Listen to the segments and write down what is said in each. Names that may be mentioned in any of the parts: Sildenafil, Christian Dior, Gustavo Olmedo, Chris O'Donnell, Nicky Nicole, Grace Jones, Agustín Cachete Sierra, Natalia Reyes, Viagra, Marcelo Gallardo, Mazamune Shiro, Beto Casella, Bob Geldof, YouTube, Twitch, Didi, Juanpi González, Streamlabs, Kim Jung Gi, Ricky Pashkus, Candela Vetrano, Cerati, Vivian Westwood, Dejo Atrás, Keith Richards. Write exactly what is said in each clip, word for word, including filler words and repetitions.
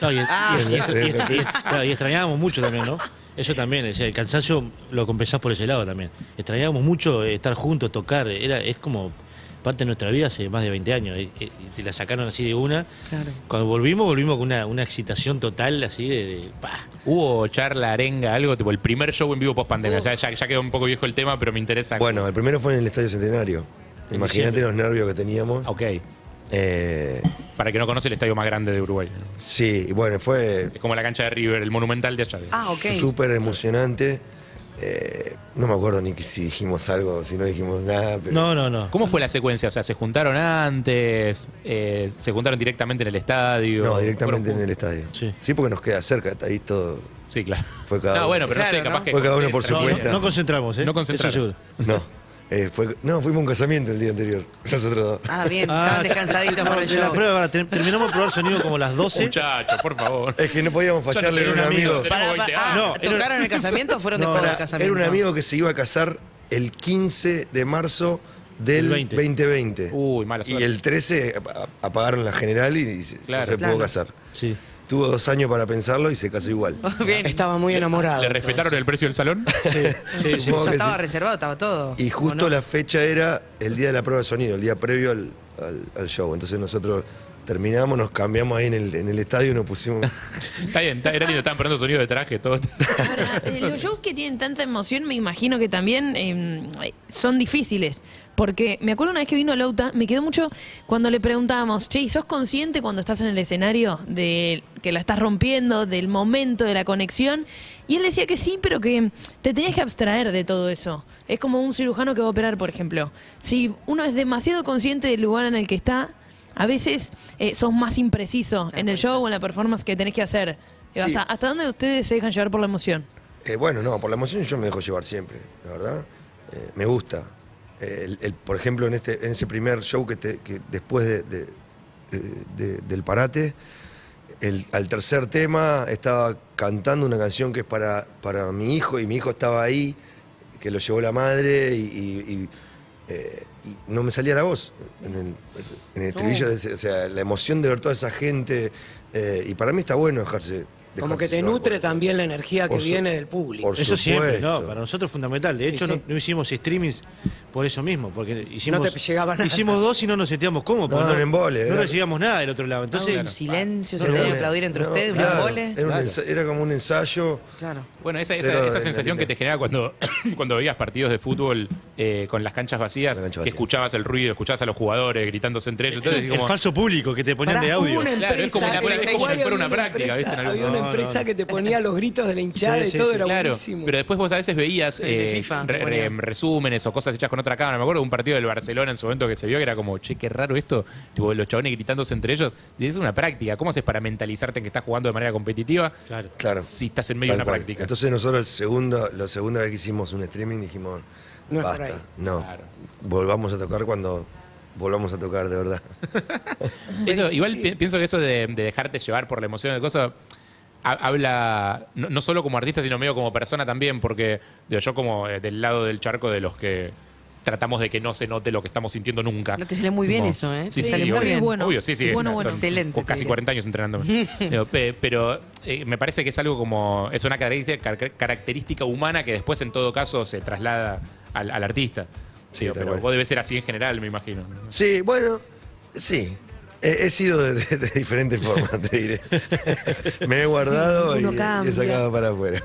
No, y, ah. y, y, y, y, y, y, claro, y extrañábamos mucho también, ¿no? Eso también, o sea, el cansancio lo compensás por ese lado también. Extrañábamos mucho estar juntos, tocar, era es como parte de nuestra vida hace más de veinte años. Y, y te la sacaron así de una. Claro. Cuando volvimos, volvimos con una, una excitación total, así de... de bah. ¿Hubo charla, arenga, algo? Tipo, el primer show en vivo post-pandemia. O sea, ya, ya quedó un poco viejo el tema, pero me interesa. Bueno, el primero fue en el Estadio Centenario. Imagínate los nervios que teníamos. Ok. Eh, Para que no conoce el estadio más grande de Uruguay. ¿No? Sí, bueno, fue... Es como la cancha de River, el Monumental de allá. Ah, ok. Súper emocionante. Eh, no me acuerdo ni que si dijimos algo, si no dijimos nada. Pero... No, no, no. ¿Cómo fue la secuencia? O sea, ¿se juntaron antes? Eh, ¿Se juntaron directamente en el estadio? No, directamente en el estadio. Sí, sí, porque nos queda cerca, está ahí todo... Sí, claro. Fue cada uno. No, bueno, pero claro, no sé, capaz ¿no? que... Fue cada uno por su cuenta. No, no, no concentramos, ¿eh? No concentramos. No. Eh, fue, no, fuimos a un casamiento el día anterior, nosotros dos. Ah, bien, ah, estaban descansaditos por el show. La prueba, terminamos de probar sonido como a las doce. Muchachos, por favor. Es que no podíamos fallarle, era un amigo. Para, para, ah, no, ¿tocaron en el casamiento o fueron no, después del casamiento? Era un amigo que se iba a casar el quince de marzo del veinte veinte. Uy, mala suerte. Y el trece apagaron la general y se, claro, no se claro. pudo casar. Sí. Tuvo dos años para pensarlo y se casó igual. Bien. Estaba muy enamorado. ¿Le respetaron entonces el precio del salón? Sí, sí, sí, sí. Ya estaba sí. reservado, estaba todo. Y justo no? la fecha era el día de la prueba de sonido, el día previo al, al, al show. Entonces nosotros terminamos, nos cambiamos ahí en el, en el estadio y nos pusimos... Está bien, está, era lindo, estaban poniendo sonido de traje, todo. Ahora, eh, los shows que tienen tanta emoción me imagino que también eh, son difíciles. Porque me acuerdo una vez que vino Lauta, me quedó mucho cuando le preguntábamos, che, ¿sos consciente cuando estás en el escenario de que la estás rompiendo, del momento, de la conexión? Y él decía que sí, pero que te tenías que abstraer de todo eso. Es como un cirujano que va a operar, por ejemplo. Si uno es demasiado consciente del lugar en el que está, a veces eh, sos más impreciso en el show o en la performance que tenés que hacer. Sí. ¿Hasta, hasta dónde ustedes se dejan llevar por la emoción? Eh, bueno, no, por la emoción yo me dejo llevar siempre, la verdad. Eh, me gusta. El, el, por ejemplo, en, este, en ese primer show que, te, que después de, de, de, de, del parate, el, al tercer tema estaba cantando una canción que es para, para mi hijo, y mi hijo estaba ahí, que lo llevó la madre, y, y, y, eh, y no me salía la voz en el, en el estribillo. Oh. O sea, la emoción de ver toda esa gente, eh, y para mí está bueno dejarse... Como que te nutre también la energía que viene del público. Eso siempre, no, para nosotros es fundamental. De hecho, sí, sí. No, no hicimos streamings por eso mismo, porque hicimos, no te llegaba nada. Hicimos dos y no nos sentíamos cómodos. No, no, no, embole, no recibíamos nada del otro lado. Entonces, no, un silencio, no, se no, tenía que aplaudir entre no, ustedes, claro, un embole. Era, un ensayo, era como un ensayo. Claro. Bueno, esa, esa, esa sensación que te genera cuando, cuando veías partidos de fútbol eh, con las canchas vacías, la cancha vacía. Que escuchabas el ruido, escuchabas a los jugadores gritándose entre ellos. Entonces, el como, falso público que te ponían de audio. Claro, es como si fuera una práctica, ¿viste? Había una no, empresa no, no. que te ponía los gritos de la hinchada, sí, sí, y todo, sí, era claro. buenísimo. Pero después vos a veces veías eh, FIFA, re, re, resúmenes o cosas hechas con otra cámara. Me acuerdo de un partido del Barcelona en su momento que se vio que era como, che, qué raro esto. Tipo, los chabones gritándose entre ellos. Y es una práctica. ¿Cómo haces para mentalizarte en que estás jugando de manera competitiva? Claro, claro. Si estás en medio claro, de una claro. práctica. Entonces nosotros el segundo, la segunda vez que hicimos un streaming dijimos, no basta, no. Claro. Volvamos a tocar cuando... Volvamos a tocar, de verdad. Eso, igual sí. pi pienso que eso de, de dejarte llevar por la emoción de cosas habla no, no solo como artista, sino medio como persona también, porque digo, yo como eh, del lado del charco de los que tratamos de que no se note lo que estamos sintiendo nunca. No te sale muy como, bien eso, ¿eh? Sí, sí, sí, muy bien. Bueno. Obvio, sí, sí. sí bueno, bueno. Excelente. Casi cuarenta años entrenándome. Digo, pe, pero eh, me parece que es algo como... Es una característica, car característica humana que después en todo caso se traslada al, al artista. Sí, Digo, pero vos debes ser así en general, me imagino. Sí, bueno, sí. He, he sido de, de, de diferentes formas, te diré. Me he guardado y, y he sacado para afuera.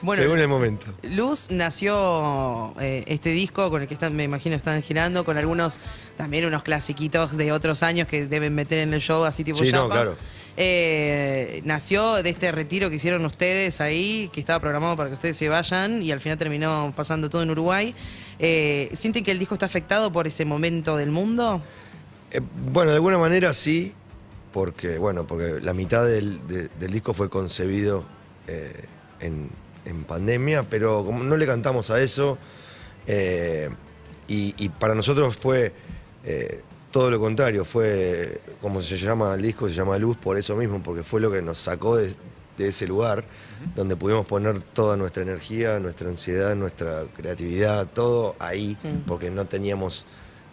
Bueno, según el momento. Luz nació eh, este disco con el que están, me imagino están girando, con algunos, también unos clasiquitos de otros años que deben meter en el show, así tipo sí, chapa. No, claro. Eh, nació de este retiro que hicieron ustedes ahí, que estaba programado para que ustedes se vayan y al final terminó pasando todo en Uruguay. Eh, ¿Sienten que el disco está afectado por ese momento del mundo? Eh, bueno, de alguna manera sí, porque bueno, porque la mitad del, de, del disco fue concebido eh, en, en pandemia, pero como no le cantamos a eso, eh, y, y para nosotros fue... Eh, todo lo contrario, fue, como se llama el disco, se llama Luz, por eso mismo, porque fue lo que nos sacó de, de ese lugar, uh-huh. donde pudimos poner toda nuestra energía, nuestra ansiedad, nuestra creatividad, todo ahí, uh-huh. porque no teníamos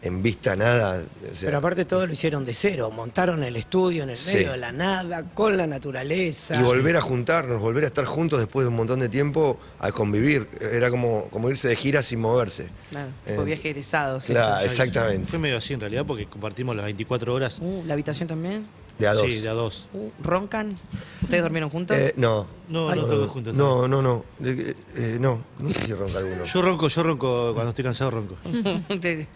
en vista nada. O sea, pero aparte todo lo hicieron de cero, montaron el estudio en el medio sí. de la nada, con la naturaleza. Y volver a juntarnos, volver a estar juntos después de un montón de tiempo a convivir. Era como, como irse de gira sin moverse. Claro, eh, tipo viaje egresado. Sí, claro, exactamente. Fue medio así en realidad porque compartimos las veinticuatro horas. Uh, ¿La habitación también? De a dos. Sí, de a dos. Uh, ¿Roncan? ¿Ustedes durmieron juntos? Eh, no. No, Ay, no, no, no juntos. No, no, no. Eh, eh, no, no sé si ronca alguno. Yo ronco, yo ronco, cuando estoy cansado ronco. ¿Te,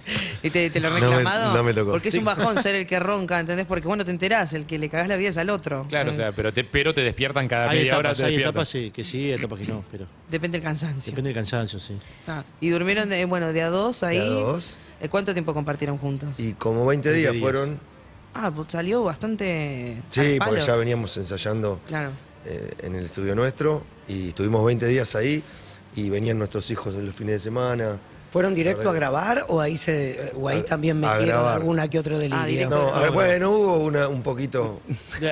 te, te lo he reclamado? No me, no me tocó. Porque es un bajón ser el que ronca, ¿entendés? Porque bueno, te enterás, el que le cagás la vida es al otro. Claro, eh. o sea, pero te, pero te despiertan cada hay media etapas, hora. Te hay etapas sí, que sí, hay etapas que no, pero... Depende del cansancio. Depende del cansancio, sí. Ah, y durmieron, de, bueno, de a dos ahí. De a dos. ¿Cuánto tiempo compartieron juntos? Y como veinte días, veinte días. Fueron... Ah, pues salió bastante... Sí, porque ya veníamos ensayando claro. eh, en el estudio nuestro y estuvimos veinte días ahí y venían nuestros hijos en los fines de semana. ¿Fueron directo a grabar o ahí se o ahí a, también metieron alguna que otro delirio? Ah, no, a ver, bueno, hubo una, un poquito...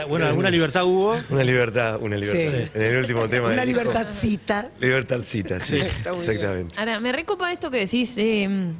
Bueno, alguna libertad hubo. Una libertad, una libertad. Sí. En el último tema. Una libertadcita. Libertadcita, sí, exactamente. Bien. Ahora, me recopa esto que decís... Eh,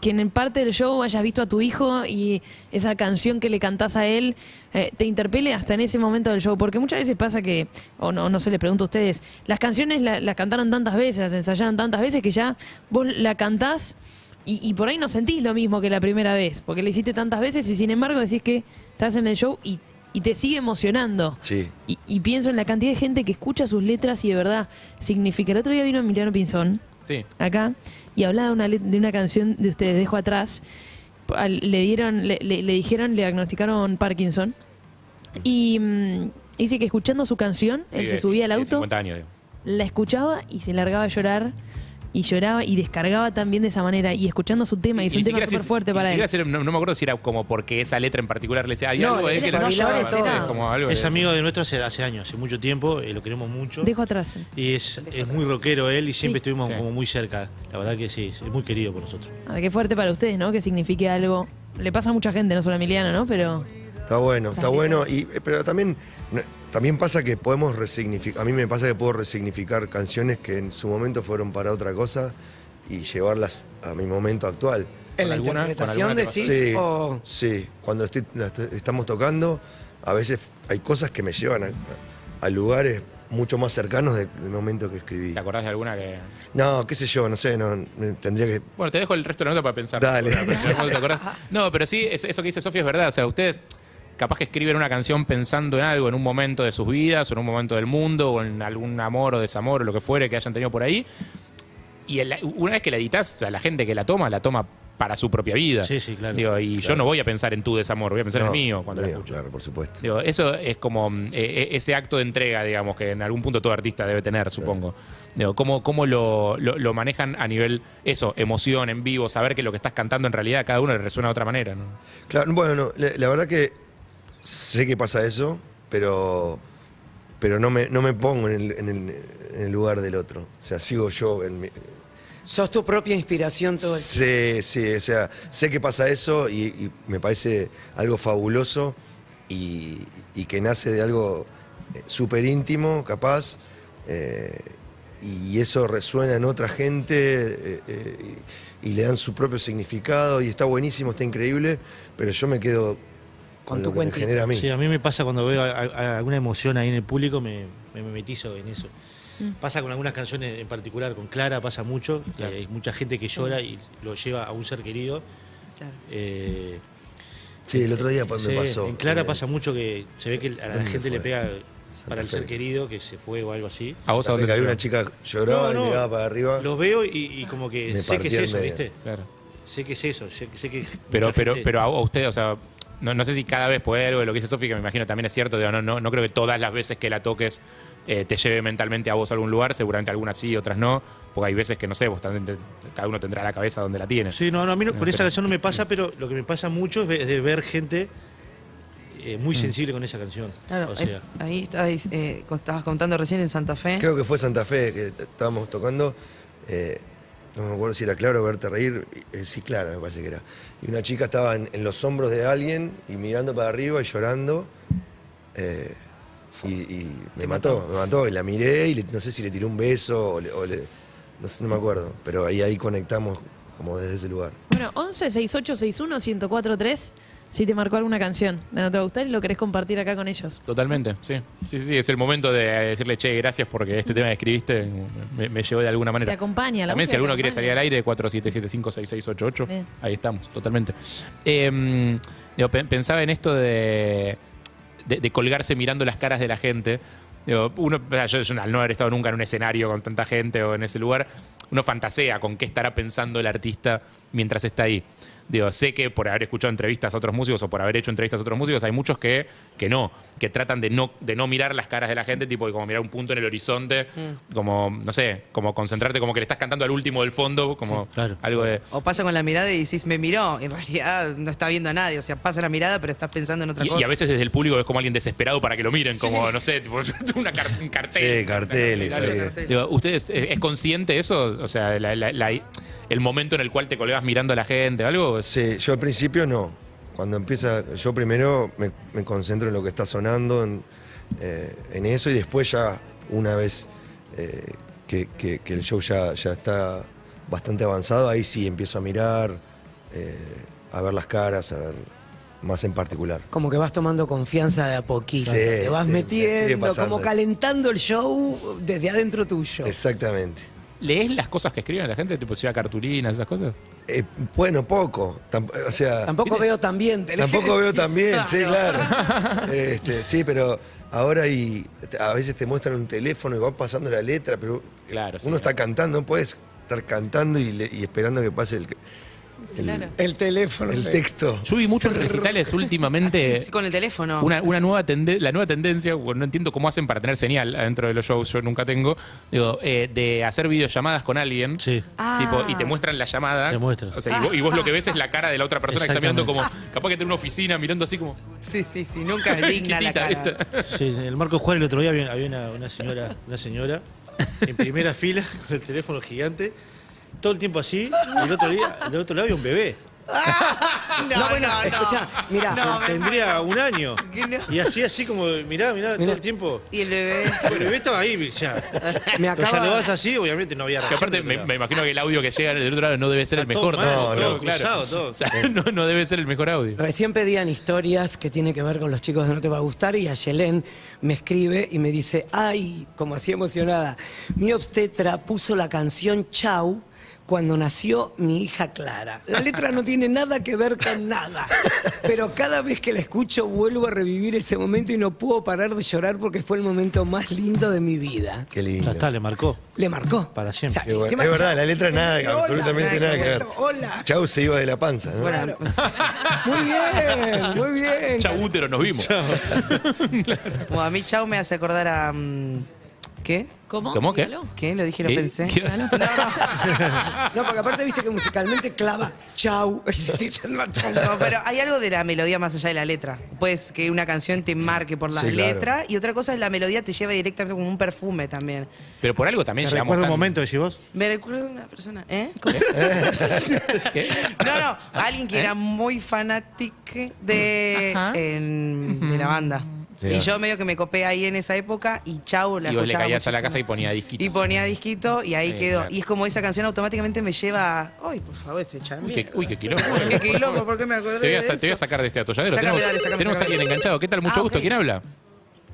que en parte del show hayas visto a tu hijo y esa canción que le cantás a él eh, te interpele hasta en ese momento del show. Porque muchas veces pasa que, o no, no se les pregunto a ustedes, las canciones la, las cantaron tantas veces, las ensayaron tantas veces que ya vos la cantás y, y por ahí no sentís lo mismo que la primera vez. Porque la hiciste tantas veces y sin embargo decís que estás en el show y, y te sigue emocionando. Sí. Y, y pienso en la cantidad de gente que escucha sus letras y de verdad significa. El otro día vino Emiliano Pinzón. Sí. Acá, y hablaba una de una canción de ustedes, Dejo Atrás, le dieron, le, le, le dijeron, le diagnosticaron Parkinson, y mmm, dice que escuchando su canción, él sí, se subía sí, al auto, cincuenta años, la escuchaba y se largaba a llorar, y lloraba y descargaba también de esa manera, y escuchando su tema, y es un tema súper fuerte para él. No, no me acuerdo si era como porque esa letra en particular le decía, hay no, algo de que no, no llores, no. Es amigo de nuestro hace, hace años, hace mucho tiempo, eh, lo queremos mucho. Dejo Atrás. Y es, Dejo es atrás. Muy rockero él, y siempre sí. estuvimos sí. como muy cerca. La verdad que sí, es muy querido por nosotros. Ah, qué fuerte para ustedes, ¿no? Que signifique algo. Le pasa a mucha gente, no solo a Emiliano, ¿no? Pero... Está bueno, está bueno, y, pero también, también pasa que podemos resignificar, a mí me pasa que puedo resignificar canciones que en su momento fueron para otra cosa y llevarlas a mi momento actual. ¿En la alguna, interpretación decís? Sí, o... sí, cuando estoy, estamos tocando, a veces hay cosas que me llevan a, a lugares mucho más cercanos del momento que escribí. ¿Te acordás de alguna que...? No, qué sé yo, no sé, no tendría que... Bueno, te dejo el resto de la nota para pensar. Dale. Para pensar, ¿te acordás? No, pero sí, eso que dice Sofía es verdad, o sea, ustedes... Capaz que escriben una canción pensando en algo, en un momento de sus vidas, o en un momento del mundo, o en algún amor o desamor, o lo que fuere que hayan tenido por ahí. Y el, una vez que la editás, o sea, la gente que la toma, la toma para su propia vida. Sí, sí, claro. Digo, y claro. yo no voy a pensar en tu desamor, voy a pensar no, en el mío cuando mío, la escucho. Claro, por supuesto. Digo, eso es como eh, ese acto de entrega, digamos, que en algún punto todo artista debe tener, supongo. Claro. Digo, ¿cómo, cómo lo, lo, lo manejan a nivel, eso, emoción, en vivo, saber que lo que estás cantando en realidad a cada uno le resuena de otra manera, ¿no? Claro, bueno, la, la verdad que... Sé que pasa eso, pero, pero no, me, no me pongo en el, en, el, en el lugar del otro. O sea, sigo yo. En mi... Sos tu propia inspiración todo el tiempo. Sí, sí, o sea, sé que pasa eso y, y me parece algo fabuloso y, y que nace de algo súper íntimo, capaz, eh, y eso resuena en otra gente eh, eh, y, y le dan su propio significado y está buenísimo, está increíble, pero yo me quedo... Con, con tu cuenta. A mí. Sí, a mí me pasa cuando veo a, a, alguna emoción ahí en el público, me, me mimetizo en eso. Mm. Pasa con algunas canciones en particular, con Clara pasa mucho, claro. que hay mucha gente que llora sí. y lo lleva a un ser querido. Claro. Eh, sí, el otro día cuando pasó. En Clara eh, pasa mucho que se ve que a la gente fue? le pega Santa para el Fe. ser querido, que se fue o algo así. ¿A vos a dónde te había una chica lloraba no, no, y miraba para arriba? Los veo y, y como que me sé que es eso, media. ¿Viste? Claro. Sé que es eso, sé, sé que... Pero, pero, pero a usted, o sea... No, no sé si cada vez puede haber algo de lo que dice Sofi, que me imagino también es cierto. Digo, no, no, no creo que todas las veces que la toques eh, te lleve mentalmente a vos a algún lugar. Seguramente algunas sí, otras no. Porque hay veces que, no sé, vos también te, cada uno tendrá la cabeza donde la tiene. Sí, no, no a mí no, por pero, esa canción no me pasa, pero lo que me pasa mucho es de, de ver gente eh, muy sensible con esa canción. Claro, o sea, eh, ahí estabas, eh, estabas contando recién en Santa Fe. Creo que fue Santa Fe que estábamos tocando. Eh, No me acuerdo si era Clara o Verte Reír. Eh, sí, Clara me parece que era. Y una chica estaba en, en los hombros de alguien y mirando para arriba y llorando. Eh, y, y me mató, mató, me mató. Y la miré y le, no sé si le tiré un beso o le... O le no, sé, no me acuerdo. Pero ahí, ahí conectamos como desde ese lugar. Bueno, once sesenta y ocho sesenta y uno diez cuarenta y tres, si te marcó alguna canción de No te va a gustar y lo querés compartir acá con ellos. Totalmente, sí. Sí, sí, sí. Es el momento de decirle, che, gracias porque este tema que escribiste me, me llevó de alguna manera. Te acompaña. La También si alguno acompaña. quiere salir al aire, cuatro siete siete cinco seis seis ocho ocho. Bien. Ahí estamos, totalmente. Eh, digo, pensaba en esto de, de, de colgarse mirando las caras de la gente. Digo, uno, yo, yo al no haber estado nunca en un escenario con tanta gente o en ese lugar, uno fantasea con qué estará pensando el artista mientras está ahí. Digo, sé que por haber escuchado entrevistas a otros músicos o por haber hecho entrevistas a otros músicos, hay muchos que, que no, que tratan de no, de no mirar las caras de la gente, tipo de como mirar un punto en el horizonte, mm. como, no sé, como concentrarte, como que le estás cantando al último del fondo, como sí, claro. algo de... O pasa con la mirada y decís, me miró, en realidad no está viendo a nadie, o sea, pasa la mirada pero estás pensando en otra y, cosa. Y a veces desde el público es como alguien desesperado para que lo miren, sí. como, no sé, tipo, una car un cartel. Sí, carteles. Una cartel, cartel. Digo, ¿ustedes es, es consciente eso? O sea, la... la, la el momento en el cual te colgás mirando a la gente o algo. Sí, yo al principio no. Cuando empieza, yo primero me, me concentro en lo que está sonando, en, eh, en eso, y después ya una vez eh, que, que, que el show ya, ya está bastante avanzado, ahí sí empiezo a mirar, eh, a ver las caras, a ver más en particular. Como que vas tomando confianza de a poquito, sí, te vas sí, metiendo, me como calentando el show desde adentro tuyo. Exactamente. ¿Lees las cosas que escriben la gente? ¿Tipo si lleva cartulinas, esas cosas? Eh, bueno, poco. Tamp o sea, tampoco veo tan bien. Tampoco veo tan bien, sí, claro. Este, sí, pero ahora y a veces te muestran un teléfono y van pasando la letra, pero claro, uno sí, está claro. cantando, no puedes estar cantando y, le y esperando que pase el... El, claro. el teléfono. El sí. texto. Yo vi mucho en recitales últimamente. Sí, con el teléfono. Una, una nueva tende la nueva tendencia, bueno, no entiendo cómo hacen para tener señal adentro de los shows, yo nunca tengo, digo, eh, de hacer videollamadas con alguien. Sí. Ah. Tipo, y te muestran la llamada. Te muestran. O sea, y, vos, y vos lo que ves es la cara de la otra persona que está mirando como, capaz que tiene una oficina mirando así como... Sí, sí, sí, nunca es digna la cara. Sí, en el Marco Juárez el otro día había, había una, una señora, una señora en primera fila con el teléfono gigante. Todo el tiempo así, y el otro día, del otro lado había un bebé. No, no, bueno, no, escuchá, mirá, no, tendría un año. No. Y así, así como, mirá, mirá, mirá, todo el tiempo. Y el bebé. El bebé estaba ahí, ya. Me acaba... Lo saludás así, obviamente no había razón. Que aparte, me, me imagino que el audio que llega del otro lado no debe ser el mejor. Mal, no, no, cruzado, claro. O sea, no, no debe ser el mejor audio. Recién pedían historias que tienen que ver con los chicos de No te va a gustar, y a Yelén me escribe y me dice, ay, como así emocionada, mi obstetra puso la canción Chau cuando nació mi hija Clara. La letra no tiene nada que ver con nada, pero cada vez que la escucho vuelvo a revivir ese momento y no puedo parar de llorar porque fue el momento más lindo de mi vida. Qué lindo. Ya está, le marcó. Le marcó. Para siempre. O sea, bueno. Es verdad, la letra nada, hola, absolutamente nada, nada que ver. Hola. Chau se iba de la panza, ¿no? Bueno, pues, muy bien, muy bien. Chau útero, nos vimos. Chau. Bueno, a mí Chau me hace acordar a... Um, ¿Qué? ¿Cómo? ¿Cómo? ¿Qué? ¿Qué? Lo dije, lo ¿Qué? pensé. ¿Qué? No, no, no. No, porque aparte viste que musicalmente clava Chau. No, pero hay algo de la melodía más allá de la letra. Pues que una canción te marque por las sí, letras claro. y otra cosa es la melodía te lleva directamente como un perfume también. Pero por algo también llegamos. ¿Me recuerdo un momento, decís vos? Me recuerdo a una persona. ¿Eh? ¿Cómo? ¿Qué? No, no. Alguien que ¿Eh? era muy fanático de, en, de la banda. Sí, y yo medio que me copé ahí en esa época y Chau la escuchaba. Y vos le caías muchísimo a la casa y ponía disquito. Y ponía disquito y ahí sí, quedó. Claro. Y es como esa canción automáticamente me lleva... Ay, por favor, este chamín. Uy, uy, qué quilombo. Qué quilombo, ¿por qué me acordé te voy a, de eso? Te voy a sacar de este atolladero. Sácame, tenemos dale, sacame, tenemos a alguien enganchado. ¿Qué tal? Mucho ah, gusto. Okay. ¿Quién habla?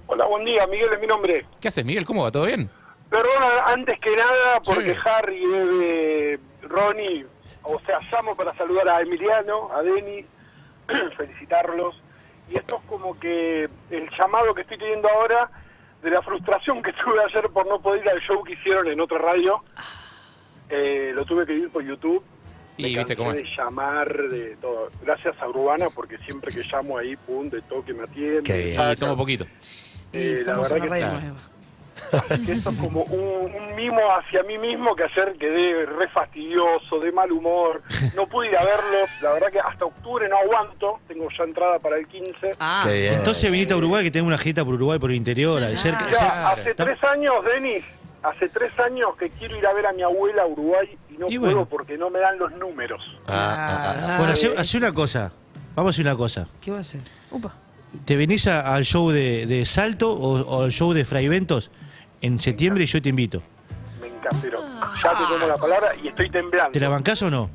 Hola, buen día. Miguel es mi nombre. ¿Qué haces, Miguel? ¿Cómo va? ¿Todo bien? Perdona, antes que nada, porque sí. Harry debe... Ronnie, o sea, llamo para saludar a Emiliano, a Deni, felicitarlos. Y esto es como que el llamado que estoy teniendo ahora de la frustración que tuve ayer por no poder ir al show que hicieron en otra radio. Eh, lo tuve que ir por YouTube. Me y viste cómo es. De llamar, de todo. Gracias a Urbana, porque siempre que llamo ahí, pum, de toque me atiende. Que ah, somos poquito. Eh, y somos una radio nueva. Esto es como un, un mimo hacia mí mismo que ayer quedé re fastidioso, de mal humor. No pude ir a verlos. La verdad que hasta octubre no aguanto. Tengo ya entrada para el quince. Ah, entonces viniste a Uruguay, que tengo una gira por Uruguay, por el interior. Ah. Cerca, o sea, cerca. Hace tres años, Denis, hace tres años que quiero ir a ver a mi abuela a Uruguay y no y puedo bueno. porque no me dan los números. Ah, ah, ah. Bueno, hace, hace una cosa. Vamos a hacer una cosa. ¿Qué va a hacer? Upa. ¿Te venís a, al show de, de Salto o, o al show de Fraiventos? En septiembre yo te invito. Me encantó. Ya te tomo la palabra y estoy temblando. ¿Te la bancás o no?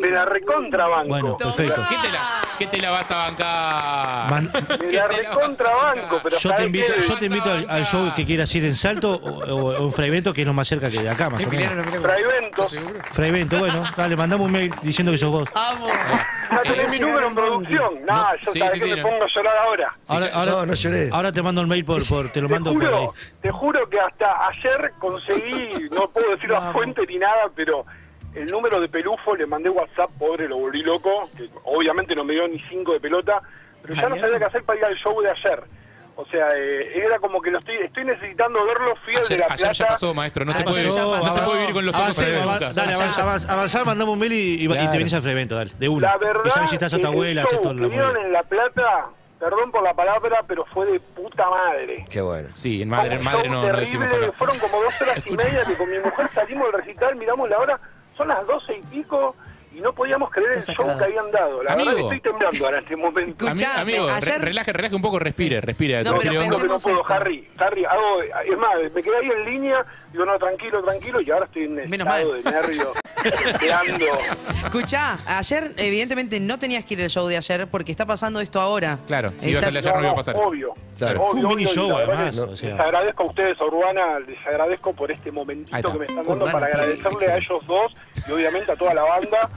Me la recontrabanco. Bueno, perfecto. ¿Qué te, la, ¿Qué te la vas a bancar? Man, me la recontrabanco. Pero yo te invito, yo te invito al, al show que quieras ir en Salto o, o en Fraivento, que es lo más cerca que de acá, más o menos. Fraivento. Fraivento, bueno. Dale, mandame un mail diciendo que sos vos. ¡Vamos! ¿No tenés mi número en producción? No, yo sabés que me pongo a llorar ahora. Ahora no lloré. Ahora te mando el mail por... por te lo mando por ahí. Te juro que hasta ayer conseguí, no puedo decir la fuente ni nada, pero... el número de Pelufo, le mandé WhatsApp, pobre, lo volví loco, que obviamente no me dio ni cinco de pelota, pero ya no sabía qué hacer para ir al show de ayer. O sea, eh, era como que lo estoy, estoy necesitando verlo fiel de La Plata. Ayer ya pasó, maestro, no, ayer, se, puede, no, no se puede vivir con los ojos. Dale, avanzá, mandamos un mail y, y, claro. y te venís al Frevento, dale, de una. La verdad, ya visitás a tu abuela, haces todo lo que en La Plata, perdón por la palabra, pero fue de puta madre. Qué bueno. Sí, en madre, en madre no, no decimos acá. Fueron como dos horas y media que con mi mujer salimos del recital, miramos la hora... son las doce y pico y no podíamos creer el show que habían dado. La amigo, verdad estoy temblando ahora en este momento. Escuchá, amigo, ayer... re relaje, relaje un poco, respire, sí. respire. No, pero no, no puedo, Harry, Harry, hago, es más, me quedé ahí en línea, digo, no, tranquilo, tranquilo, y ahora estoy en el estado de nervio. Escuchá, ayer evidentemente no tenías que ir al show de ayer porque está pasando esto ahora. Claro, si ibas a ayer no, no iba a pasar. Obvio. Claro. Fue un mini show, además. Les, o sea, les agradezco a ustedes, a Urbana, les agradezco por este momentito que me están dando, Urbana, para agradecerle excelente. a ellos dos y obviamente a toda la banda,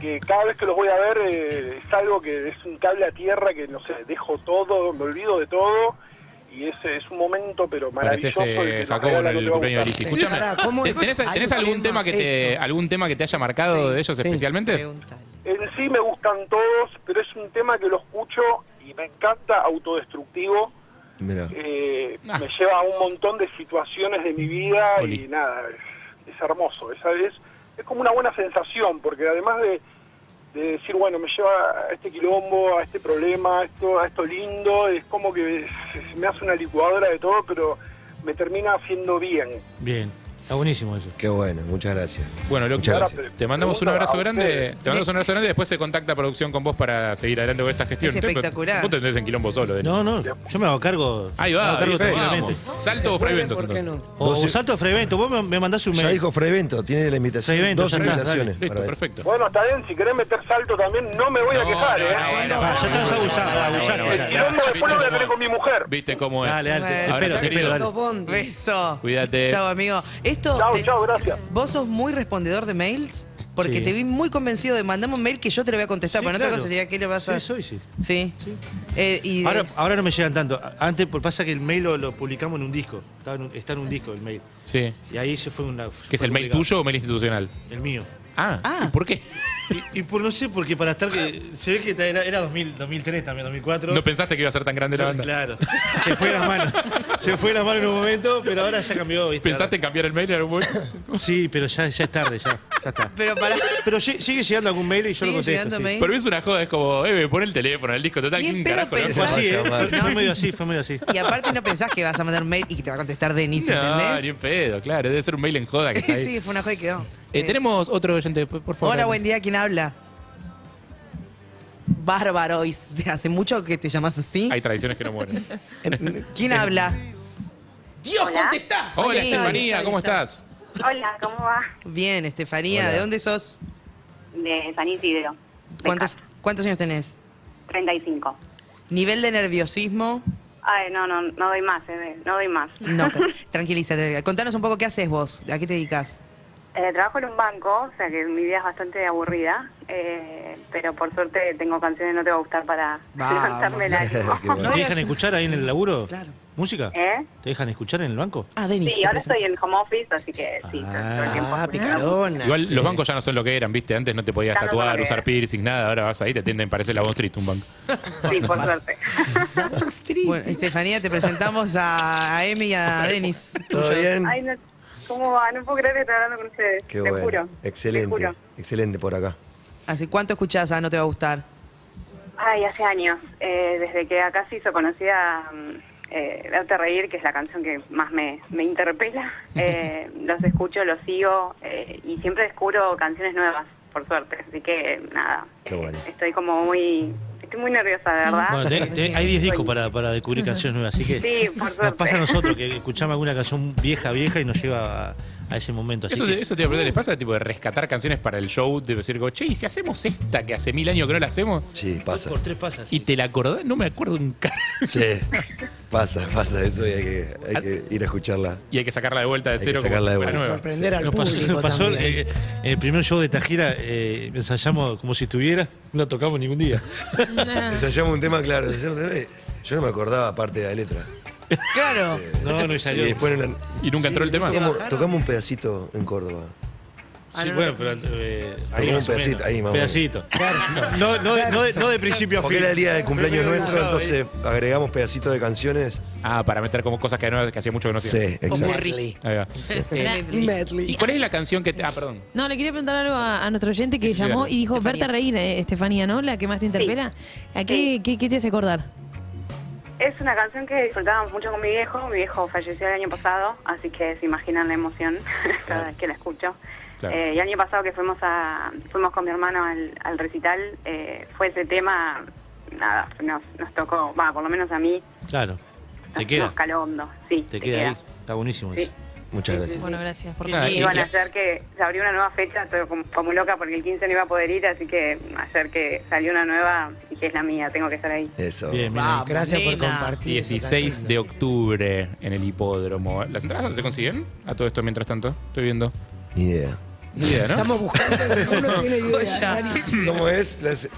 que cada vez que los voy a ver eh, es algo que es un cable a tierra, que no sé, dejo todo, me olvido de todo. Y ese es un momento, pero maravilloso. Pareces Jacobo en el cumpleaños de Lizzy. Escúchame, ¿tenés, ¿tenés algún, tema que te, algún tema que te haya marcado sí, de ellos sí, especialmente? Pregunta. En sí me gustan todos, pero es un tema que lo escucho y me encanta, autodestructivo. Eh, ah. Me lleva a un montón de situaciones de mi vida Oli. y nada, es, es hermoso. Es, es, es como una buena sensación, porque además de... de decir, bueno, me lleva a este quilombo, a este problema, a esto, a esto lindo, es como que me hace una licuadora de todo, pero me termina haciendo bien. Bien, está buenísimo eso. Qué bueno, muchas gracias. Bueno, Loki, te mandamos un abrazo grande, te mandamos un abrazo grande, después se contacta producción con vos para seguir adelante con esta gestión. Es espectacular. Vos te tenés en quilombo solo. ¿eh? No, no, yo me hago cargo. Ahí va, me hago cargo. Salto o Fraivento. ¿Por qué no? O, o salto o Fraivento, vos me, me mandás un mail. Ya dijo Fraivento, tiene la invitación. Fraivento, dos invitaciones. Listo, perfecto. Bueno, está bien, si querés meter Salto también, no me voy no, a quejar, no, ¿eh? No, no, no, ya estás abusando, abusaste. Quilombo después lo voy a tener con mi mujer. Viste cómo es. Dale, dale, te espero. Beso. Cuídate. Chao, amigo. Esto, chau, te, chau, gracias. Vos sos muy respondedor de mails, porque sí. te vi muy convencido de mandame un mail que yo te lo voy a contestar, sí, pero no claro. te cosa sería que le vas a... Sí, soy, sí. Sí. sí. Eh, y ahora, de... ahora no me llegan tanto. Antes, pasa que el mail lo, lo publicamos en un disco. Está en un, está en un disco el mail. Sí. Y ahí se fue una... ¿Qué es el mail tuyo o mail institucional? El mío. Ah, ah. ¿Y ¿por qué? Y, y por no sé, porque para estar que se ve que era, era dos mil, dos mil tres también, dos mil cuatro. No pensaste que iba a ser tan grande la no, banda. Claro. Se fue las manos. Se fue las manos en un momento, pero ahora ya cambió. ¿Viste? ¿Pensaste en cambiar el mail en algún momento? Sí, pero ya, ya es tarde, ya, ya está. Pero, para... pero sí, sigue llegando algún mail y yo lo contesto. Sí. Por mí es una joda, es como, eh, me pone el teléfono, el disco total, ¿quién carajo? No, fue así, ¿eh? no. Fue medio así, fue medio así. Y aparte no pensás que vas a mandar un mail y que te va a contestar Denise, no, ¿entendés? No, ni en pedo, claro, debe ser un mail en joda que está ahí. Sí, fue una joda y quedó. Eh, tenemos otro oyente, por favor. Hola, buen día, ¿quién habla? Bárbaro, y hace mucho que te llamas así. Hay tradiciones que no mueren. ¿Quién habla? ¡Dios, ¿Hola? contestá! Hola, sí, Estefanía, ¿cómo estás? Hola, ¿cómo va? Bien, Estefanía, Hola. ¿de dónde sos? De San Isidro. De ¿Cuántos, ¿Cuántos años tenés? treinta y cinco. ¿Nivel de nerviosismo? Ay, no, no, no doy más, eh, no doy más. No, tranquilízate. Contanos un poco qué haces vos, ¿a qué te dedicas? Eh, trabajo en un banco, o sea que mi vida es bastante aburrida, eh, pero por suerte tengo canciones No te va a gustar para levantarme el ánimo. Bueno. ¿Te dejan escuchar ahí en el laburo? Claro. ¿Música? ¿Eh? ¿Te dejan escuchar en el banco? Ah, Denis. Sí, ahora estoy en home office, así que sí. Ah, picarona. Igual los bancos ya no son lo que eran, ¿viste? Antes no te podías claro, tatuar, no usar piercing, nada. Ahora vas ahí, te tienden, parece la Bond Street, un banco. Sí, por suerte. La Bond Street. Bueno, Estefanía, te presentamos a Emi y a Denis. ¿Todo bien? Ay, no. ¿Cómo va? No puedo creer que estoy hablando con ustedes. Qué bueno. Te juro. Excelente. Te juro. Excelente por acá. ¿Hace cuánto escuchás a No te va a gustar? Ay, hace años. Eh, desde que acá se hizo conocida eh, Darte reír, que es la canción que más me, me interpela. Eh, los escucho, los sigo eh, y siempre descubro canciones nuevas, por suerte. Así que, nada. Qué bueno. Eh, estoy como muy... Estoy muy nerviosa, de verdad. Bueno, te, te, hay diez discos para, para descubrir canciones nuevas, así que sí, por suerte. Nos pasa a nosotros que escuchamos alguna canción vieja, vieja y nos lleva a, a ese momento. Así eso, que... eso te iba a preguntar, ¿les pasa tipo de rescatar canciones para el show? De decir, che, ¿y si hacemos esta que hace mil años que no la hacemos? Sí, pasa. Por tres pasas. ¿Y te la acordás? No me acuerdo un carajo. Sí, pasa, pasa eso y hay que, hay que ir a escucharla. Y hay que sacarla de vuelta de cero. Hay que sacarla de vuelta. Sorprender al público. Nos pasó eh, en el primer show de Tajira, eh, ensayamos como si estuviera, no tocamos ningún día. Nah. Ensayamos un tema, claro. Yo no me acordaba parte de la letra. Claro. Eh, no, no salió. Y, la... y nunca entró sí, el tema. Tocamos, tocamos un pedacito en Córdoba. Ah, sí, no, bueno, pero eh, ahí un pedacito, ahí más pedacito. No, no, no, de, no de principio a fin. Porque era el día del cumpleaños no, nuestro, no, entonces eh. agregamos pedacitos de canciones. Ah, para meter como cosas que, no, que hacía mucho que no hacía. Sí, exacto. Como medley. Ahí va. Sí. Medley. ¿Y cuál es la canción que te... Ah, perdón. No, le quería preguntar algo a, a nuestro oyente que llamó y dijo, Berta reír, eh, Estefanía, ¿no? La que más te interpela. ¿A qué, qué, qué te hace acordar? Es una canción que disfrutábamos mucho con mi viejo. Mi viejo falleció el año pasado, así que se imaginan la emoción cada vez que la escucho. Claro. Eh, y el año pasado que fuimos a fuimos con mi hermano al, al recital, eh, fue ese tema, nada, nos, nos tocó, va, por lo menos a mí. Claro, te nos, queda. Nos caló hondo, sí. Te, te queda, queda ahí, está buenísimo sí. eso. Muchas gracias. Bueno, gracias por nada. Y bueno, ayer que se abrió una nueva fecha, estoy como, como loca porque el quince no iba a poder ir, así que ayer que salió una nueva y que es la mía, tengo que estar ahí. Eso. Bien, ah, gracias nena. por compartir. dieciséis de octubre en el hipódromo. ¿Las entradas dónde se consiguen? A todo esto mientras tanto, estoy viendo. Ni idea. Ni idea, ¿no? Estamos buscando, uno tiene idea. ¿Cómo es? Las...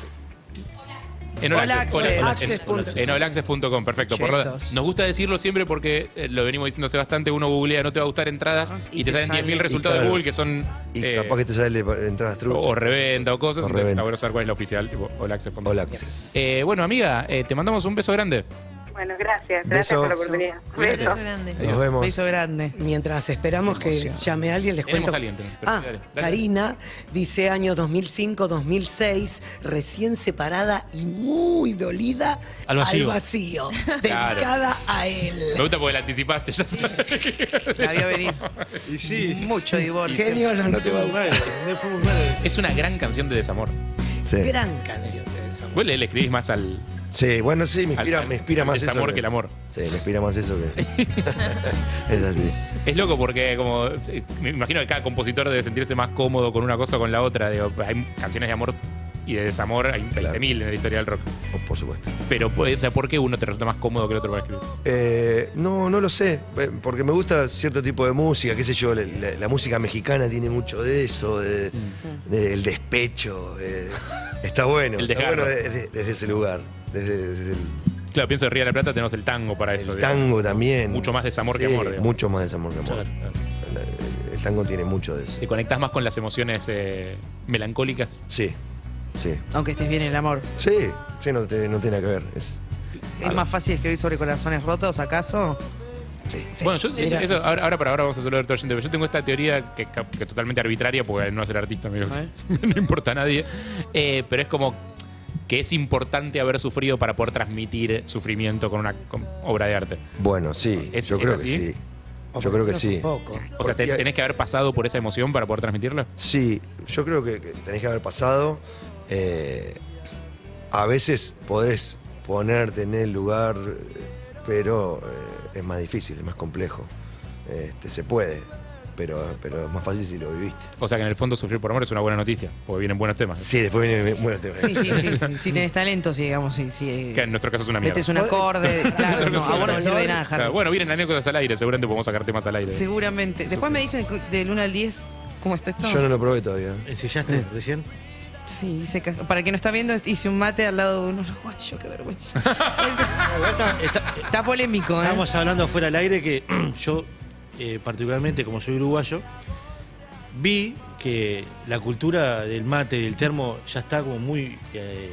En Olaxes punto com, perfecto. Por la, nos gusta decirlo siempre porque eh, lo venimos diciendo hace bastante. Uno googlea, no te va a gustar entradas y, y te, te salen diez mil resultados claro, de Google que son. Y eh, capaz que te salen entradas truchas. O reventa o cosas. O entonces, reventa. Ahora saber cuál es la oficial. Olaxes punto com. Olaxes. Eh, bueno, amiga, eh, te mandamos un beso grande. Bueno, gracias. Gracias beso. por la oportunidad. Un beso. beso grande. Nos vemos. Beso grande. Mientras esperamos que llame a alguien, les cuento. Alguien, ah, dale, dale. Karina dice año dos mil cinco dos mil seis, recién separada y muy dolida. Al vacío. Al vacío claro. Dedicada a él. Me gusta porque la anticipaste. Ya sabes. La había venido. Y sí. Mucho divorcio. Genio, no, no te va a gustar. Es una gran canción de desamor. Sí. Gran canción de desamor. Vos le, le escribís más al... Sí, bueno, sí, me inspira, al, al, me inspira más eso. El amor que el amor. Sí, me inspira más eso que... Sí. Es así. Es loco porque como... Me imagino que cada compositor debe sentirse más cómodo con una cosa o con la otra. Digo, hay canciones de amor y de desamor, hay veinte mil claro. en la historia del rock. Oh, por supuesto. Pero, o sea, ¿por qué uno te resulta más cómodo que el otro para escribir? Eh, no, no lo sé. Porque me gusta cierto tipo de música, qué sé yo. La, la, la música mexicana tiene mucho de eso, de, mm. de, del despecho. Eh, está bueno. El está bueno desde, desde ese lugar. Desde, desde el... Claro, pienso en Río de la Plata tenemos el tango para eso. El tango digamos. también. Mucho más desamor sí, que amor. Digamos. Mucho más desamor que amor. Claro, claro. El, el tango tiene mucho de eso. ¿Te conectás más con las emociones eh, melancólicas? Sí, sí. Aunque estés bien en el amor. Sí, sí, no, te, no tiene nada que ver. ¿Es, ¿Es más fácil escribir sobre corazones rotos acaso? Sí, sí. Bueno, yo, eso, eso, ahora, ahora para ahora vamos a saludar a todo el oyente, pero yo tengo esta teoría que, que es totalmente arbitraria porque no es el artista, amigo, no importa a nadie, eh, pero es como... que es importante haber sufrido para poder transmitir sufrimiento con una con obra de arte. Bueno, sí, ¿Es, yo ¿es creo así? que sí. O yo creo que sí. Poco. O sea, te, ¿tenés que haber pasado por esa emoción para poder transmitirla? Sí, yo creo que, que tenés que haber pasado. Eh, a veces podés ponerte en el lugar, pero eh, es más difícil, es más complejo. Este, se puede. Pero, pero es más fácil si lo viviste. O sea que en el fondo sufrir por amor es una buena noticia, porque vienen buenos temas. Sí, después vienen buenos temas. Sí, sí, sí. Si sí, tenés talento, sí, digamos, sí, sí. Que en nuestro caso es una mierda. Este es un acorde, claro, no, a vos no te sirve de nada, Harry. Bueno, vienen anécdotas al aire, seguramente podemos sacar temas al aire. Seguramente. Después me dicen del uno al diez, ¿cómo está esto? Yo no lo probé todavía. ¿Ensillaste ¿Eh? recién? Sí, hice para el que no está viendo, hice un mate al lado de un uruguayo, qué vergüenza. está, está, está polémico, ¿eh? Estamos hablando fuera al aire que yo... Eh, particularmente como soy uruguayo, vi que la cultura del mate, del termo, ya está como muy eh,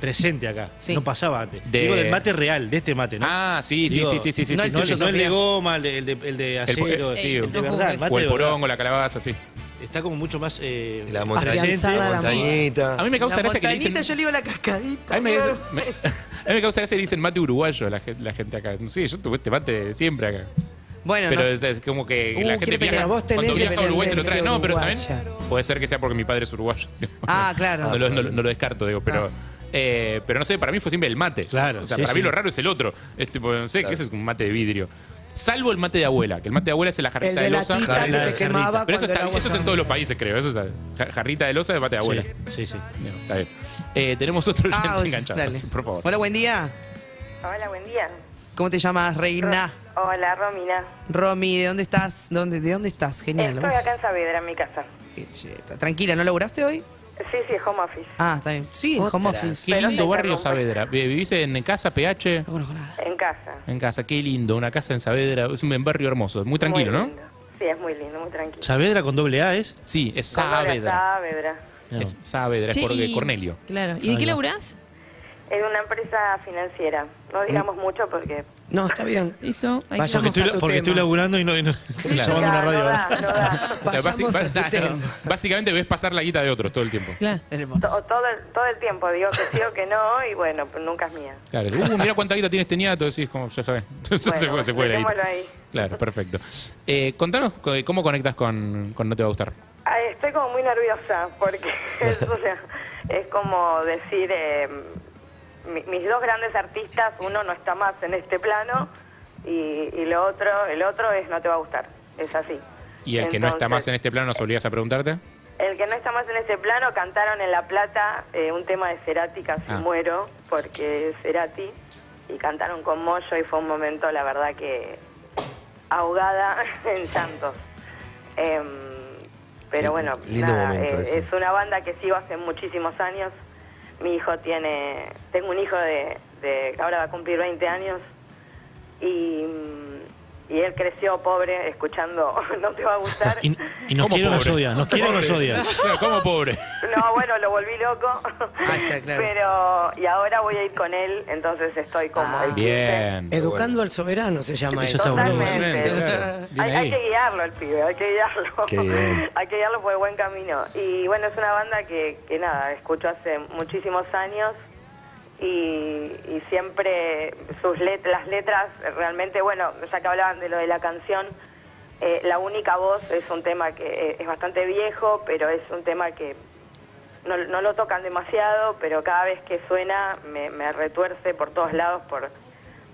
presente acá. Sí. No pasaba antes. De... Digo, del mate real, de este mate, ¿no? Ah, sí, Digo, sí, sí, sí, sí. No, sí, no, sí, no, sí, no el de goma, el de, el de, el de acero, el, el, sí, el, el de verdad. El mate o el porongo, la calabaza, sí. Está como mucho más eh, la montañita, la montañita. A mí me causa la gracia que dicen... yo le digo la cascadita. A mí me, me, a mí me causa gracia que dicen mate uruguayo la, la gente acá. Sí, yo tuve este mate siempre acá. Bueno, pero no, es, es como que uh, la gente viaja, vos tenés cuando viaja a Uruguay te lo trae. No, pero uruguaya. También puede ser que sea porque mi padre es uruguayo. Ah, claro. No, ah, lo, no, no lo descarto, digo, pero... Ah. Eh, pero no sé, para mí fue siempre el mate. Claro. O sea, sí, para sí. mí lo raro es el otro. Este, no sé, claro. que ese es un mate de vidrio. Salvo el mate de abuela, que el mate de abuela es la jarrita el de, de la loza. Jarrita que te quemaba. Pero eso, está, eso es en todos los países, creo. Eso es jarrita de loza de mate de abuela. Sí, sí. sí. Bien, está bien. Eh, tenemos otro ah, oyente enganchado. Dale. Por favor. Hola, buen día. Hola, buen día. ¿Cómo te llamas, Reina? Ro Hola, Romina. Romy, ¿de dónde estás? ¿Dónde, ¿De dónde estás? Genial. Estoy acá en Saavedra, en mi casa. Qué cheta. Tranquila, ¿no laburaste hoy? Sí, sí, home office. Ah, está bien. Sí, Otra. home office. Qué lindo barrio Saavedra. ¿Vivís en casa, P H? No conozco nada. En casa. En casa, qué lindo. Una casa en Saavedra. Es un barrio hermoso. Muy tranquilo, muy lindo, ¿no? Sí, es muy lindo, muy tranquilo. ¿Saavedra con doble A es? Sí, es Saavedra. Saavedra. No. Es Saavedra, sí, es por Cornelio. Claro. ¿Y de qué laburás? En una empresa financiera. No digamos ¿Mm? mucho porque... No, está bien. Listo. Vayamos estoy, a tu porque tema. estoy laburando y no... Y no estoy claro. llamando a una radio ahora. No da, no da. Básic, claro. Básicamente ves pasar la guita de otros todo el tiempo. Claro. Todo, todo, el, todo el tiempo. Digo que sí o que no y bueno, nunca es mía. Claro. Uh, mirá cuánta guita tienes tenía. Tú decís, como ya sabes. Entonces bueno, se fue, se fue la guita. Ahí. Claro, perfecto. Eh, contanos cómo conectas con, con No te va a gustar. Ay, estoy como muy nerviosa porque o sea, es como decir... Eh, mis dos grandes artistas, uno no está más en este plano y, y lo otro, el otro es No te va a gustar, es así. ¿Y el Entonces, que no está más en este plano nos obligas a preguntarte? El que no está más en este plano cantaron en La Plata eh, un tema de Cerati, casi ah. muero, porque es Cerati, y cantaron con Moyo y fue un momento, la verdad que ahogada en llantos. Eh, pero bueno, lindo nada, momento eh, es una banda que sigo hace muchísimos años. Mi hijo tiene... Tengo un hijo de, de... Ahora va a cumplir veinte años. Y... Y él creció pobre escuchando No te va a gustar. Y, y nos quiere o nos odia. Nos quiere o nos odia. ¿Cómo pobre? No, bueno, lo volví loco. Ah, está claro. Pero... Y ahora voy a ir con él. Entonces estoy como... Ah, bien. Educando bueno. al soberano se llama eso. Totalmente. Hay, hay que guiarlo al pibe. Hay que guiarlo. Qué bien. Hay que guiarlo por el buen camino. Y bueno, es una banda que, que nada, escucho hace muchísimos años. Y, y siempre sus let, las letras realmente, bueno, ya que hablaban de lo de la canción, eh, La única voz es un tema que eh, es bastante viejo, pero es un tema que no, no lo tocan demasiado, pero cada vez que suena me, me retuerce por todos lados por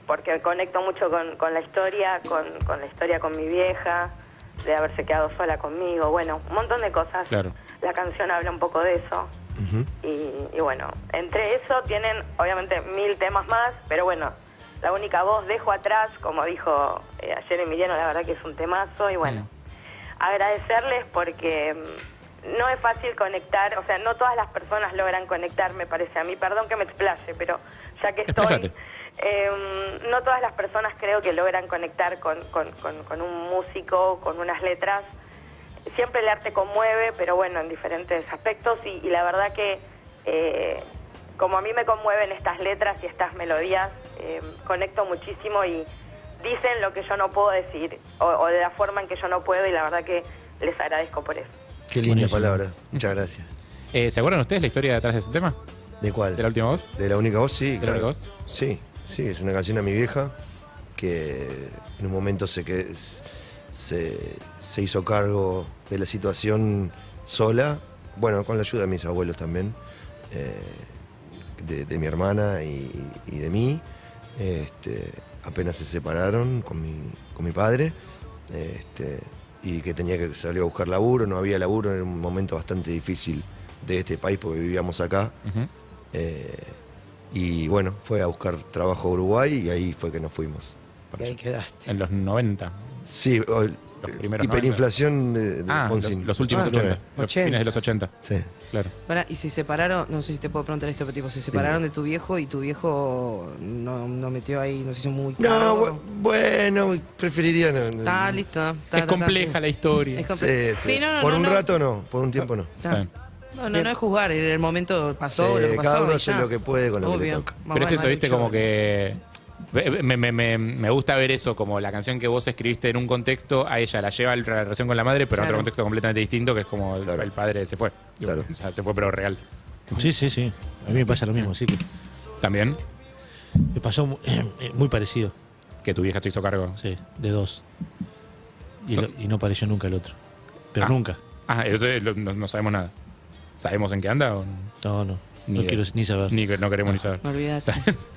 porque conecto mucho con, con la historia, con, con la historia con mi vieja, de haberse quedado sola conmigo, bueno, un montón de cosas. Claro. La canción habla un poco de eso. Uh-huh. y, y bueno, entre eso tienen obviamente mil temas más, pero bueno, La única voz, Dejo Atrás, como dijo eh, ayer Emiliano, la verdad que es un temazo y bueno, uh-huh. agradecerles porque mmm, no es fácil conectar, o sea, no todas las personas logran conectar, me parece a mí, perdón que me explaye, pero ya que estoy, eh, no todas las personas creo que logran conectar con, con, con, con un músico, con unas letras. Siempre el arte conmueve, pero bueno, en diferentes aspectos y, y la verdad que eh, como a mí me conmueven estas letras y estas melodías, eh, conecto muchísimo y dicen lo que yo no puedo decir o, o de la forma en que yo no puedo y la verdad que les agradezco por eso. Qué linda palabra, muchas gracias. Eh, ¿Se acuerdan ustedes la historia detrás de ese tema? ¿De cuál? ¿De La última voz? De La única voz, sí. ¿De claro. La única voz? Sí, sí, es una canción a mi vieja que en un momento se quedó... Se, se hizo cargo de la situación sola, bueno, con la ayuda de mis abuelos también, eh, de, de mi hermana y, y de mí. Este, apenas se separaron con mi, con mi padre este, y que tenía que salir a buscar laburo, no había laburo, era un momento bastante difícil de este país porque vivíamos acá. Uh-huh. eh, y bueno, fue a buscar trabajo a Uruguay y ahí fue que nos fuimos. Y ahí quedaste. En los noventa. Sí, o, los hiperinflación noventa. de, de ah, los, los últimos ah, ochenta, los fines de los ochenta. Sí, claro. Para, y se separaron, no sé si te puedo preguntar esto, pero tipo, se separaron sí. de tu viejo y tu viejo no, no metió ahí, no se hizo muy caro. No, bueno, preferiría no. no está listo. Está, es compleja está, la historia. Comple sí, sí. Sí, no, no, por no, un no. rato no, por un tiempo no. Está. Está. No, no, no es juzgar, el momento pasó, sí, lo que pasó. Cada uno hace lo que puede con lo Obvio. que le toca. Pero Mamá es eso, viste, como que... Me, me, me, me gusta ver eso, como la canción que vos escribiste en un contexto, a ella la lleva la relación con la madre, pero claro. en otro contexto completamente distinto, que es como claro. el padre se fue. Claro. O sea, se fue, pero real. Sí, sí, sí. A mí me pasa lo mismo, sí. Que... ¿También? Me pasó eh, muy parecido. ¿Que tu vieja se hizo cargo? Sí, de dos. Y, so... el, y no apareció nunca el otro. Pero ah. nunca. Ah, eso es, lo, no, no sabemos nada. ¿Sabemos en qué anda? O... No, no. Ni no idea. Quiero ni saber. Ni, no queremos no, ni saber. Olvídate.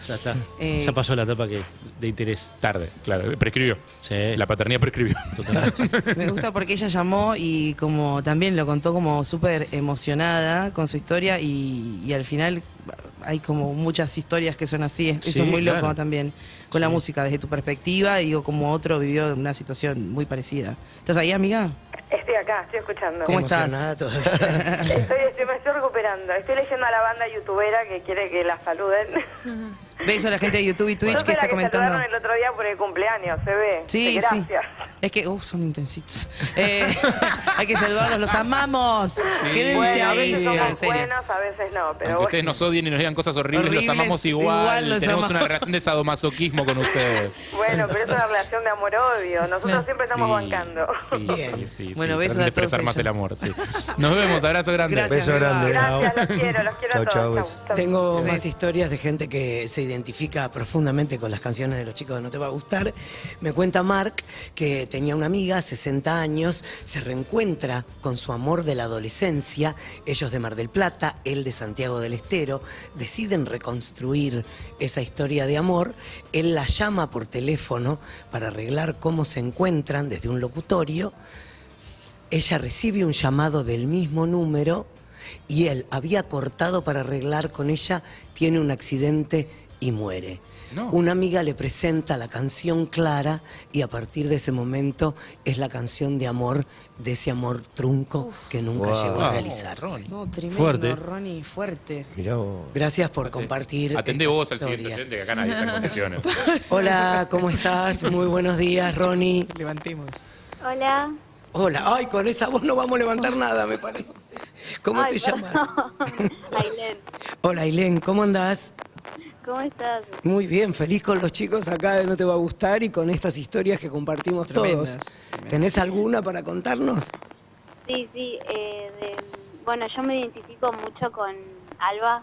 Ya está. Eh, ya pasó la etapa que, de interés. Tarde, claro. Prescribió. Sí. La paternidad prescribió. Totalmente. Me gusta porque ella llamó y como también lo contó como súper emocionada con su historia y, y al final hay como muchas historias que son así. Eso sí, es muy loco, claro, también. Con sí. la música, desde tu perspectiva, y digo, como otro vivió una situación muy parecida. ¿Estás ahí, amiga? Estoy acá, estoy escuchando. ¿Cómo estás? Estoy, estoy, me estoy recuperando. Estoy leyendo a la banda youtubera que quiere que la saluden. ¿Ves a la gente de YouTube y Twitch bueno, que está que comentando? Se el otro día por el cumpleaños, se ve. Sí, gracias. Sí. Es que, uh, son intensitos. Eh, hay que saludarlos, los amamos. Sí. Quédense bueno, a veces ahí, somos buenos, a veces no. Pero bueno. Ustedes nos odien y nos digan cosas horribles, horribles los amamos igual. igual los Tenemos amamos. una relación de sadomasoquismo con ustedes. Bueno, pero es una relación de amor-odio. Nosotros siempre estamos sí, bancando. Sí, sí, sí. Bueno, sí. besos a todos. Expresar más ellos. el amor. Sí. Nos vemos, abrazo grande. Gracias, beso grande. Gracias, los quiero, los quiero chau, a todos. Chau, chau. Tengo más historias de gente que se identifica profundamente con las canciones de los chicos de No te va a gustar. Me cuenta Mark que tenía una amiga, sesenta años, se reencuentra con su amor de la adolescencia, ellos de Mar del Plata, él de Santiago del Estero, deciden reconstruir esa historia de amor, él la llama por teléfono para arreglar cómo se encuentran desde un locutorio, ella recibe un llamado del mismo número y él había cortado para arreglar con ella, tiene un accidente y muere. No. Una amiga le presenta la canción Clara y a partir de ese momento es la canción de amor, de ese amor trunco Uf, que nunca wow. llegó a realizarse. Oh, Ronnie. No, tremendo, fuerte. Ronnie, fuerte. Mirá vos. Gracias por compartir. Atendé vos al siguiente oyente que acá nadie está en condiciones. Hola, ¿cómo estás? Muy buenos días, Ronnie. Levantemos. Hola. Hola, ay, con esa voz no vamos a levantar nada, me parece. ¿Cómo ay, te llamas? Ailén. Hola, Ailén, ¿cómo andás? ¿Cómo estás? Muy bien, feliz con los chicos acá de No te va a gustar y con estas historias que compartimos tremendas, todos. Tremendas. ¿Tenés alguna para contarnos? Sí, sí. Eh, de, bueno, yo me identifico mucho con Alba.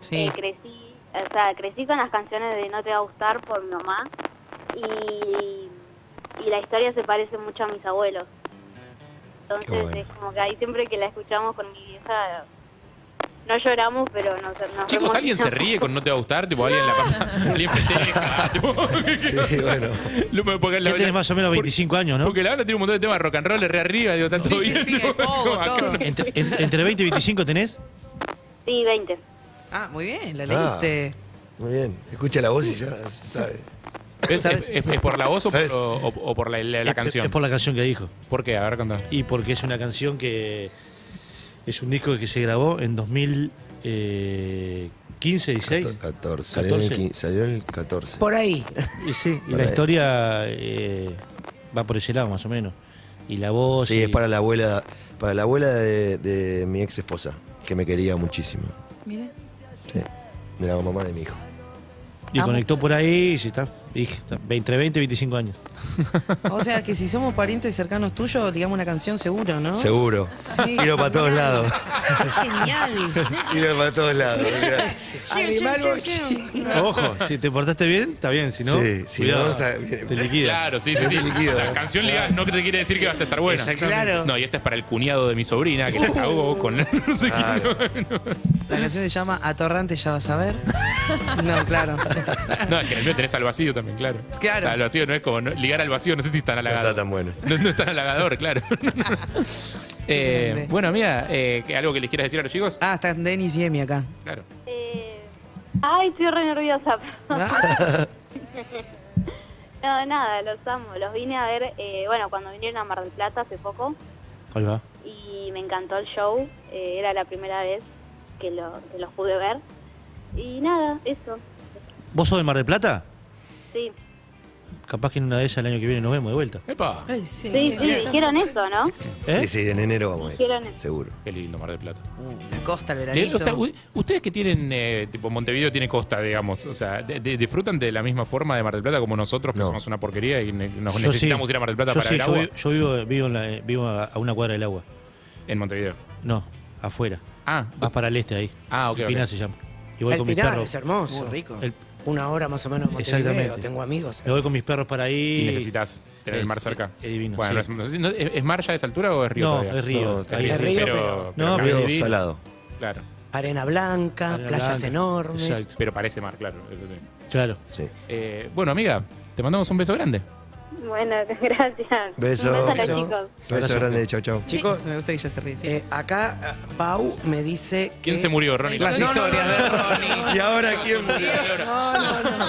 Sí. Eh, crecí, o sea, crecí con las canciones de No te va a gustar por mi mamá y... y la historia se parece mucho a mis abuelos. Entonces bueno. es como que ahí siempre que la escuchamos con mi vieja, no lloramos, pero nos, nos Chicos, vemos. ¿Alguien se ríe con No te va a gustar? Tipo, alguien la pasa, alguien festeja. Sí, bueno. ¿Qué la tenés más o menos veinticinco años, no? Porque la banda tiene un montón de temas, rock and roll, re arriba, digo, tanto sí, sí, sí, todo, todo. Entre, en, ¿Entre veinte y veinticinco tenés? Sí, veinte. Ah, muy bien, la leíste. Ah, muy bien, escucha la voz y ya sabes. ¿Es, es, es, ¿Es por la voz o por, o, o por la, la, la es, canción? Es por la canción que dijo. ¿Por qué? A ver, contá. Y porque es una canción que... Es un disco que se grabó en dos mil quince, dieciséis. catorce. catorce. Salió en el catorce. Por ahí. Y sí, y la ahí. historia eh, va por ese lado más o menos. Y la voz... Sí, y... es para la abuela, para la abuela de, de mi ex esposa, que me quería muchísimo. Mira. Sí, de la mamá de mi hijo. Y Amo. conectó por ahí y sí, está... Entre veinte y veinticinco años. O sea que si somos parientes cercanos tuyos, digamos una canción seguro, ¿no? Seguro. Sí. Tiro para todos lados. Genial. Tiro para todos lados. Sí, sí, sí, sí. Ojo, si te portaste bien, está bien. Si no, sí, si cuidado, no o sea, te liquida. Claro, sí, sí, sí. O sea, canción legal no te quiere decir que vas a estar buena. Claro. No, y esta es para el cuñado de mi sobrina que uh. la cagó con no sé claro. quién. No, no. La canción se llama Atorrante, ya vas a ver. No, claro. No, es que en el mío tenés Al vacío también, claro. Claro. O sea, Al vacío no es como... ¿no? Ligar al vacío, no sé si es tan halagador. No está tan bueno. No, no es tan halagador, claro. eh, bueno, amiga, eh, ¿algo que les quieras decir a los chicos? Ah, están Denis y Emi acá. Claro. Eh, ay, estoy re nerviosa. ¿Ah? No, nada, los amo. Los vine a ver, eh, bueno, cuando vinieron a Mar del Plata hace poco. Ahí va. Y me encantó el show. Eh, era la primera vez que, lo, que los pude ver. Y nada, eso. ¿Vos sos de Mar del Plata? Sí. Capaz que en una de ellas el año que viene nos vemos de vuelta. ¡Epa! Ay, sí, sí, sí dijeron eso, ¿no? ¿Eh? Sí, sí, en enero vamos a ir. Seguro. Qué lindo Mar del Plata. Uh, la costa, el veranito. O sea, ustedes que tienen, eh, tipo Montevideo tiene costa, digamos. O sea, de, de, ¿disfrutan de la misma forma de Mar del Plata como nosotros, que no. somos una porquería y nos yo necesitamos sí. ir a Mar del Plata yo para sí, el agua? Yo, yo vivo, vivo, en la, vivo a una cuadra del agua. ¿En Montevideo? No, afuera. Ah. Vas para el este ahí. Ah, ok. El Pinar okay. se llama. Y voy el con Pinar mis perros. Es hermoso. Muy rico. El, Una hora más o menos de Montevideo, tengo amigos. Me voy con mis perros para ahí. Y necesitas tener el mar cerca. Es divino. Bueno, sí. ¿Es mar ya a esa altura o es río? No, todavía? es río. No, ahí es río, pero, pero, pero no, pero salado. Claro. Arena blanca, Arena playas blanca. enormes. Exacto. Pero parece mar, claro. Eso sí. Claro. Sí. Eh, bueno, amiga, te mandamos un beso grande. Bueno, gracias. Besos. Un beso a los chicos. Beso grande, chau, chau. Chicos, me gusta que ya se ríe. ¿Sí? Eh, acá, Pau me dice. ¿Quién que se murió, Ronnie? Las no, historias no, no, no, de Ronnie. ¿Y ahora quién murió? No, no, no.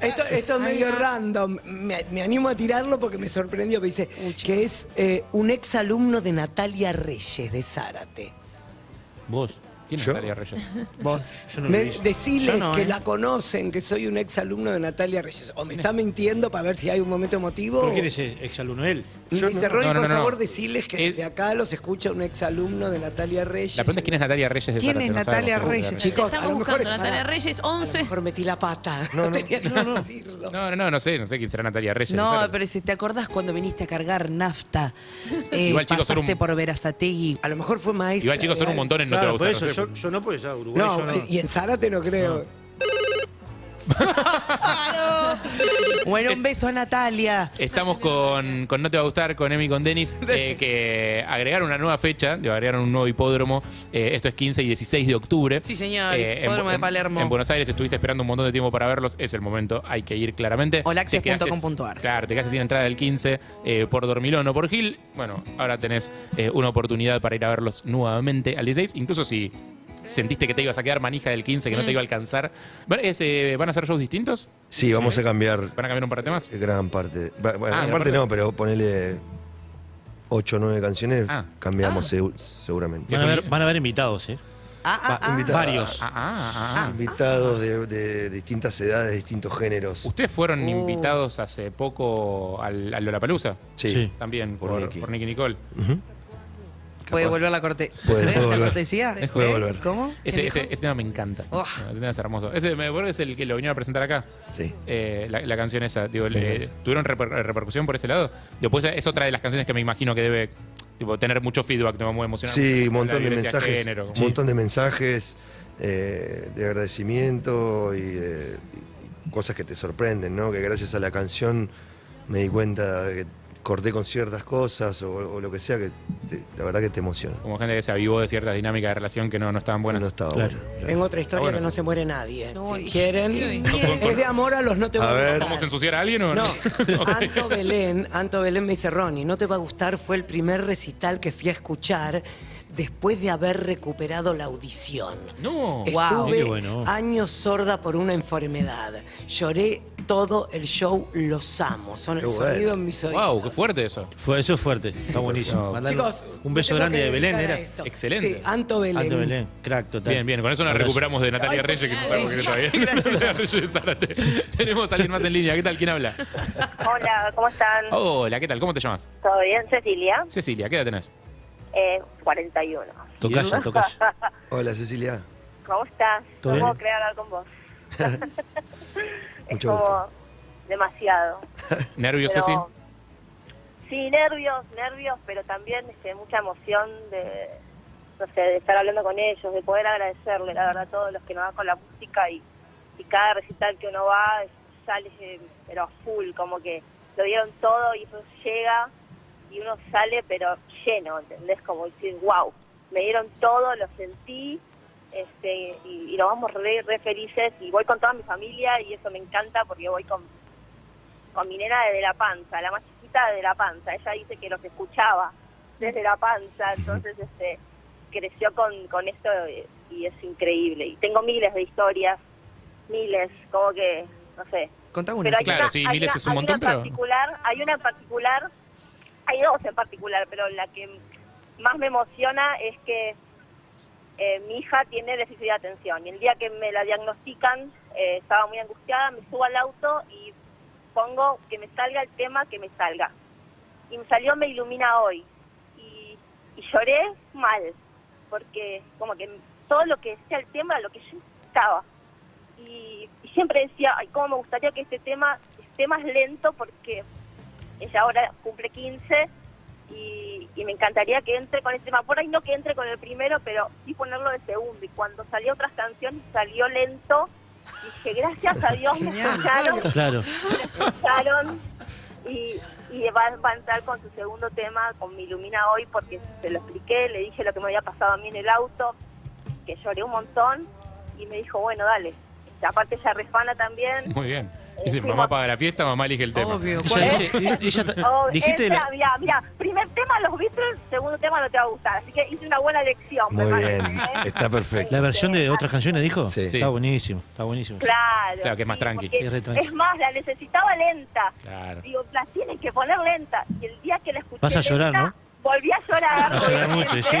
Esto, esto es medio random. Me, me animo a tirarlo porque me sorprendió. Me dice que es eh, un ex alumno de Natalia Reyes, de Zárate. ¿Vos? ¿Quién es Natalia Reyes? Vos. Yo no me, deciles no, que eh. la conocen, que soy un ex alumno de Natalia Reyes. O me está mintiendo para ver si hay un momento emotivo. ¿Por qué eres ex alumno él? Yo dice, no, Ronnie, no, no, por no, no, favor, no. deciles que es... de acá los escucha un ex alumno de Natalia Reyes. La pregunta es quién es Natalia Reyes de ¿Quién Zárate? es no Natalia Reyes? Reyes. Chicos, estamos a lo mejor buscando. Es... Natalia Reyes, once. A lo mejor metí la pata. No, no, tenía no, no. que decirlo. No, no, no, no sé, no sé quién será Natalia Reyes. No, pero si te acordás cuando viniste a cargar nafta, eh, igual, chicos, pasaste un... por Verazategui. A lo mejor fue maestra. Igual, chicos, son un montón en No te va a gustar. Yo, yo no, pues ya, Uruguay no, yo no. Y en Zárate no creo. No. Bueno, un beso a Natalia. Estamos con, con No te va a gustar, con Emi, con Denis, eh, que agregaron una nueva fecha, agregaron un nuevo hipódromo. Eh, esto es quince y dieciséis de octubre. Sí, señor, eh, hipódromo en, de Palermo. En, en Buenos Aires estuviste esperando un montón de tiempo para verlos. Es el momento, hay que ir claramente. Olaxes punto com puntuar. Claro, te quedaste sin entrada el quince eh, por Dormilón o por Gil. Bueno, ahora tenés eh, una oportunidad para ir a verlos nuevamente al dieciséis, incluso si... sentiste que te ibas a quedar manija del quince, que mm. no te iba a alcanzar. ¿Van a hacer shows distintos? Sí, vamos a cambiar. ¿Van a cambiar un par de temas? Gran parte. Bueno, ah, gran, gran parte, parte no, pero ponele ocho o nueve canciones, ah. cambiamos ah. seg seguramente. Van a, ver, van a haber invitados, ¿eh? Ah, ah, ah. Invitados, varios. Ah, ah, ah, ah. Invitados de, de distintas edades, de distintos géneros. ¿Ustedes fueron oh. invitados hace poco al, al Lollapalooza? Sí. sí. También, por, por, Nicky. por Nicky Nicole. Uh-huh. ¿Puede volver la, corte ¿Puede ¿Puede volver. la cortesía? ¿Puede ¿Eh? volver? ¿Cómo? Ese, ese, ese tema me encanta. Oh. Ese tema es hermoso. Ese me acuerdo es el que lo vinieron a presentar acá. Sí. Eh, la, la canción esa. Digo, le, ¿Tuvieron reper, repercusión por ese lado? Después es otra de las canciones que me imagino que debe tipo, tener mucho feedback. Te va muy emocionar. Sí, un montón de mensajes. Género, un sí. montón de mensajes eh, de agradecimiento y, eh, y cosas que te sorprenden, ¿no? Que gracias a la canción me di cuenta que corté con ciertas cosas o, o lo que sea, que te, la verdad que te emociona. Como gente que se avivó de ciertas dinámicas de relación que no, no estaban buenas. No estaba claro. buena. Claro. En otra historia ah, bueno. que no se muere nadie. No, si quieren, es de amor a los no te va a gustar. ¿Vamos a ensuciar a alguien o no? No. Anto Belén, Anto Belén me dice, Ronnie, No te va a gustar fue el primer recital que fui a escuchar después de haber recuperado la audición. No, estuve wow. bueno. años sorda por una enfermedad. Lloré todo el show, los amo. Son el qué sonido bueno. en mis oídos. Wow, qué fuerte eso. Fue, eso es fuerte. Está buenísimo. No. Chicos, un beso grande de Belén, era. Esto. Excelente. Sí, Anto Belén. Anto Belén, crack total. Bien, bien, con eso nos Abrazo. recuperamos de Natalia Ay, Reyes, que no sabemos que está bien. Gracias. Tenemos a alguien más en línea. ¿Qué tal? ¿Quién habla? Hola, ¿cómo están? Hola, ¿qué tal? ¿Cómo te llamas? Todo bien, Cecilia. Cecilia, ¿qué edad tenés? Eh, cuarenta y uno. Tocaya, tocaya. Hola, Cecilia. ¿Cómo estás? No puedo creer hablar con vos. Es Mucho como gusto. demasiado. ¿Nervios, Ceci? Sí, nervios, nervios, pero también este, mucha emoción de, no sé, de estar hablando con ellos, de poder agradecerle, la verdad, a todos los que nos dan con la música y, y cada recital que uno va sale, pero full, como que lo dieron todo y eso llega. Y uno sale, pero lleno, ¿entendés? Como decir, wow, me dieron todo, lo sentí, este y, y nos vamos re, re felices. Y voy con toda mi familia y eso me encanta porque voy con, con mi nena desde la panza, la más chiquita desde la panza. Ella dice que los escuchaba desde la panza, entonces este creció con, con esto y es increíble. Y tengo miles de historias, miles, como que, no sé. Contá una. Claro, una, sí, miles una, es un montón, una pero... particular, hay una en particular... Hay dos en particular, pero la que más me emociona es que eh, mi hija tiene déficit de atención. Y el día que me la diagnostican, eh, estaba muy angustiada, me subo al auto y pongo que me salga el tema que me salga. Y me salió Me Ilumina Hoy. Y, y lloré mal, porque como que todo lo que decía el tema era lo que yo estaba. Y, y siempre decía, ay, cómo me gustaría que este tema esté más lento porque... Ella ahora cumple quince y, y me encantaría que entre con este tema. Por ahí no que entre con el primero, pero sí ponerlo de segundo. Y cuando salió otras canciones, salió lento. Y dije, gracias a Dios, me escucharon. Claro. Me escucharon. Y, y va, va a entrar con su segundo tema, con Mi Ilumina Hoy, porque se lo expliqué. Le dije lo que me había pasado a mí en el auto. que lloré un montón y me dijo, bueno, dale. Aparte ella refana también. Muy bien. Dice, eh, mamá paga la fiesta, mamá elige el tema. Obvio. Mira, mira, primer tema los Beatles, segundo tema No te va a gustar. Así que hice una buena elección. Muy bien, ¿eh? Está perfecto. ¿La versión de otras canciones dijo? Sí. Está buenísimo, está buenísimo. Claro. Claro, que es más sí, tranqui. Es, tranqui. Es más, la necesitaba lenta. Claro. Digo, la tienen que poner lenta. Y el día que la escuché vas a llorar, lenta, ¿no? Volví a llorar. Vas a llorar mucho, sí.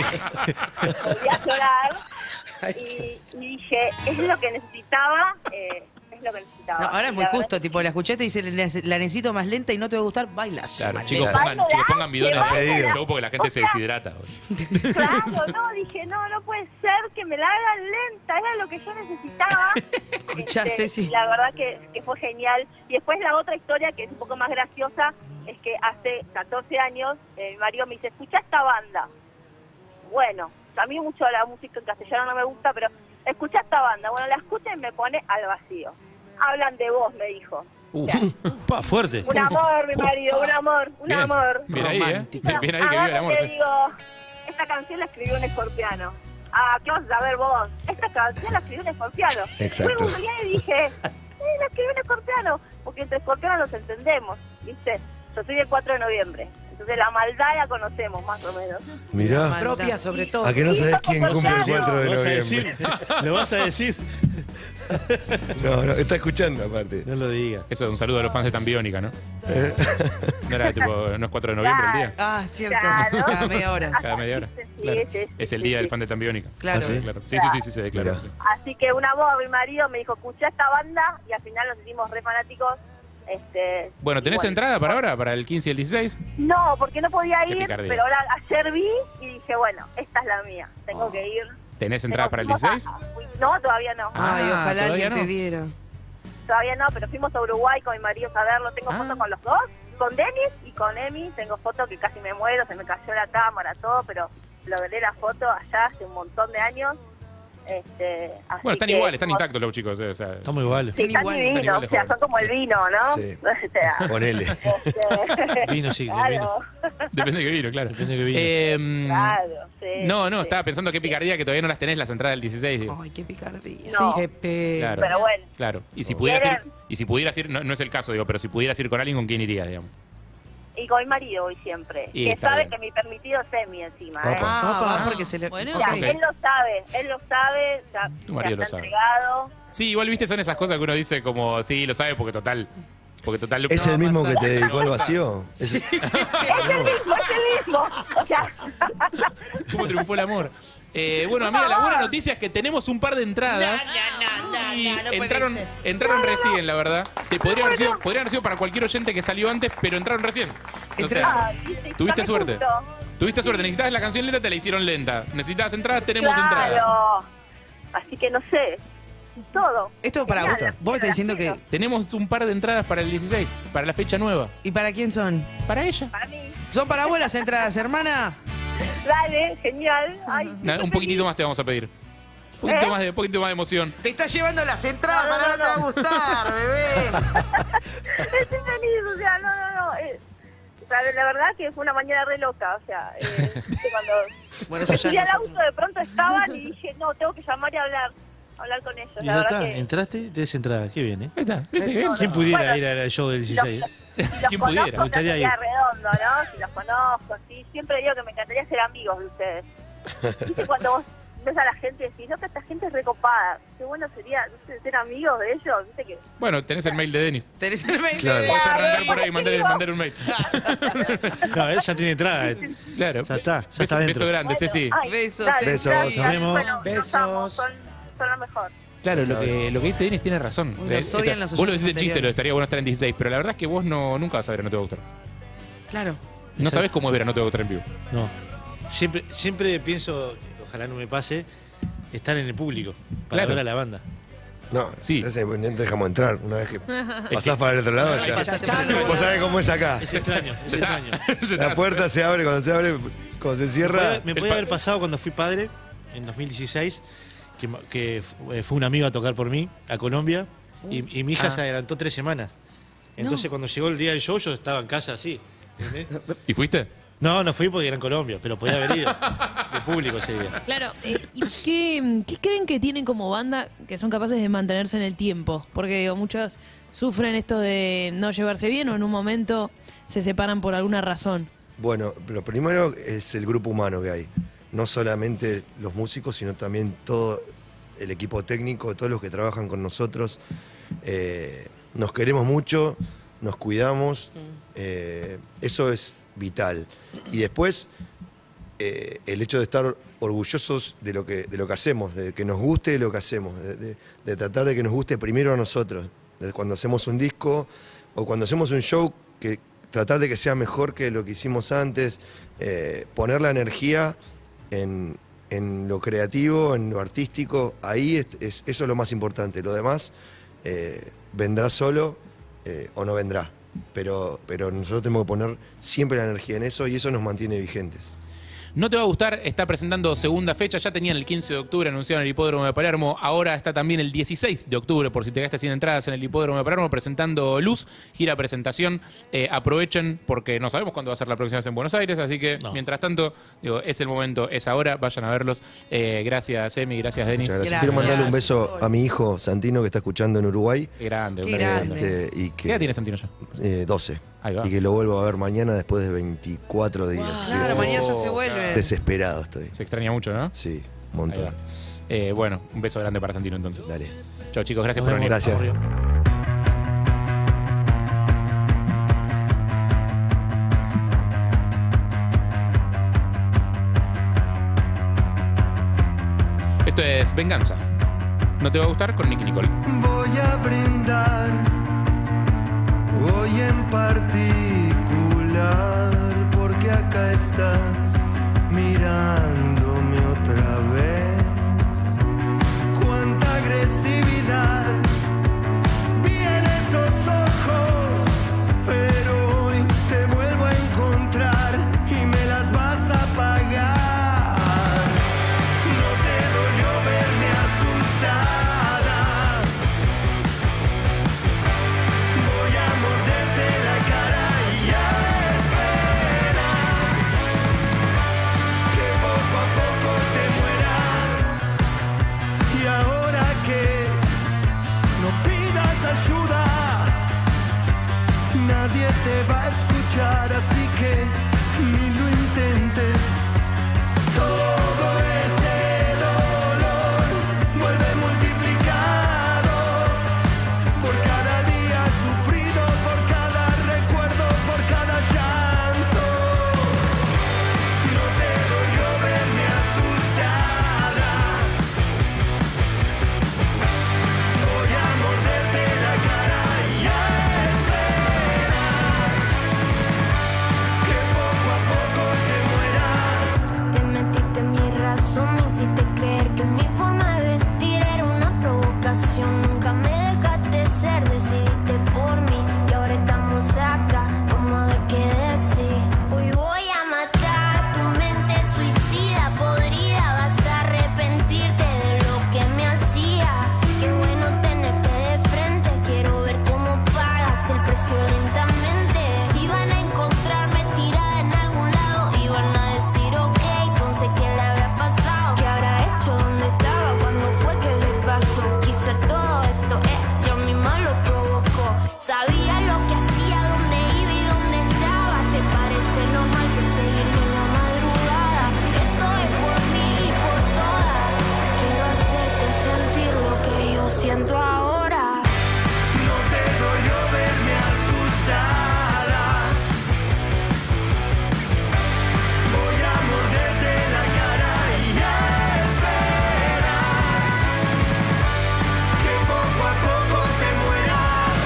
Volví a llorar. Y, y dije, es lo que necesitaba, eh, es lo que necesitaba. No, ahora es muy justo, es... tipo, la escuchaste y dices, la necesito más lenta y no te va a gustar, bailas. Claro, mal, chicos, pongan, chicos, pongan bidones de show porque la gente o sea, se deshidrata. Hoy. Claro, no, dije, no, no puede ser que me la hagan lenta, era lo que yo necesitaba. Escuchá, este, Ceci. La verdad que, que fue genial. Y después la otra historia, que es un poco más graciosa, es que hace catorce años, eh, mi marido me dice, escuchá esta banda. Bueno. A mí mucho la música en castellano no me gusta, pero escuchá esta banda. Bueno, la escucha y me pone Al Vacío. Hablan de vos, me dijo. Uh, o sea, pa, fuerte. Un amor, mi marido, uh, un amor, un bien, amor. Bien ahí, ¿eh? Bien, bien ahí que vive el amor. Te sí. digo, esta canción la escribió un escorpiano. Ah, ¿qué vas a saber vos? Esta canción la escribió un escorpiano. Exacto. Fui un día y dije, sí, la escribió un escorpiano. Porque entre escorpianos los entendemos, ¿viste? Yo soy del cuatro de noviembre. Entonces la maldad la conocemos, más o menos. Mirá. Propia, sobre todo. A que no sabés quién cumple el cuatro de noviembre. ¿Lo vas a decir? No, no, está escuchando, aparte. No lo diga. Eso es un saludo a los fans de Tan Biónica, ¿no? ¿Eh? No era tipo, no es cuatro de noviembre el día. Ah, cierto. Claro. Cada media hora. Cada media hora. Claro. Es el día del fan de Tan Biónica. Claro. Sí, claro. Sí, sí, sí, sí, se declaró. Sí. Así que una voz, mi marido me dijo, escuchá esta banda y al final nos hicimos re fanáticos. Este, bueno, ¿tenés bueno, entrada para ahora? ¿Para el quince y el dieciséis? No, porque no podía ir, pero ahora ayer vi y dije, bueno, esta es la mía, tengo oh. que ir. ¿Tenés entrada para el dieciséis? A, no, todavía no. Ay, ah, ojalá alguien no? te diera. Todavía no, pero fuimos a Uruguay con mi marido a verlo, tengo ah. fotos con los dos, con Denis y con Emi, tengo fotos que casi me muero, se me cayó la cámara, todo, pero logré la foto allá hace un montón de años. Este, así bueno, están que, iguales, están intactos los chicos. O sea, estamos iguales. Sí, están iguales, divinos, están iguales, o sea, son como el vino, ¿no? Sí. O sea, ponele. Este... Vino, sí, claro. Vino. Depende de qué vino, claro. Depende de qué vino. Eh, claro, sí. No, no, sí. Estaba pensando qué picardía que todavía no las tenés las entradas del dieciséis. Digo. Ay, qué picardía. No. Sí, qué claro. Pero bueno. Claro. Y si pudieras ir, y si pudieras ir no, no es el caso, digo, pero si pudieras ir con alguien, ¿con quién irías, digamos? Y con mi marido hoy siempre. Y que sabe bien. Que mi permitido es Emi encima. Opa. ¿Eh? Ah, ah, porque se le... Bueno, okay. Okay. Él lo sabe, él lo sabe, ya, tu marido ya está lo entregado. Sabe. Sí, igual, viste, son esas cosas que uno dice como, sí, lo sabe porque total... Porque total, ¿es no el mismo que te dedicó al vacío? Sí. Es el mismo, es el mismo. O sea. ¿Cómo triunfó el amor? Eh, bueno, amiga, la buena noticia es que tenemos un par de entradas. No, no, no, no, no, no entraron, entraron no, no. recién, la verdad. Te podrían haber sido, podrían haber sido para cualquier oyente que salió antes, pero entraron recién. O sea, tuviste suerte. Tuviste suerte. Necesitabas la canción lenta, te la hicieron lenta. Necesitabas entradas, tenemos claro. entradas. Así que no sé. Todo. Esto para vos. Vos estás diciendo que tenemos un par de entradas para el dieciséis, para la fecha nueva. ¿Y para quién son? Para ella. Para mí. ¿Son para vos las entradas, hermana? Dale, genial. Ay, no, un poquitito más te vamos a pedir. Un poquito, ¿Eh? más de, un poquito más de emoción. Te estás llevando las entradas, no, no, para no, no, no te va a gustar, bebé. Estoy feliz, o sea, no, no, no. Eh, la verdad que fue una mañana re loca, o sea, eh, cuando bueno, eso ya no al auto otro. De pronto estaban y dije, no, tengo que llamar y hablar. Hablar con ellos. Y la no está, que... entraste, tenés entrada, qué bien, ¿eh? Ahí está, ¿quién bien? Pudiera bueno, ir al show del dieciséis? Si los, si ¿quién pudiera? Me encantaría ir. Redondo, ¿no? Si los conozco, sí. Siempre digo que me encantaría ser amigos de ustedes. ¿Viste cuando vos ves a la gente y decís, no, que esta gente es recopada? Qué bueno sería, no sé, ser amigos de ellos, ¿viste que? Bueno, tenés el mail de Denis. Tenés el mail claro. de Denis. Podés arrancar por ahí y mandar, mandar un mail. No, él ya tiene entrada. Claro. Ya está, ya beso, está dentro. Beso grande, Ceci. Bueno, besos, besos. Nos vemos. Besos. Lo mejor. Claro, lo que, lo que dice Denis tiene razón. Uy, los odian esto, las vos lo decís el chiste, lo estaría bueno estar en dieciséis, pero la verdad es que vos no, nunca vas a ver a No te va a gustar. Claro. No o sea, sabés cómo es ver a No te va a gustar en vivo. No. Siempre, siempre pienso, ojalá no me pase, estar en el público para claro. ver a la banda. No, sí. No te dejamos entrar una vez que pasás es que, para el otro lado. No, ya. Vos sabés cómo es acá. Es extraño, es extraño. La puerta se abre, cuando se abre, cuando se cierra. Me podía haber pasado cuando fui padre, en dos mil dieciséis. Que, que fue un amigo a tocar por mí a Colombia y, y mi hija ah. se adelantó tres semanas. Entonces no. cuando llegó el día del show yo estaba en casa así. ¿Entendés? ¿Y fuiste? No, no fui porque era en Colombia, pero podía haber ido. De público ese día. Claro. Eh, ¿y qué, qué creen que tienen como banda que son capaces de mantenerse en el tiempo? Porque digo, muchas sufren esto de no llevarse bien o en un momento se separan por alguna razón. Bueno, lo primero es el grupo humano que hay. No solamente los músicos, sino también todo el equipo técnico, todos los que trabajan con nosotros. Eh, nos queremos mucho, nos cuidamos. Eh, eso es vital. Y después, eh, el hecho de estar orgullosos de lo que, de lo que hacemos, de que nos guste lo que hacemos, de, de, de tratar de que nos guste primero a nosotros. Desde cuando hacemos un disco o cuando hacemos un show, que tratar de que sea mejor que lo que hicimos antes, eh, poner la energía en, en lo creativo, en lo artístico, ahí es, es, eso es lo más importante. Lo demás eh, vendrá solo eh, o no vendrá. Pero, pero nosotros tenemos que poner siempre la energía en eso y eso nos mantiene vigentes. No te va a gustar, está presentando segunda fecha, ya tenían el quince de octubre anunciado en el Hipódromo de Palermo, ahora está también el dieciséis de octubre, por si te gastas cien entradas en el Hipódromo de Palermo, presentando Luz, gira presentación, eh, aprovechen porque no sabemos cuándo va a ser la próxima vez en Buenos Aires, así que no. Mientras tanto, digo, es el momento, es ahora, vayan a verlos. Eh, gracias Emi, gracias Denis. Muchas gracias. Gracias. Quiero mandarle un beso a mi hijo Santino que está escuchando en Uruguay. Qué grande, qué grande. Este, y que, ¿qué edad tiene Santino ya? Eh, doce. Y que lo vuelvo a ver mañana después de veinticuatro días. Wow. Claro, oh, mañana ya se vuelve. Desesperado estoy. Se extraña mucho, ¿no? Sí, un montón. Eh, bueno, un beso grande para Santino entonces. Dale. Chau chicos, gracias bueno, por venir. Gracias. Aburrido. Esto es Venganza. No te va a gustar con Nicky Nicole. Voy a brindar. Hoy en particular, porque acá estás mirándome otra vez. Cuánta agresividad vienen esos ojos, pero hoy te vuelvo a encontrar y me las vas a pagar. No te dolió verme asustar. Nadie te va a escuchar, así que ni lo intentes. Todo ese dolor vuelve multiplicado por cada día sufrido, por cada recuerdo, por cada llanto. No te dolió verme asustada. Voy a morderte la cara y a esperar. Nunca me dejaste ser, decidiste por mí y ahora estamos acá, vamos a ver qué decir. Hoy voy a matar tu mente suicida, podrida, vas a arrepentirte de lo que me hacía. Qué bueno tenerte de frente, quiero ver cómo pagas el precio lentamente. Iban a encontrarme tirada en algún lado, iban a decir ok, entonces qué le habrá pasado, qué habrá hecho, dónde estaba, cuándo fue que le pasó. Todo esto es, yo misma lo provocó. Sabía lo que hacía, dónde iba y dónde estaba. ¿Te parece normal perseguirme en la madrugada? Esto es por mí y por todas. Quiero hacerte sentir lo que yo siento ahora. No te dolió verme asustada. Voy a morderte la cara y a esperar. Poco a poco te mueras.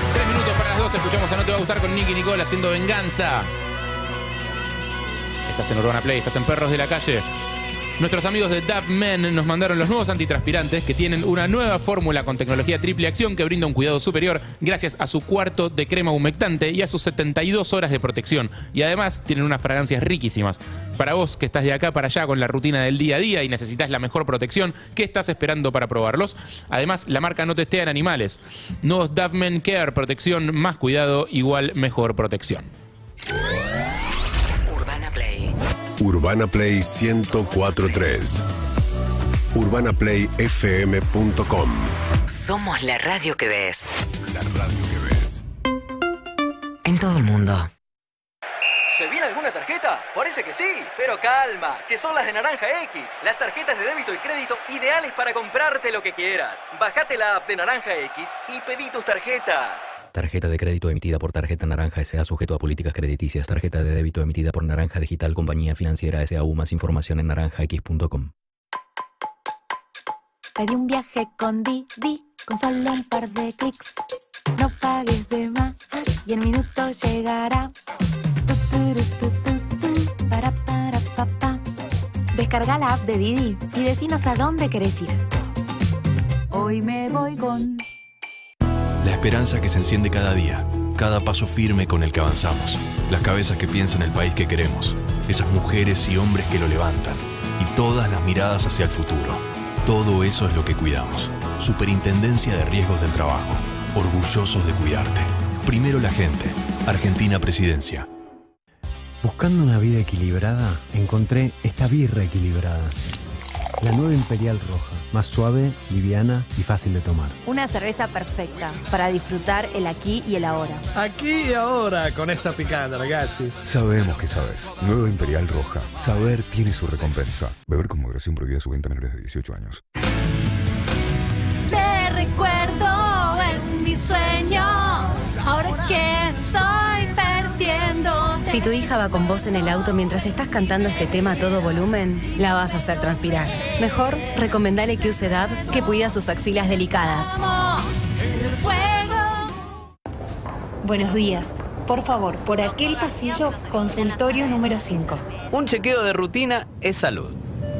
Tres minutos para las dos, escuchamos a No te va a gustar con Nicky Nicole haciendo Venganza. Estás en Urbana Play, estás en Perros de la Calle. Nuestros amigos de Dove Men nos mandaron los nuevos antitranspirantes que tienen una nueva fórmula con tecnología triple acción que brinda un cuidado superior gracias a su cuarto de crema humectante y a sus setenta y dos horas de protección. Y además tienen unas fragancias riquísimas. Para vos que estás de acá para allá con la rutina del día a día y necesitas la mejor protección, ¿qué estás esperando para probarlos? Además, la marca no testea en animales. Nuevos Dove Men Care, protección más cuidado igual mejor protección. Urbana Play ciento cuatro punto tres. urbana play f m punto com. Somos la radio que ves. La radio que ves. En todo el mundo. ¿Se viene alguna tarjeta? Parece que sí, pero calma, que son las de Naranja X. Las tarjetas de débito y crédito ideales para comprarte lo que quieras. Bajate la app de Naranja X y pedí tus tarjetas. Tarjeta de crédito emitida por Tarjeta Naranja S A sujeto a políticas crediticias. Tarjeta de débito emitida por Naranja Digital Compañía Financiera S A U. Más información en naranja x punto com. Pedí un viaje con Didi, con solo un par de clics. No pagues de más y en minutos llegará. Para, para, papá. Descarga la app de Didi y decinos a dónde querés ir. Hoy me voy con... La esperanza que se enciende cada día, cada paso firme con el que avanzamos, las cabezas que piensan el país que queremos, esas mujeres y hombres que lo levantan, y todas las miradas hacia el futuro. Todo eso es lo que cuidamos. Superintendencia de Riesgos del Trabajo. Orgullosos de cuidarte. Primero la gente. Argentina Presidencia. Buscando una vida equilibrada, encontré esta birra equilibrada. La nueva Imperial Roja, más suave, liviana y fácil de tomar. Una cerveza perfecta para disfrutar el aquí y el ahora. Aquí y ahora con esta picada, ragazzi. Sabemos que sabes. Nueva Imperial Roja. Saber tiene su recompensa. Beber con moderación. Prohibida su venta a menores de dieciocho años. Te recuerdo en mis sueños. Ahora que estoy perdiendo. Si tu hija va con vos en el auto mientras estás cantando este tema a todo volumen, la vas a hacer transpirar. Mejor, recomendale que use D A B, que cuida sus axilas delicadas. Buenos días. Por favor, por aquel pasillo, consultorio número cinco. Un chequeo de rutina es salud.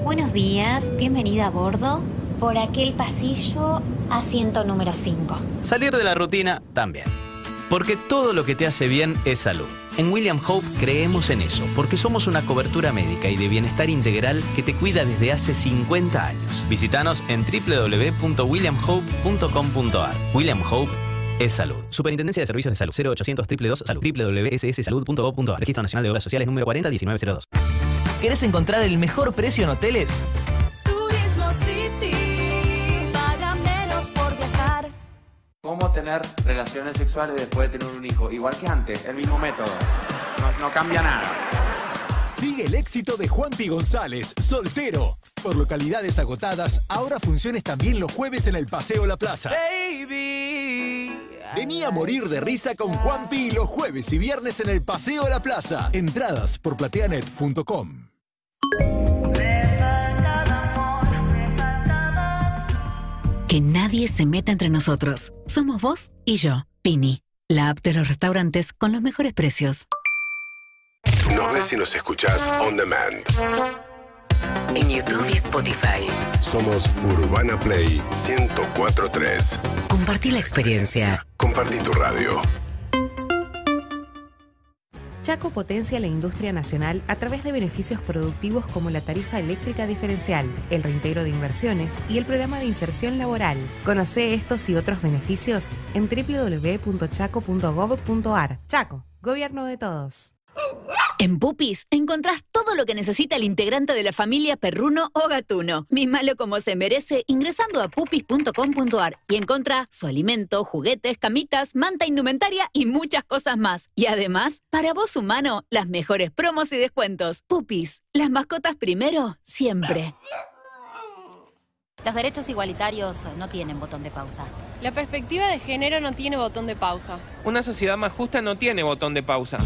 Buenos días, bienvenida a bordo. Por aquel pasillo, asiento número cinco. Salir de la rutina también. Porque todo lo que te hace bien es salud. En William Hope creemos en eso, porque somos una cobertura médica y de bienestar integral que te cuida desde hace cincuenta años. Visítanos en w w w punto william hope punto com punto a r. William Hope es salud. Superintendencia de Servicios de Salud. cero ochocientos dos dos dos salud. w w w punto s s salud punto gov punto a r. Registro Nacional de Obras Sociales número cuarenta diecinueve cero dos. ¿Querés encontrar el mejor precio en hoteles? Turismo City. ¿Cómo tener relaciones sexuales después de tener un hijo? Igual que antes, el mismo método. No, no cambia nada. Sigue el éxito de Juanpi González, soltero. Por localidades agotadas, ahora funciones también los jueves en el Paseo La Plaza. Baby. Venía a morir de risa con Juanpi los jueves y viernes en el Paseo La Plaza. Entradas por platea net punto com. Que nadie se meta entre nosotros. Somos vos y yo, Pini. La app de los restaurantes con los mejores precios. Nos ves y nos escuchás on demand. En YouTube y Spotify. Somos Urbana Play ciento cuatro punto tres. Compartí la experiencia. Compartí tu radio. Chaco potencia la industria nacional a través de beneficios productivos como la tarifa eléctrica diferencial, el reintegro de inversiones y el programa de inserción laboral. Conoce estos y otros beneficios en w w w punto chaco punto gov punto a r. Chaco, gobierno de todos. En Pupis encontrás todo lo que necesita el integrante de la familia perruno o gatuno. Mímalo como se merece ingresando a pupis punto com punto a r y encontrá su alimento, juguetes, camitas, manta, indumentaria y muchas cosas más. Y además, para vos humano, las mejores promos y descuentos. Pupis, las mascotas primero, siempre. Los derechos igualitarios no tienen botón de pausa. La perspectiva de género no tiene botón de pausa. Una sociedad más justa no tiene botón de pausa.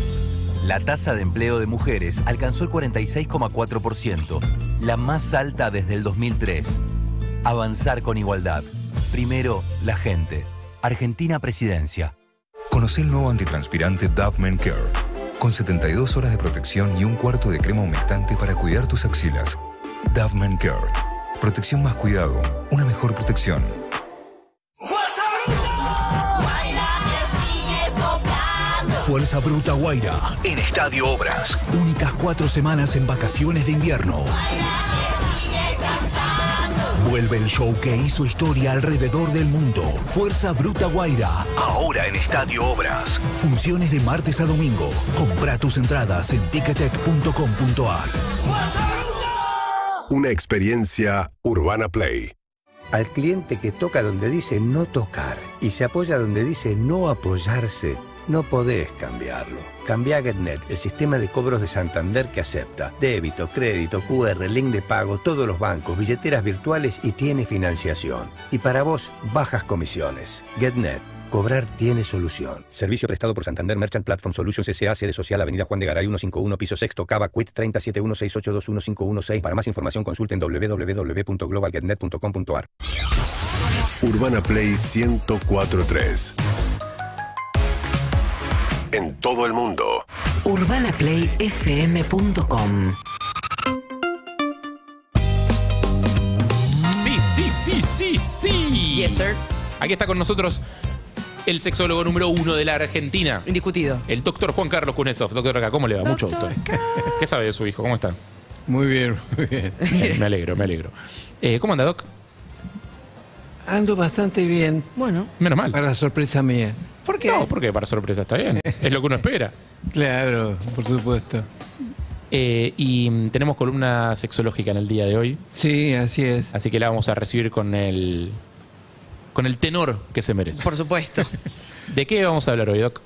La tasa de empleo de mujeres alcanzó el cuarenta y seis coma cuatro por ciento, la más alta desde el dos mil tres. Avanzar con igualdad. Primero, la gente. Argentina Presidencia. Conoce el nuevo antitranspirante Dove Men Care, con setenta y dos horas de protección y un cuarto de crema humectante para cuidar tus axilas. Doveman Care. Protección más cuidado, una mejor protección. ¡Fuerza Bruta! Guaira que sigue soplando. Fuerza Bruta Guaira. En Estadio Obras. Únicas cuatro semanas en vacaciones de invierno. Guaira que sigue cantando. Vuelve el show que hizo historia alrededor del mundo. Fuerza Bruta Guaira. Ahora en Estadio Obras. Funciones de martes a domingo. Compra tus entradas en ticketek punto com punto ar. ¡Fuerza Bruta! Una experiencia Urbana Play. Al cliente que toca donde dice no tocar y se apoya donde dice no apoyarse, no podés cambiarlo. Cambia a GetNet, el sistema de cobros de Santander que acepta débito, crédito, cu erre, link de pago, todos los bancos, billeteras virtuales y tiene financiación. Y para vos, bajas comisiones. GetNet. Cobrar tiene solución. Servicio prestado por Santander Merchant Platform Solutions S A Sede Social, Avenida Juan de Garay ciento cincuenta y uno, piso sexto, Cava, Quit tres siete uno seis ocho dos uno cinco uno seis. Para más información consulten doble u doble u doble u punto global get net punto com punto ar. Urbana Play ciento cuatro punto tres. En todo el mundo. urbana play f m punto com. Sí, sí, sí, sí, sí. Yes, sir. Aquí está con nosotros el sexólogo número uno de la Argentina. Indiscutido. El doctor Juan Carlos Kuznetsov. Doctor acá, ¿cómo le va? Doctor, mucho, doctor. ¿Qué sabe de su hijo? ¿Cómo está? Muy bien, muy bien. Me alegro, me alegro. Eh, ¿Cómo anda, Doc? Ando bastante bien. Bueno. Menos mal. Para sorpresa mía. ¿Por qué? No, porque para sorpresa está bien. Es lo que uno espera. Claro, por supuesto. Eh, y tenemos columna sexológica en el día de hoy. Sí, así es. Así que la vamos a recibir con el... con el tenor que se merece. Por supuesto. ¿De qué vamos a hablar hoy, Doc?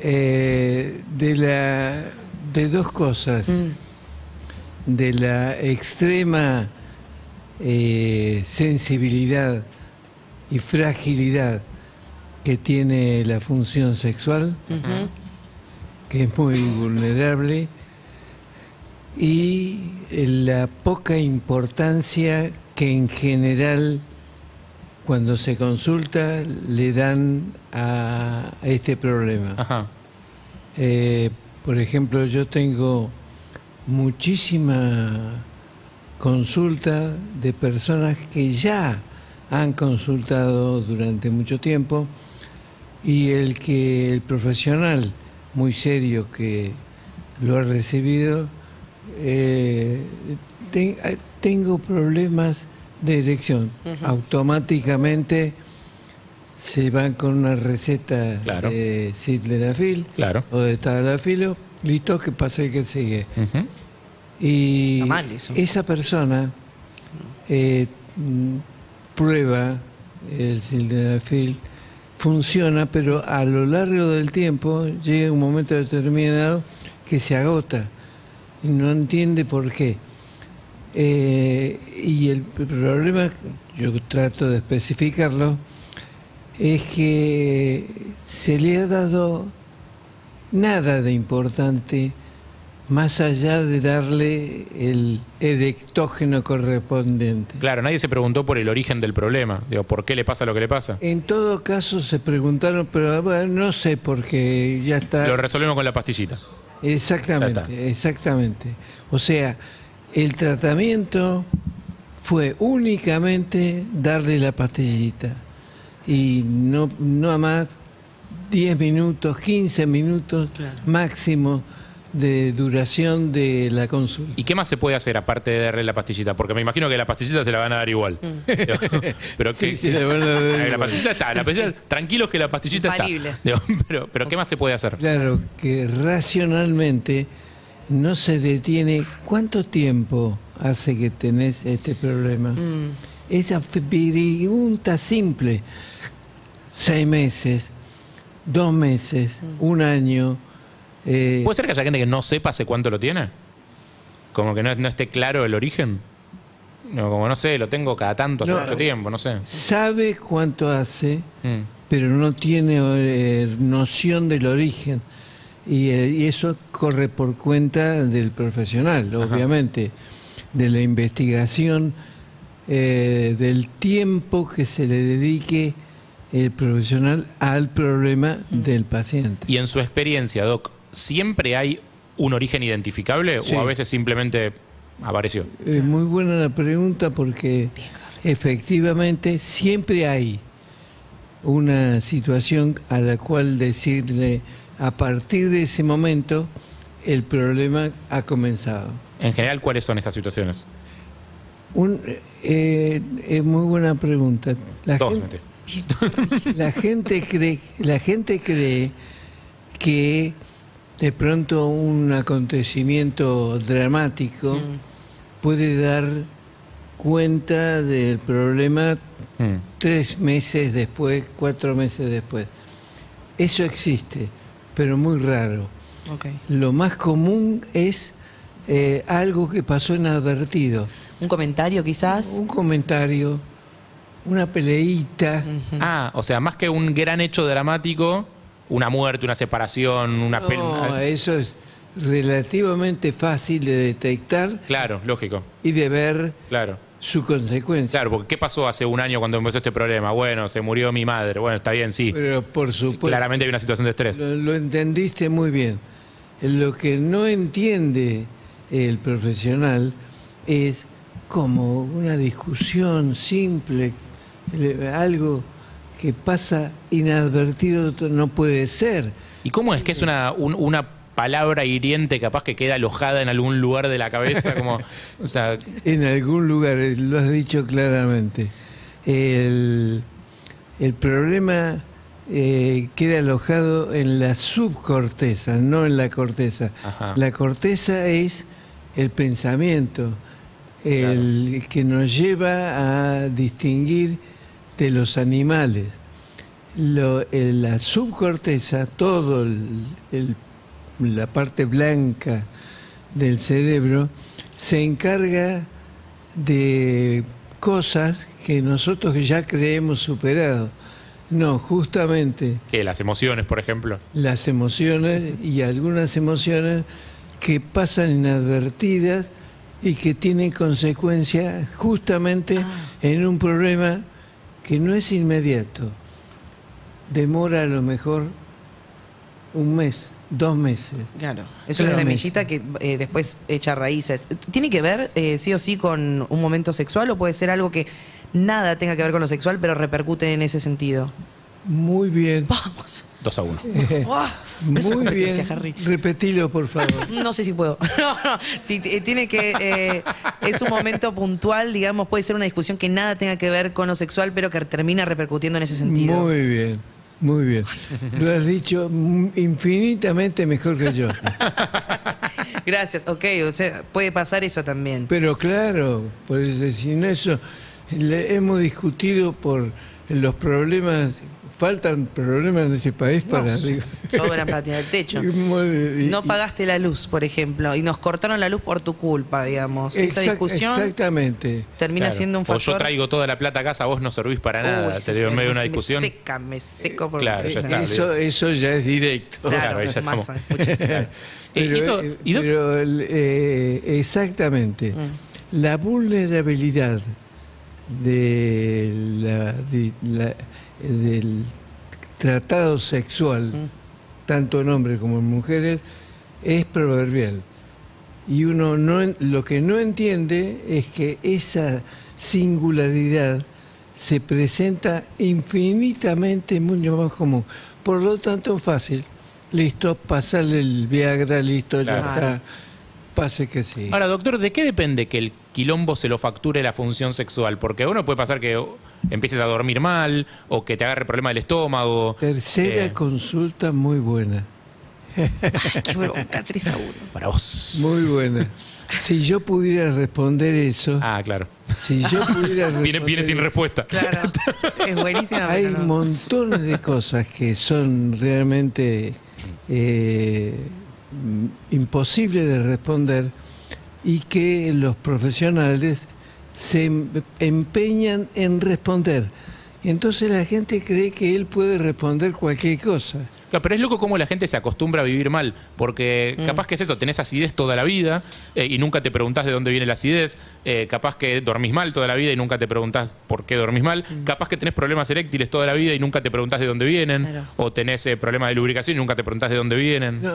Eh, de la de dos cosas. Mm. De la extrema eh, sensibilidad y fragilidad que tiene la función sexual, uh-huh, que es muy vulnerable, y la poca importancia que en general... cuando se consulta, le dan a este problema. Ajá. Eh, por ejemplo, yo tengo muchísima consulta de personas que ya han consultado durante mucho tiempo y el que el profesional muy serio que lo ha recibido, eh, te, tengo problemas de erección, uh-huh, automáticamente se van con una receta, claro, de sildenafil, claro, o de tadalafilo, listo, que pasa el que sigue. Uh-huh. Y esa persona eh, prueba el sildenafil, funciona, pero a lo largo del tiempo llega un momento determinado que se agota y no entiende por qué. Eh, y el problema, yo trato de especificarlo, es que se le ha dado nada de importante más allá de darle el erectógeno correspondiente. Claro, nadie se preguntó por el origen del problema, digo, ¿por qué le pasa lo que le pasa? En todo caso se preguntaron, pero bueno, no sé, porque ya está... Lo resolvemos con la pastillita. Exactamente, exactamente. O sea... el tratamiento fue únicamente darle la pastillita y no, no más diez minutos, quince minutos, claro, máximo de duración de la consulta. ¿Y qué más se puede hacer aparte de darle la pastillita? Porque me imagino que la pastillita se la van a dar igual. Mm. Pero sí, que, sí, la, la, la pastillita está, la pastillita, sí, tranquilos que la pastillita infalible está. Pero, pero ¿qué más se puede hacer? Claro, que racionalmente... no se detiene. ¿Cuánto tiempo hace que tenés este problema? Mm. Esa pregunta simple. Seis meses, dos meses, mm, un año. Eh. ¿Puede ser que haya gente que no sepa hace cuánto lo tiene? Como que no, no esté claro el origen. No, como no sé, lo tengo cada tanto, hace no, mucho tiempo, no sé. Sabe cuánto hace, mm, pero no tiene eh, noción del origen. Y, y eso corre por cuenta del profesional, obviamente, ajá, de la investigación, eh, del tiempo que se le dedique el profesional al problema del paciente. Y en su experiencia, Doc, ¿siempre hay un origen identificable, sí, o a veces simplemente apareció. Eh, muy buena la pregunta, porque efectivamente siempre hay una situación a la cual decirle, a partir de ese momento el problema ha comenzado. En general, ¿cuáles son esas situaciones? Un, eh, es muy buena pregunta. La Dos, gente, la gente cree, la gente cree que de pronto un acontecimiento dramático mm. puede dar cuenta del problema mm. tres meses después, cuatro meses después. Eso existe, pero muy raro. Okay. Lo más común es eh, algo que pasó inadvertido. ¿Un comentario quizás? Un comentario, una peleíta. Uh-huh. Ah, o sea, más que un gran hecho dramático, una muerte, una separación, una... No, eso es relativamente fácil de detectar. Claro, lógico. Y de ver claro. su consecuencia. Claro, porque ¿qué pasó hace un año cuando empezó este problema? Bueno, se murió mi madre. Bueno, está bien, sí. Pero por supuesto. Claramente hay una situación de estrés. Lo, lo entendiste muy bien. Lo que no entiende el profesional es como una discusión simple, algo que pasa inadvertido, no puede ser. ¿Y cómo es? ¿Que es una, un, una palabra hiriente capaz que queda alojada en algún lugar de la cabeza? Como, o sea... En algún lugar, lo has dicho claramente. El, el problema eh, queda alojado en la subcorteza, no en la corteza. Ajá. La corteza es el pensamiento, el claro. que nos lleva a distinguir de los animales. Lo, eh, la subcorteza, todo el, el, la parte blanca del cerebro, se encarga de cosas que nosotros ya creemos superado. No, justamente... ¿Qué? ¿Las emociones, por ejemplo? Las emociones, y algunas emociones que pasan inadvertidas y que tienen consecuencias justamente ah. en un problema que no es inmediato. Demora a lo mejor un mes, dos meses. Claro, es una semillita meses. que eh, después echa raíces. ¿Tiene que ver eh, sí o sí con un momento sexual, o puede ser algo que nada tenga que ver con lo sexual pero repercute en ese sentido? Muy bien. Vamos. Dos a uno. Eh, muy bien. Repetilo, por favor. No sé si puedo. No, no. Si tiene que... Eh, es un momento puntual, digamos, puede ser una discusión que nada tenga que ver con lo sexual, pero que termina repercutiendo en ese sentido. Muy bien, muy bien. Lo has dicho infinitamente mejor que yo. Gracias. Ok, o sea, puede pasar eso también. Pero claro, pues sin eso, le hemos discutido por los problemas... Faltan problemas en este país para... No, sobran para tirar el techo. No pagaste la luz, por ejemplo, y nos cortaron la luz por tu culpa, digamos. Exact, Esa discusión exactamente. termina claro. siendo un factor... O yo traigo toda la plata a casa, vos no servís para nada. Se dio en medio de una discusión. Me seca, me seco. Por claro, ya está, eso, eso ya es directo. Claro, claro ahí ya estamos. Pero, eh, eso, ¿y pero eh, exactamente. Mm. La vulnerabilidad de la... De, la del tratado sexual, mm. tanto en hombres como en mujeres, es proverbial. Y uno no, lo que no entiende es que esa singularidad se presenta infinitamente mucho más común. Por lo tanto, fácil. Listo, pasarle el Viagra, listo, claro. ya está. Pase que sí. Ahora, doctor, ¿de qué depende que el quilombo se lo facture la función sexual? Porque a uno puede pasar que empieces a dormir mal o que te agarre el problema del estómago. Tercera eh... consulta muy buena. Ay, qué bronca, tres a uno. Para vos. Muy buena. Si yo pudiera responder eso... Ah, claro. Si yo pudiera responder... Viene, viene sin respuesta. Claro. Es buenísima. Hay no. montones de cosas que son realmente... Eh, imposible de responder y que los profesionales se empeñan en responder. Entonces la gente cree que él puede responder cualquier cosa. Claro, pero es loco cómo la gente se acostumbra a vivir mal, porque capaz mm. que es eso, tenés acidez toda la vida eh, y nunca te preguntás de dónde viene la acidez, eh, capaz que dormís mal toda la vida y nunca te preguntás por qué dormís mal, mm. capaz que tenés problemas eréctiles toda la vida y nunca te preguntás de dónde vienen, claro. o tenés eh, problemas de lubricación y nunca te preguntás de dónde vienen. No,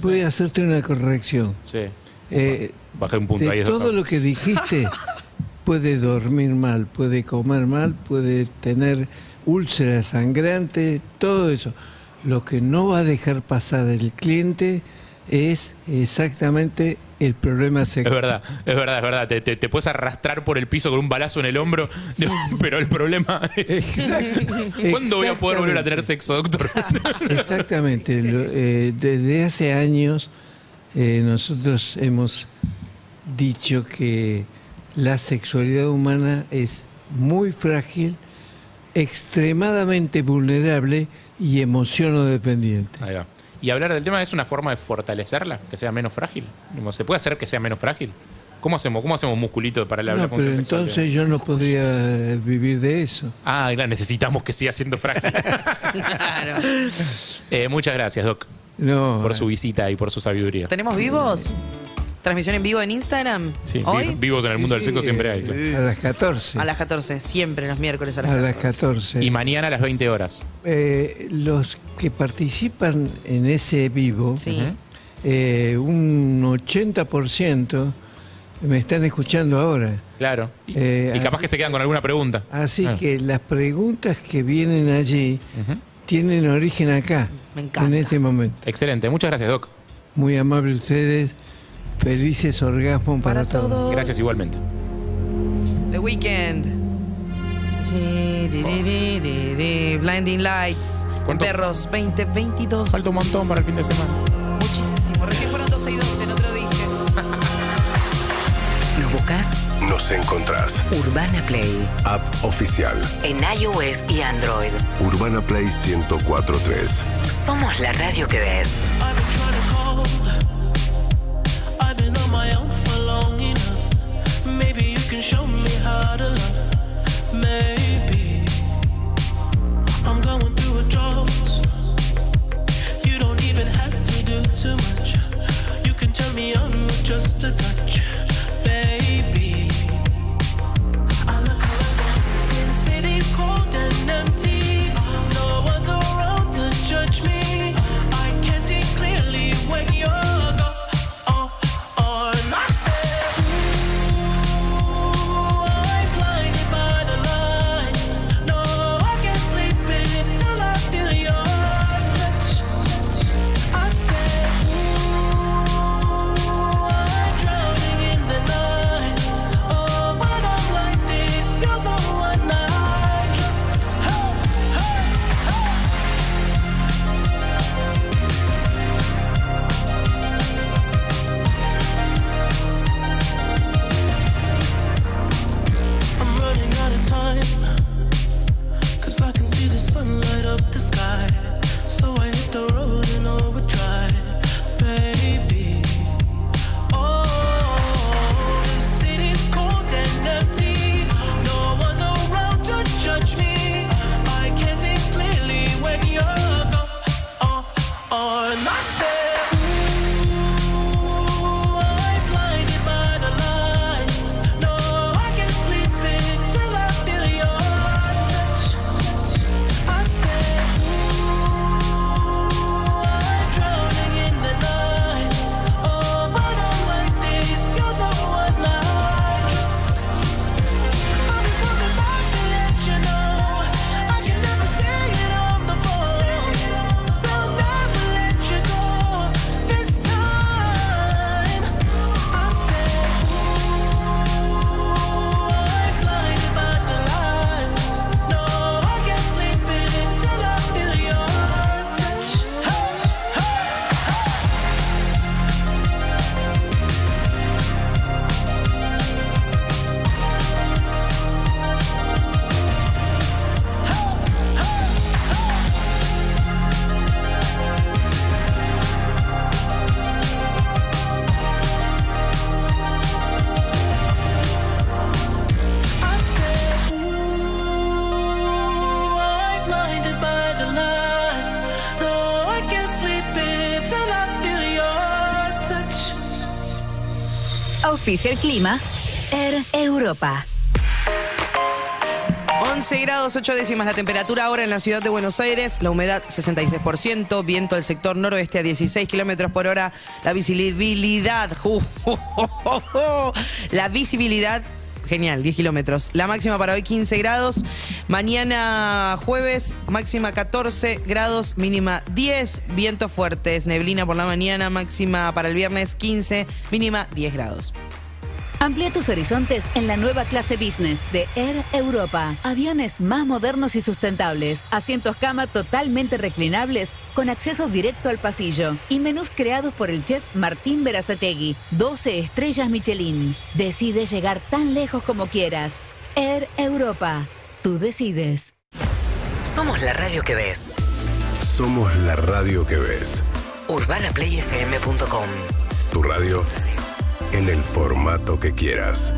voy a hacerte una corrección. Sí. Eh, Bajé un punto de ahí. Todo lo que dijiste, puede dormir mal, puede comer mal, puede tener úlceras sangrantes, todo eso. Lo que no va a dejar pasar el cliente es exactamente el problema sexual. Es verdad, es verdad, es verdad. Te, te, te puedes arrastrar por el piso con un balazo en el hombro, pero el problema es... Exacto. ¿Cuándo voy a poder volver a tener sexo, doctor? Exactamente. Eh, desde hace años eh, nosotros hemos dicho que la sexualidad humana es muy frágil, extremadamente vulnerable y emocionodependiente. Ahí va. Y hablar del tema es una forma de fortalecerla, que sea menos frágil. ¿Se puede hacer que sea menos frágil? ¿Cómo hacemos? ¿Cómo hacemos musculito para la, no, la función sexual? Entonces yo no podría vivir de eso. Ah, claro, necesitamos que siga siendo frágil. Claro. eh, muchas gracias, Doc, no, por su visita y por su sabiduría. ¿Tenemos vivos? ¿Transmisión en vivo en Instagram? Sí, ¿hoy? Vivos en el mundo sí, del sexo siempre hay. Sí. A las catorce. A las catorce, siempre los miércoles a las catorce. A las catorce. Y mañana a las veinte horas. Eh, los que participan en ese vivo, sí. eh, un ochenta por ciento me están escuchando ahora. Claro, y, eh, y capaz así, que se quedan con alguna pregunta. Así ah. que las preguntas que vienen allí uh-huh. tienen origen acá. Me encanta. En este momento. Excelente, muchas gracias, Doc. Muy amables ustedes. Felices orgasmos para, para todos. todos. Gracias igualmente. The Weeknd. Oh. Blinding Lights. ¿Cuánto? Perros veinte veintidós. Falta un montón para el fin de semana. Muchísimo. Recién fueron doce y doce, no te lo dije. ¿Nos buscas? Nos encontrás. Urbana Play. App oficial. En iOS y Android. Urbana Play ciento cuatro punto tres. Somos la radio que ves. My own for long enough. Maybe you can show me how to love. Maybe I'm going through a drought. You don't even have to do too much. You can turn me on with just a touch, baby. I look around since city's cold and empty. No one's around to judge me. I can see clearly when you're. El clima, Air Europa. once grados ocho décimas la temperatura ahora en la ciudad de Buenos Aires, la humedad sesenta y seis por ciento, viento del sector noroeste a dieciséis kilómetros por hora, la visibilidad, uh, oh, oh, oh, oh. la visibilidad, genial, diez kilómetros. La máxima para hoy quince grados, mañana jueves máxima catorce grados, mínima diez, vientos fuertes, neblina por la mañana, máxima para el viernes quince, mínima diez grados. Amplía tus horizontes en la nueva clase business de Air Europa. Aviones más modernos y sustentables, asientos cama totalmente reclinables con acceso directo al pasillo y menús creados por el chef Martín Berazategui, doce estrellas Michelin. Decide llegar tan lejos como quieras. Air Europa, tú decides. Somos la radio que ves. Somos la radio que ves. urbana play f m punto com. Tu radio. En el formato que quieras.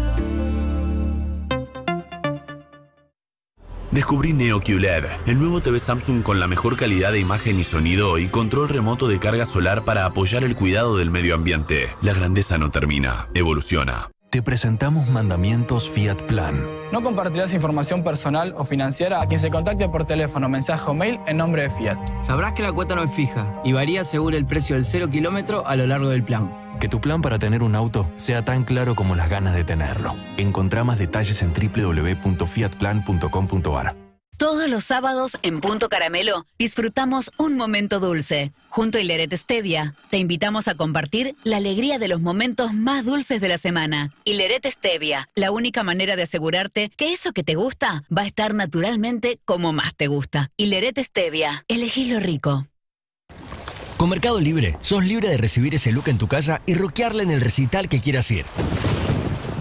Descubrí Neo Q L E D, el nuevo T V Samsung con la mejor calidad de imagen y sonido y control remoto de carga solar para apoyar el cuidado del medio ambiente. La grandeza no termina, evoluciona. Te presentamos mandamientos Fiat Plan. No compartirás información personal o financiera a quien se contacte por teléfono, mensaje o mail en nombre de Fiat. Sabrás que la cuota no es fija y varía según el precio del cero kilómetro a lo largo del plan. Que tu plan para tener un auto sea tan claro como las ganas de tenerlo. Encontrá más detalles en w w w punto fiat plan punto com punto ar. Todos los sábados en Punto Caramelo disfrutamos un momento dulce. Junto a Hileret Stevia te invitamos a compartir la alegría de los momentos más dulces de la semana. Hileret Stevia, la única manera de asegurarte que eso que te gusta va a estar naturalmente como más te gusta. Hileret Stevia, elegí lo rico. Con Mercado Libre, sos libre de recibir ese look en tu casa y rockearla en el recital que quieras ir.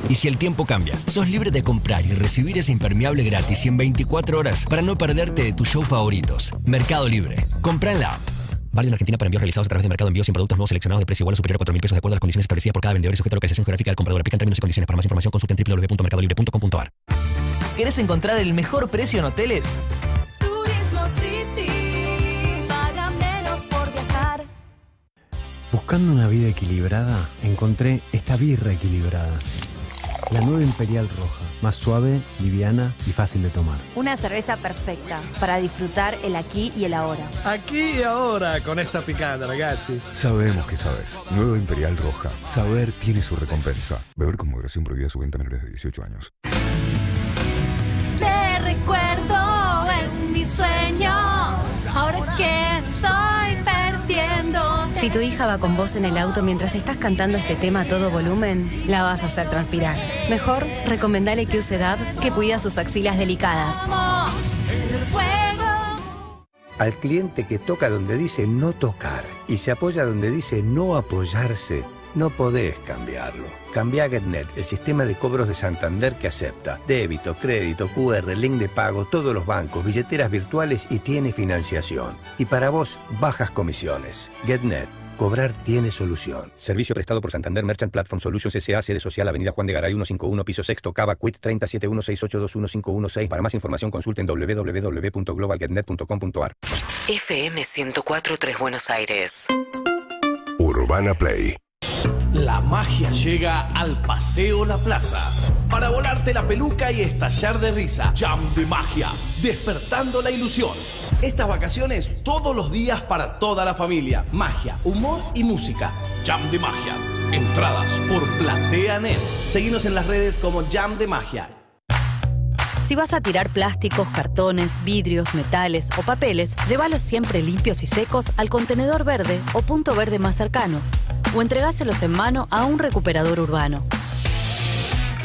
Y si el tiempo cambia, sos libre de comprar y recibir ese impermeable gratis y en veinticuatro horas para no perderte de tus shows favoritos. Mercado Libre. Comprá en la app. Válido en Argentina para envíos realizados a través de Mercado Envíos en productos nuevos seleccionados de precio igual o superior a cuatro mil pesos de acuerdo a las condiciones establecidas por cada vendedor y sujeto a la localización geográfica del comprador. Aplican términos y condiciones. Para más información consulten w w w punto mercado libre punto com punto ar. ¿Querés encontrar el mejor precio en hoteles? Turismo City. Buscando una vida equilibrada, encontré esta birra equilibrada. La nueva Imperial Roja, más suave, liviana y fácil de tomar. Una cerveza perfecta para disfrutar el aquí y el ahora. Aquí y ahora con esta picada, ragazzi. Sabemos que sabes. Nueva Imperial Roja. Saber tiene su recompensa. Beber con moderación, prohibida su venta a menores de dieciocho años. Te recuerdo en mis sueños. Ahora que estoy perdiendo. Si tu hija va con vos en el auto mientras estás cantando este tema a todo volumen, la vas a hacer transpirar. Mejor, recomendale que use D A B, que cuida sus axilas delicadas. Al cliente que toca donde dice no tocar y se apoya donde dice no apoyarse, no podés cambiarlo. Cambia a GetNet, el sistema de cobros de Santander que acepta débito, crédito, Q R, link de pago, todos los bancos, billeteras virtuales y tiene financiación. Y para vos, bajas comisiones. GetNet, cobrar tiene solución. Servicio prestado por Santander Merchant Platform Solutions S A, sede social, Avenida Juan de Garay ciento cincuenta y uno, piso sexto, Cava, Quit tres siete uno seis ocho dos uno cinco uno seis. Para más información consulten w w w punto global get net punto com punto ar. F M ciento cuatro punto tres Buenos Aires. Urbana Play. La magia llega al Paseo La Plaza para volarte la peluca y estallar de risa. Jam de magia, despertando la ilusión. Estas vacaciones todos los días para toda la familia. Magia, humor y música. Jam de magia. Entradas por PlateaNet. Seguinos en las redes como Jam de magia. Si vas a tirar plásticos, cartones, vidrios, metales o papeles, llévalos siempre limpios y secos al contenedor verde o punto verde más cercano, o entregáselos en mano a un recuperador urbano.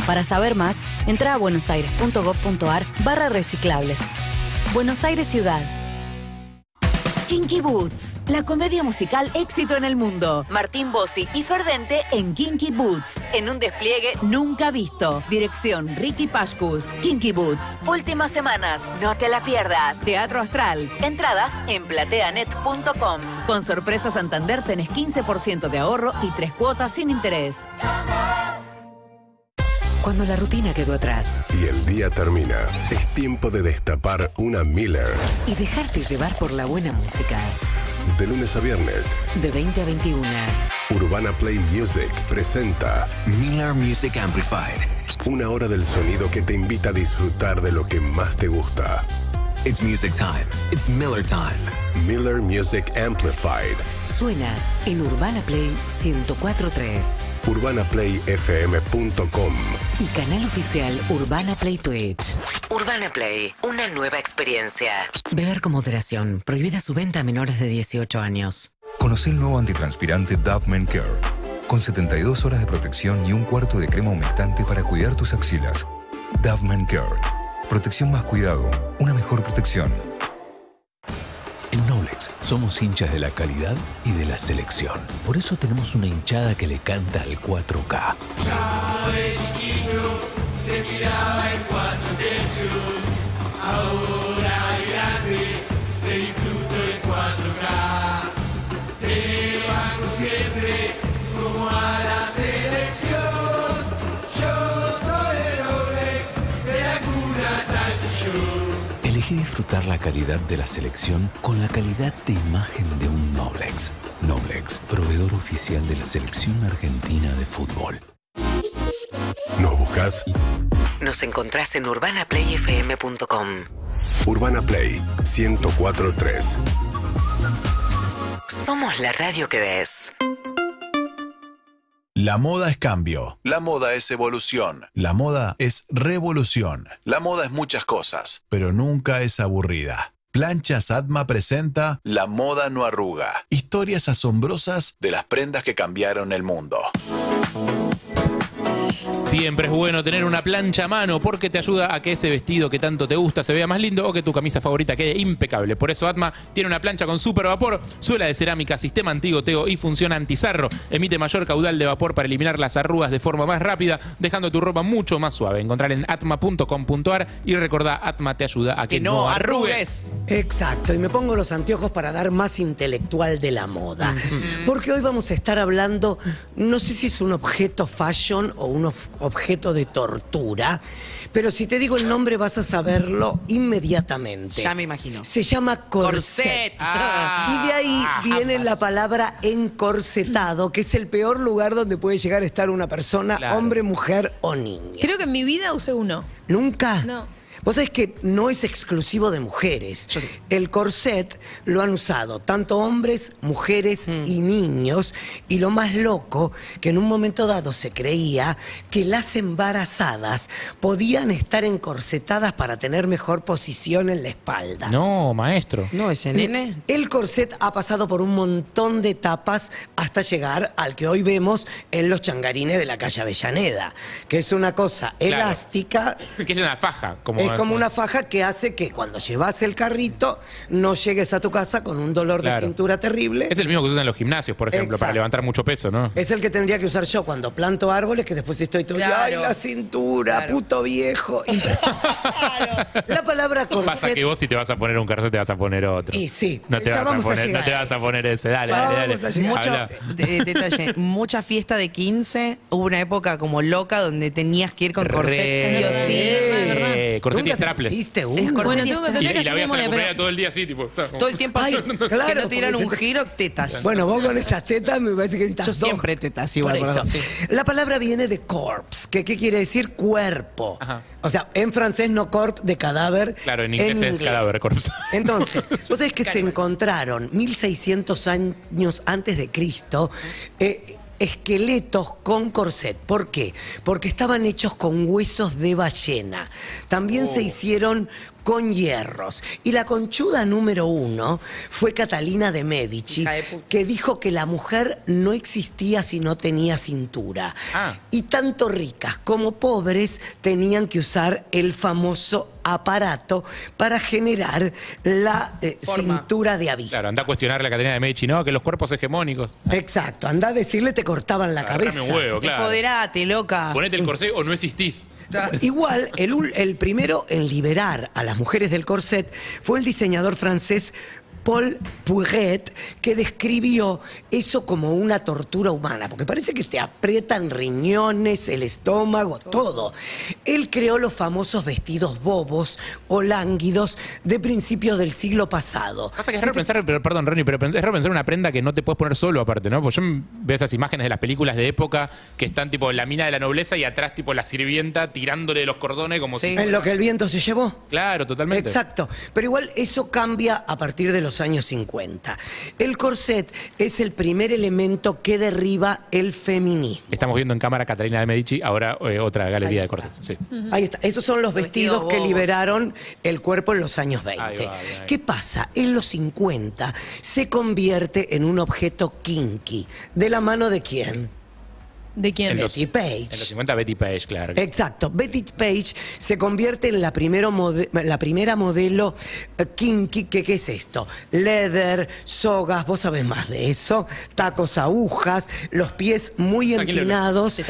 Para saber más, entra a buenosaires punto gov punto ar barra reciclables. Buenos Aires Ciudad. Kinky Boots, la comedia musical éxito en el mundo. Martín Bossi y Ferdente en Kinky Boots, en un despliegue nunca visto. Dirección Ricky Pashkus. Kinky Boots, últimas semanas, no te la pierdas. Teatro Astral, entradas en plateanet punto com. Con Sorpresa Santander tenés quince por ciento de ahorro y tres cuotas sin interés. Cuando la rutina quedó atrás y el día termina, es tiempo de destapar una Miller y dejarte llevar por la buena música. De lunes a viernes, de veinte a veintiuno. Urbana Play Music presenta Miller Music Amplified. Una hora del sonido que te invita a disfrutar de lo que más te gusta. It's music time. It's Miller time. Miller Music Amplified. Suena en Urbana Play ciento cuatro punto tres. urbana play f m punto com. Y canal oficial Urbana Play Twitch. Urbana Play, una nueva experiencia. Beber con moderación. Prohibida su venta a menores de dieciocho años. Conocí el nuevo antitranspirante Dove Men Care. Con setenta y dos horas de protección y un cuarto de crema humectante para cuidar tus axilas. Dove Men Care. Protección más cuidado, una mejor protección. En Noblex somos hinchas de la calidad y de la selección. Por eso tenemos una hinchada que le canta al cuatro K. Chávez, chiquito, te miraba en cuatro tercios. Ahora grande, te disfruto en cuatro K. Te banco siempre como a la selección. Elegí disfrutar la calidad de la selección con la calidad de imagen de un Noblex. Noblex, proveedor oficial de la selección argentina de fútbol. ¿Nos buscas? Nos encontrás en urbana play f m punto com. Urbana Play ciento cuatro punto tres. Somos la radio que ves. La moda es cambio. La moda es evolución. La moda es revolución. La moda es muchas cosas, pero nunca es aburrida. Planchas Atma presenta La moda no arruga. Historias asombrosas de las prendas que cambiaron el mundo. Siempre es bueno tener una plancha a mano porque te ayuda a que ese vestido que tanto te gusta se vea más lindo o que tu camisa favorita quede impecable. Por eso Atma tiene una plancha con super vapor, suela de cerámica, sistema antigoteo y funciona antizarro. Emite mayor caudal de vapor para eliminar las arrugas de forma más rápida, dejando tu ropa mucho más suave. Encontrala en atma punto com punto ar y recordá, Atma te ayuda a que, que no, no arrugues. Exacto, y me pongo los anteojos para dar más intelectual de la moda. Mm-hmm. Porque hoy vamos a estar hablando, no sé si es un objeto fashion o un objeto de tortura, pero si te digo el nombre vas a saberlo inmediatamente. Ya me imagino. Se llama corset. corset. Ah, y de ahí ah, viene ambas. La palabra encorsetado, que es el peor lugar donde puede llegar a estar una persona, claro. Hombre, mujer o niño. Creo que en mi vida usé uno. ¿Nunca? No. Vos sabés que no es exclusivo de mujeres. Yo sí. El corset lo han usado tanto hombres, mujeres mm. y niños. Y lo más loco, que en un momento dado se creía que las embarazadas podían estar encorsetadas para tener mejor posición en la espalda. No, maestro. No, ese nene. El corset ha pasado por un montón de etapas hasta llegar al que hoy vemos en los changarines de la calle Avellaneda, que es una cosa claro. elástica. Que es una faja, como... Es como una faja que hace que cuando llevas el carrito no llegues a tu casa con un dolor claro. de cintura terrible. Es el mismo que usan en los gimnasios, por ejemplo, exacto. para levantar mucho peso, ¿no? Es el que tendría que usar yo cuando planto árboles, que después estoy todo... Claro. ¡Ay, la cintura, claro. puto viejo! Impresionante. Claro. La palabra corset... Pasa que vos si te vas a poner un corset te vas a poner otro. Y sí. No te, vas a, poner, no te vas a poner ese. Dale, ya dale, dale. Mucho, de, detalle, mucha fiesta de quince. Hubo una época como loca donde tenías que ir con corset. Sí o sí. Verdad. Corset y strapless. Bueno, tengo que y, y la veías a la compañera todo el día así, tipo. Todo el tiempo así. Claro, que no tiran un giro, tetas. Bueno, vos con esas tetas me parece que gritas. Yo siempre tetas, igual. Por eso. Sí. La palabra viene de corps, que ¿qué quiere decir? Cuerpo. Ajá. O sea, en francés no corp, de cadáver. Claro, en inglés, en inglés. es cadáver, corpse. Entonces, vos sabés que se encontraron mil seiscientos años antes de Cristo. Eh, Esqueletos con corset. ¿Por qué? Porque estaban hechos con huesos de ballena. También oh. se hicieron con hierros. Y la conchuda número uno fue Catalina de Medici, de que dijo que la mujer no existía si no tenía cintura. Ah. Y tanto ricas como pobres tenían que usar el famoso aparato para generar la eh, cintura de avispa. Claro, anda a cuestionar la Catalina de Medici, ¿no? Que los cuerpos hegemónicos. Exacto, anda a decirle te cortaban la Agarrame cabeza. Un huevo, claro. Empoderate, loca. Ponete el corsé o no existís. Igual, el, el primero en liberar a las las mujeres del corset fue el diseñador francés Paul Puget, que describió eso como una tortura humana, porque parece que te aprietan riñones, el estómago, todo. Él creó los famosos vestidos bobos o lánguidos de principios del siglo pasado. Pasa que es raro pensar, pero, perdón, Ronnie, pero es raro pensar una prenda que no te puedes poner solo aparte, ¿no? Porque yo veo esas imágenes de las películas de época que están tipo la mina de la nobleza y atrás tipo la sirvienta tirándole de los cordones como sí, si... en lo que el viento se llevó. Claro, totalmente. Exacto. Pero igual eso cambia a partir de los años cincuenta. El corset es el primer elemento que derriba el feminismo. Estamos viendo en cámara a Catalina de Medici, ahora eh, otra galería de corsets. Sí. Uh-huh. Ahí está. Esos son los vestidos que liberaron el cuerpo en los años veinte. Ahí va, ahí va. ¿Qué pasa? En los cincuenta se convierte en un objeto kinky. ¿De la mano de quién? ¿De quién? En Betty los, Page. En los cincuenta, Betty Page, claro. Exacto. Betty Page se convierte en la, primero mode, la primera modelo uh, kinky. Que, ¿Qué es esto? Leather, sogas, vos sabés más de eso. Tacos, agujas, los pies muy empinados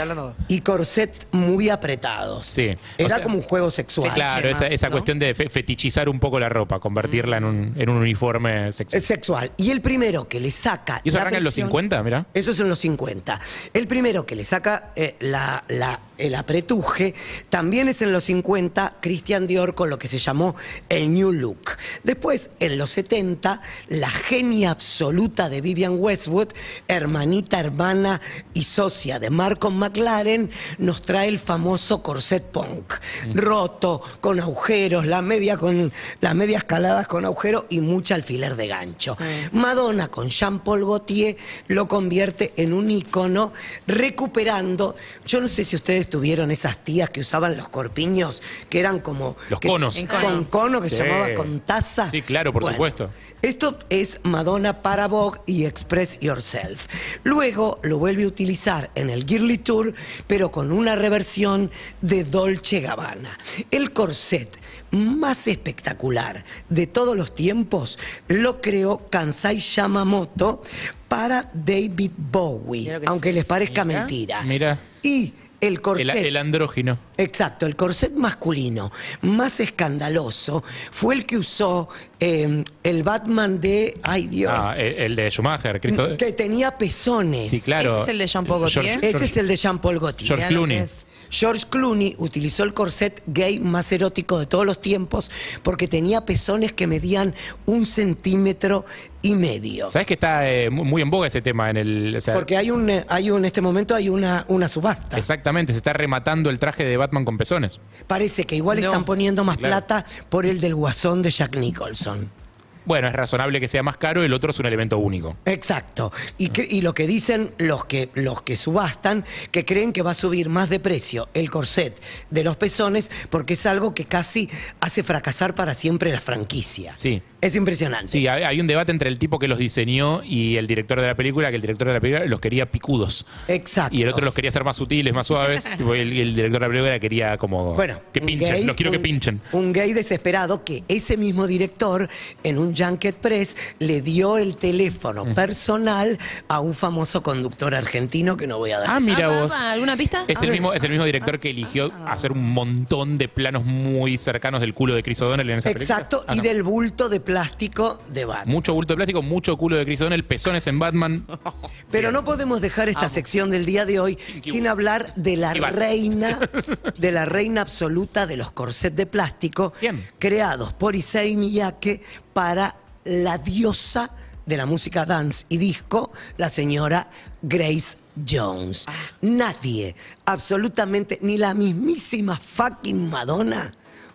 y corset muy apretados. Sí. Era o sea, como un juego sexual. Claro, esa, esa ¿no? cuestión de fe fetichizar un poco la ropa, convertirla en un, en un uniforme sexual. Sexual. Y el primero que le saca... ¿Y eso arranca en los cincuenta, mira? Eso es en los cincuenta. El primero que le saca eh, la, la, el apretuje, también es en los cincuenta Christian Dior con lo que se llamó el New Look. Después, en los setenta, la genia absoluta de Vivian Westwood, hermanita, hermana y socia de Malcolm McLaren, nos trae el famoso corset punk, roto, con agujeros, la media con las medias caladas con agujero y mucho alfiler de gancho. Madonna, con Jean-Paul Gaultier, lo convierte en un ícono recuperado. Recuperando, yo no sé si ustedes tuvieron esas tías que usaban los corpiños, que eran como... Los que, conos. Con cono, que sí. se llamaba con taza. Sí, claro, por bueno, supuesto. Esto es Madonna para Vogue y Express Yourself. Luego lo vuelve a utilizar en el Girly Tour, pero con una reversión de Dolce Gabbana. El corset más espectacular de todos los tiempos lo creó Kansai Yamamoto para David Bowie, aunque sí, les parezca mira, mentira. Mira. Y el corset... El, el andrógino. Exacto, el corset masculino más escandaloso fue el que usó eh, el Batman de... ¡Ay, Dios! Ah, el, el de Schumacher. Cristo... Que tenía pezones. Sí, claro. Ese es el de Jean-Paul Gaultier. George, Ese George, es el de Jean-Paul Gaultier. George Clooney. George Clooney utilizó el corset gay más erótico de todos los tiempos porque tenía pezones que medían un centímetro y medio. ¿Sabes que está eh, muy en boga ese tema? En el, o sea, porque hay un, hay un, en este momento hay una, una subasta. Exactamente, se está rematando el traje de Batman con pezones. Parece que igual no. están poniendo más claro. plata por el del Guasón de Jack Nicholson. Bueno, es razonable que sea más caro, el otro es un elemento único. Exacto. Y, y lo que dicen los que, los que subastan, que creen que va a subir más de precio el corset de los pezones, porque es algo que casi hace fracasar para siempre la franquicia. Sí. Es impresionante. Sí, hay un debate entre el tipo que los diseñó y el director de la película, que el director de la película los quería picudos. Exacto. Y el otro los quería hacer más sutiles, más suaves. Y el, el director de la película quería como... Bueno, que pinchen, gay, los quiero un, que pinchen. Un gay desesperado que ese mismo director, en un Junket Press, le dio el teléfono mm. personal a un famoso conductor argentino que no voy a dar. Ah, mira ah, vos. Ah, ¿alguna pista? Es, el mismo, es el mismo director ah, que eligió ah, ah. hacer un montón de planos muy cercanos del culo de Chris O'Donnell en esa Exacto, película. Exacto, ah, y no. del bulto de plástico de Batman. Mucho bulto de plástico, mucho culo de Chris O'Donnell, pezones en Batman. Pero no podemos dejar esta Vamos. sección del día de hoy sin hablar de la reina, de la reina absoluta de los corsets de plástico Bien. creados por Issey Miyake para la diosa de la música dance y disco, la señora Grace Jones. Nadie, absolutamente, ni la mismísima fucking Madonna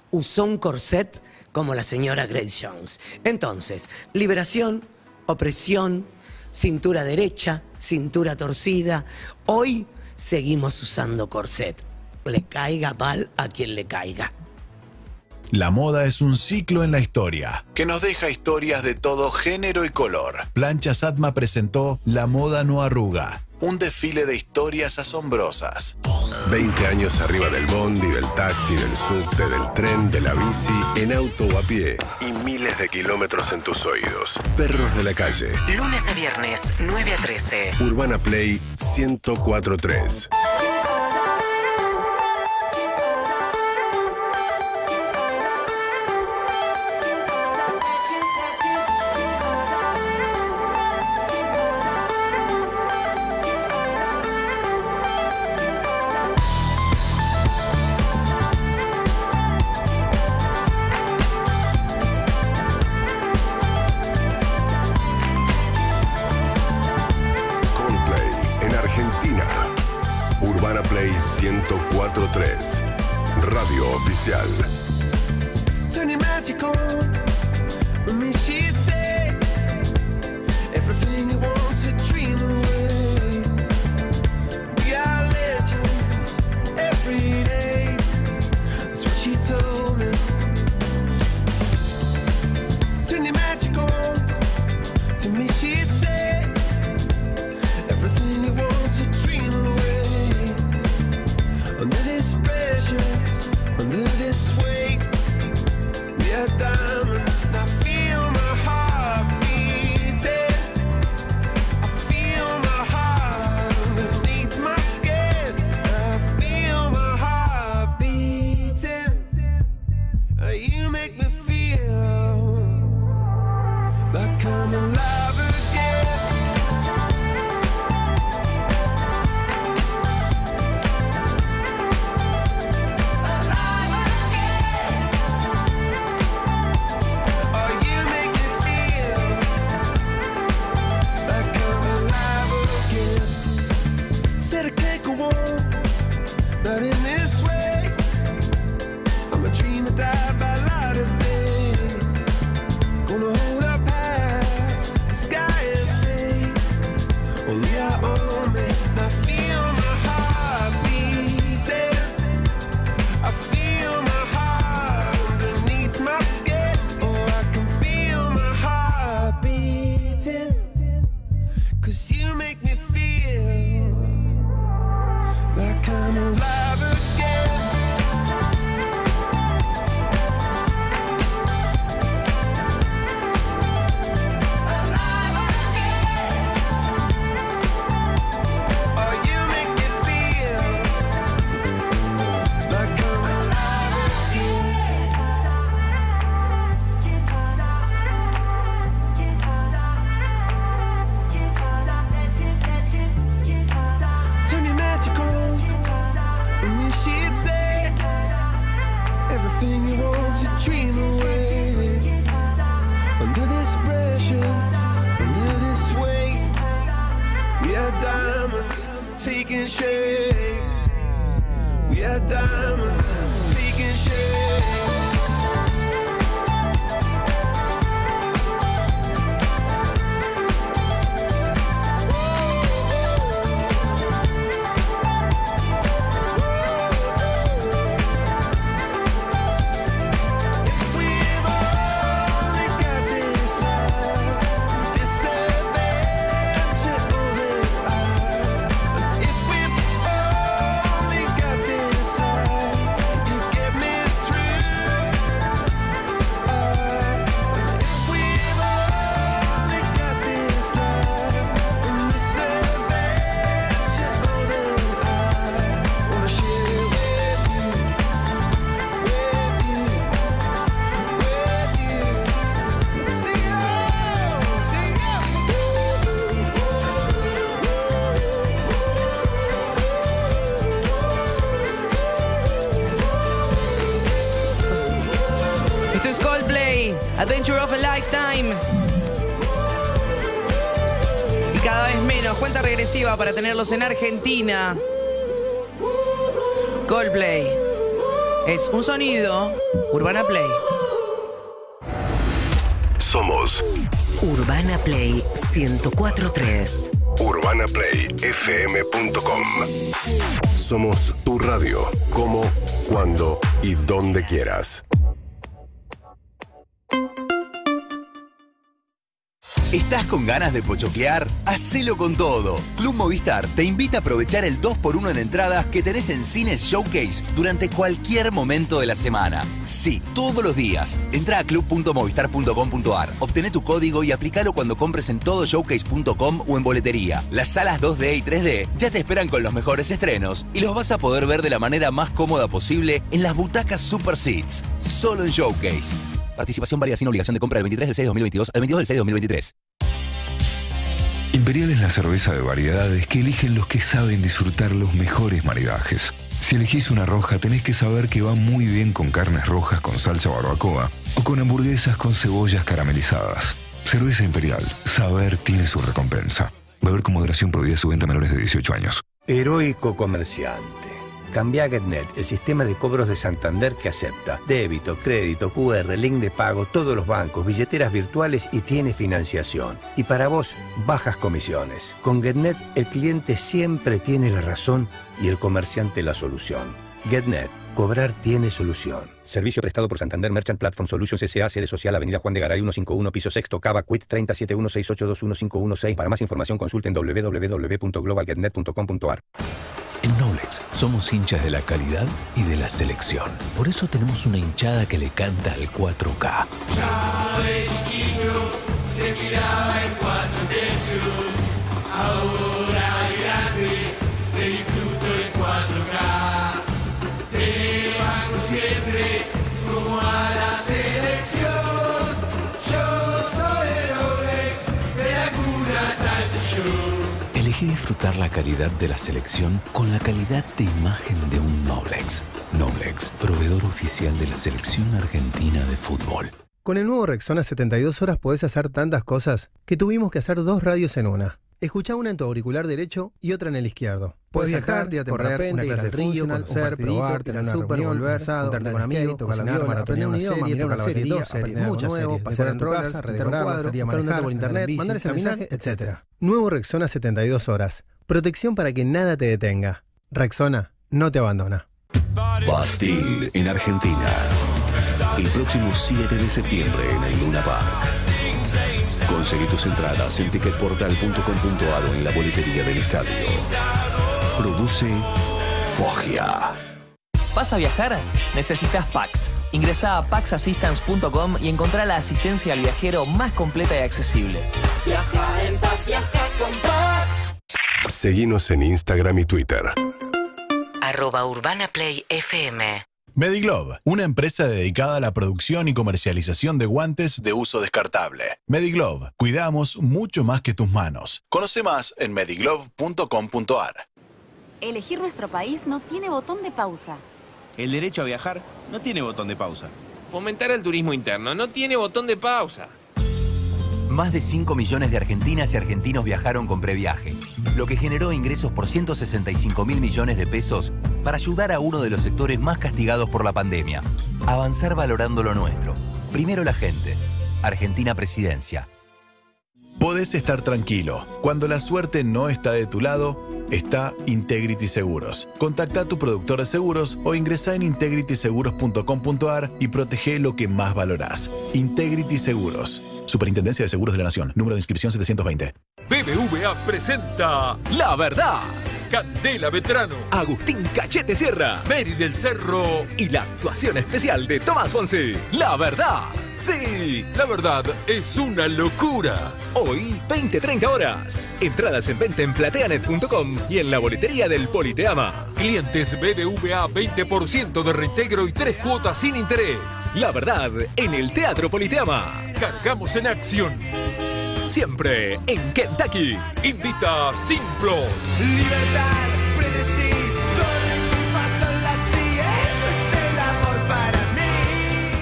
usó un corset como la señora Grace Jones. Entonces, liberación, opresión, cintura derecha, cintura torcida. Hoy seguimos usando corset. Le caiga mal a quien le caiga. La moda es un ciclo en la historia, que nos deja historias de todo género y color. Plancha Satma presentó La moda no arruga, un desfile de historias asombrosas. veinte años arriba del bondi, del taxi, del subte, del tren, de la bici, en auto o a pie. Y miles de kilómetros en tus oídos. Perros de la calle. Lunes a viernes, nueve a trece. Urbana Play ciento cuatro punto tres. ciento cuatro punto tres, Radio Oficial. Adventure of a Lifetime. Y cada vez menos. Cuenta regresiva para tenerlos en Argentina. Coldplay. Es un sonido. Urbana Play. Somos Urbana Play ciento cuatro punto tres. urbana play f m punto com. Somos tu radio. Como, cuando y donde quieras. ¿Estás con ganas de pochoclear? Hacelo con todo. Club Movistar te invita a aprovechar el dos por uno en entradas que tenés en Cines Showcase durante cualquier momento de la semana. Sí, todos los días. Entra a club punto movistar punto com punto ar, obtené tu código y aplicalo cuando compres en todo showcase punto com o en boletería. Las salas dos D y tres D ya te esperan con los mejores estrenos y los vas a poder ver de la manera más cómoda posible en las butacas Super Seats. Solo en Showcase. Participación varía sin obligación de compra del veintitrés del seis de dos mil veintidós al veintidós del seis de dos mil veintitrés. Imperial es la cerveza de variedades que eligen los que saben disfrutar los mejores maridajes. Si elegís una roja, tenés que saber que va muy bien con carnes rojas con salsa barbacoa o con hamburguesas con cebollas caramelizadas. Cerveza Imperial. Saber tiene su recompensa. Beber con moderación. Prohibida su venta a menores de dieciocho años. Heroico comerciante. Cambia a GetNet, el sistema de cobros de Santander que acepta débito, crédito, cu erre, link de pago, todos los bancos, billeteras virtuales y tiene financiación. Y para vos, bajas comisiones. Con GetNet, el cliente siempre tiene la razón y el comerciante la solución. GetNet. Cobrar tiene solución. Servicio prestado por Santander Merchant Platform Solutions S A Sede Social, Avenida Juan de Garay ciento cincuenta y uno, piso sexto, Cava, Quit tres siete uno seis ocho dos uno cinco uno seis. Para más información consulta en doble u doble u doble u punto global get net punto com punto a r. En Noblex somos hinchas de la calidad y de la selección. Por eso tenemos una hinchada que le canta al cuatro K. Chávez, chiquito, te miraba en cuatro tercios. Ahora grande, te disfruto en cuatro K. Te banco siempre como a la selección. Yo soy el Noblex, de la cuna tal sillón. Elegí disfrutar la calidad de la selección con la calidad de imagen de un Noblex. Noblex, proveedor oficial de la selección argentina de fútbol. Con el nuevo Rexona setenta y dos horas podés hacer tantas cosas que tuvimos que hacer dos radios en una. Escuchá una en tu auricular derecho y otra en el izquierdo. Puedes viajar, tirarte por repente, ir al río, conocer, probar, tener una super, reunión, volver, juntarte con amigos, tocar la viola, aprender un idioma, mirar una serie, dos, aprender algo nuevo, pasar en tu casa, redecorarla, salir a manejar, por internet, mandar ese mensaje, etcétera. Nuevo Rexona setenta y dos horas. Protección para que nada te detenga. Rexona no te abandona. Bastille en Argentina. El próximo siete de septiembre en el Luna Park. Conseguí tus entradas en ticketportal punto com punto a r o en la boletería del estadio. Produce Foggia. ¿Vas a viajar? Necesitas PAX. Ingresá a pax assistance punto com y encontrá la asistencia al viajero más completa y accesible. Viaja en paz, viaja con PAX. Seguinos en Instagram y Twitter. Arroba UrbanaPlayFM. Mediglobe, una empresa dedicada a la producción y comercialización de guantes de uso descartable. Mediglobe, cuidamos mucho más que tus manos. Conoce más en mediglobe punto com punto a r. Elegir nuestro país no tiene botón de pausa. El derecho a viajar no tiene botón de pausa. Fomentar el turismo interno no tiene botón de pausa. Más de cinco millones de argentinas y argentinos viajaron con Previaje, lo que generó ingresos por ciento sesenta y cinco mil millones de pesos para ayudar a uno de los sectores más castigados por la pandemia. Avanzar valorando lo nuestro. Primero la gente. Argentina Presidencia. Podés estar tranquilo. Cuando la suerte no está de tu lado, está Integrity Seguros. Contacta a tu productor de seguros o ingresa en integrity seguros punto com punto a r y protege lo que más valorás. Integrity Seguros. Superintendencia de Seguros de la Nación. Número de inscripción setecientos veinte. B B V A presenta La Verdad. Candela Vetrano, Agustín Cachete Sierra, Mary del Cerro y la actuación especial de Tomás Fonse. La Verdad. Sí, La Verdad es una locura. Hoy, veinte treinta horas. Entradas en venta en platea net punto com y en la boletería del Politeama. Clientes B B V A, veinte por ciento de reintegro y tres cuotas sin interés. La Verdad en el Teatro Politeama. Cargamos en acción. Siempre en Kentucky. Invita a Simplo. Libertad, predecible, pasan las sillas, es el amor para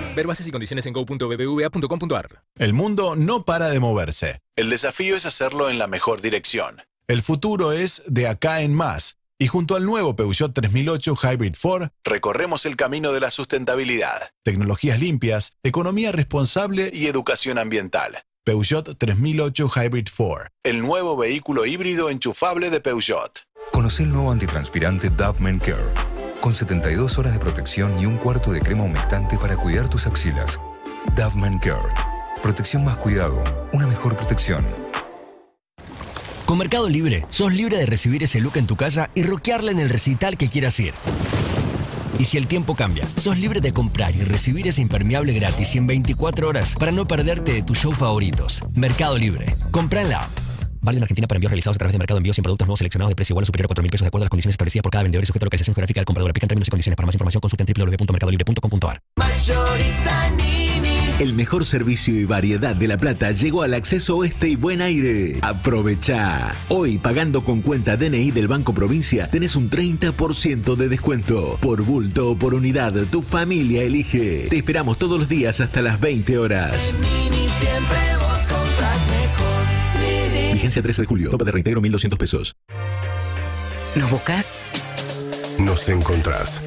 mí. Ver bases y condiciones en go punto b b v a punto com punto a r. El mundo no para de moverse. El desafío es hacerlo en la mejor dirección. El futuro es de acá en más. Y junto al nuevo Peugeot tres mil ocho Hybrid Ford, recorremos el camino de la sustentabilidad. Tecnologías limpias, economía responsable y educación ambiental. Peugeot tres mil ocho Hybrid Ford, el nuevo vehículo híbrido enchufable de Peugeot. Conoce el nuevo antitranspirante Dove Men Care, con setenta y dos horas de protección y un cuarto de crema humectante para cuidar tus axilas. Dove Men Care, protección más cuidado, una mejor protección. Con Mercado Libre, sos libre de recibir ese look en tu casa y rockearla en el recital que quieras ir. Y si el tiempo cambia, sos libre de comprar y recibir ese impermeable gratis en veinticuatro horas para no perderte de tus shows favoritos. Mercado Libre. Comprá en la app. Vale en Argentina para envíos realizados a través de Mercado Envíos en productos nuevos seleccionados de precio igual o superior a cuatro mil pesos de acuerdo a las condiciones establecidas por cada vendedor y sujeto a localización geográfica del comprador. Aplican términos y condiciones. Para más información consulta en doble u doble u doble u punto mercado libre punto com punto a r. El mejor servicio y variedad de La Plata llegó al acceso oeste y buen aire. ¡Aprovechá! Hoy, pagando con cuenta D N I del Banco Provincia, tenés un treinta por ciento de descuento. Por bulto o por unidad, tu familia elige. Te esperamos todos los días hasta las veinte horas. Vigencia trece de julio. Tope de reintegro mil doscientos pesos. ¿Nos buscas? Nos encontrás.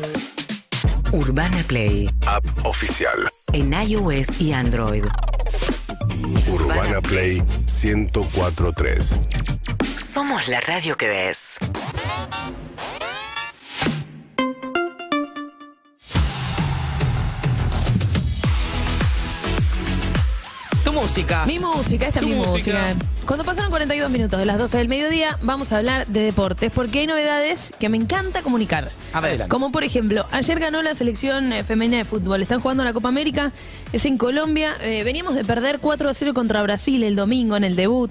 Urbana Play. App oficial. En iOS y Android. Urbana Play ciento cuatro punto tres. Somos la radio que ves. Tu música. Mi música, esta es mi música. música. Cuando pasaron cuarenta y dos minutos de las doce del mediodía, vamos a hablar de deportes, porque hay novedades que me encanta comunicar. A ver. Como por ejemplo, ayer ganó la selección femenina de fútbol. Están jugando la Copa América, es en Colombia. Eh, veníamos de perder cuatro a cero contra Brasil el domingo en el debut.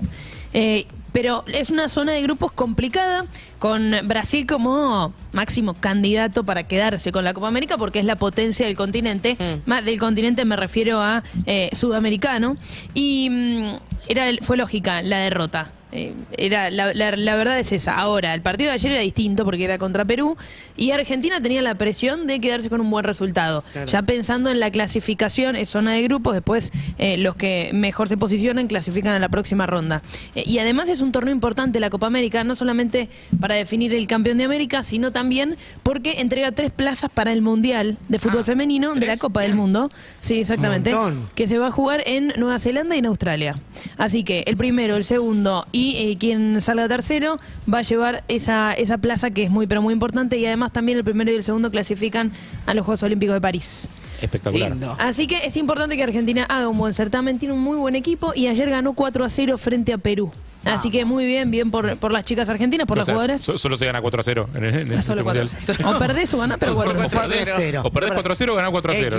Eh, pero es una zona de grupos complicada, con Brasil como máximo candidato para quedarse con la Copa América, porque es la potencia del continente. Mm. Más del continente me refiero a eh, sudamericano. Y... Mmm, Era, fue lógica la derrota. Eh, era, la, la, la verdad es esa. Ahora, el partido de ayer era distinto porque era contra Perú y Argentina tenía la presión de quedarse con un buen resultado. Claro. Ya pensando en la clasificación, es zona de grupos, después eh, los que mejor se posicionan clasifican a la próxima ronda. Eh, y además es un torneo importante la Copa América, no solamente para definir el campeón de América, sino también porque entrega tres plazas para el Mundial de Fútbol ah, Femenino ¿tres? de la Copa del Mundo. Sí, exactamente. Que se va a jugar en Nueva Zelanda y en Australia. Así que el primero, el segundo y eh, quien salga tercero va a llevar esa, esa plaza que es muy pero muy importante, y además también el primero y el segundo clasifican a los Juegos Olímpicos de París. Espectacular. Lindo. Así que es importante que Argentina haga un buen certamen, tiene un muy buen equipo y ayer ganó cuatro a cero frente a Perú. Ah. Así que muy bien, bien por, por las chicas argentinas, por o las sea, jugadoras. So, solo se gana cuatro a cero. En el, en el solo cuatro a cero. O perdés o ganás, pero bueno. O perdés cuatro a cero o ganás cuatro a cero.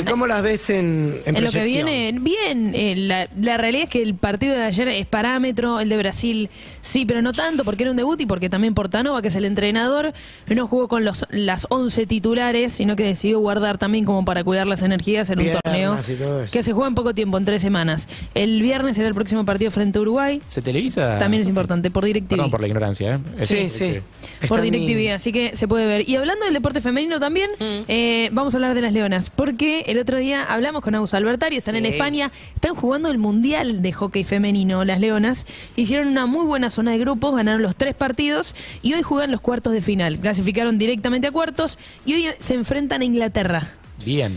¿Y cómo las ves en, en, en lo que viene? Bien, eh, la, la realidad es que el partido de ayer es parámetro, el de Brasil sí, pero no tanto, porque era un debut y porque también Portanova, que es el entrenador, no jugó con los, las once titulares, sino que decidió guardar también como para cuidar las energías en Piernas un torneo que se juega en poco tiempo, en tres semanas. El viernes será el próximo partido frente a Uruguay. ¿Se televisa? También es importante, por DirecTV. Perdón por la ignorancia, ¿eh? Sí, es, sí. Es, por DirecTV, así que se puede ver. Y hablando del deporte femenino también, mm. eh, vamos a hablar de las leonas, porque el otro día hablamos con Agus Albertari, están sí. en España, están jugando el Mundial de Hockey Femenino, las leonas. Hicieron una muy buena zona de grupos, ganaron los tres partidos y hoy juegan los cuartos de final. Clasificaron directamente a cuartos y hoy se enfrentan a Inglaterra. Bien.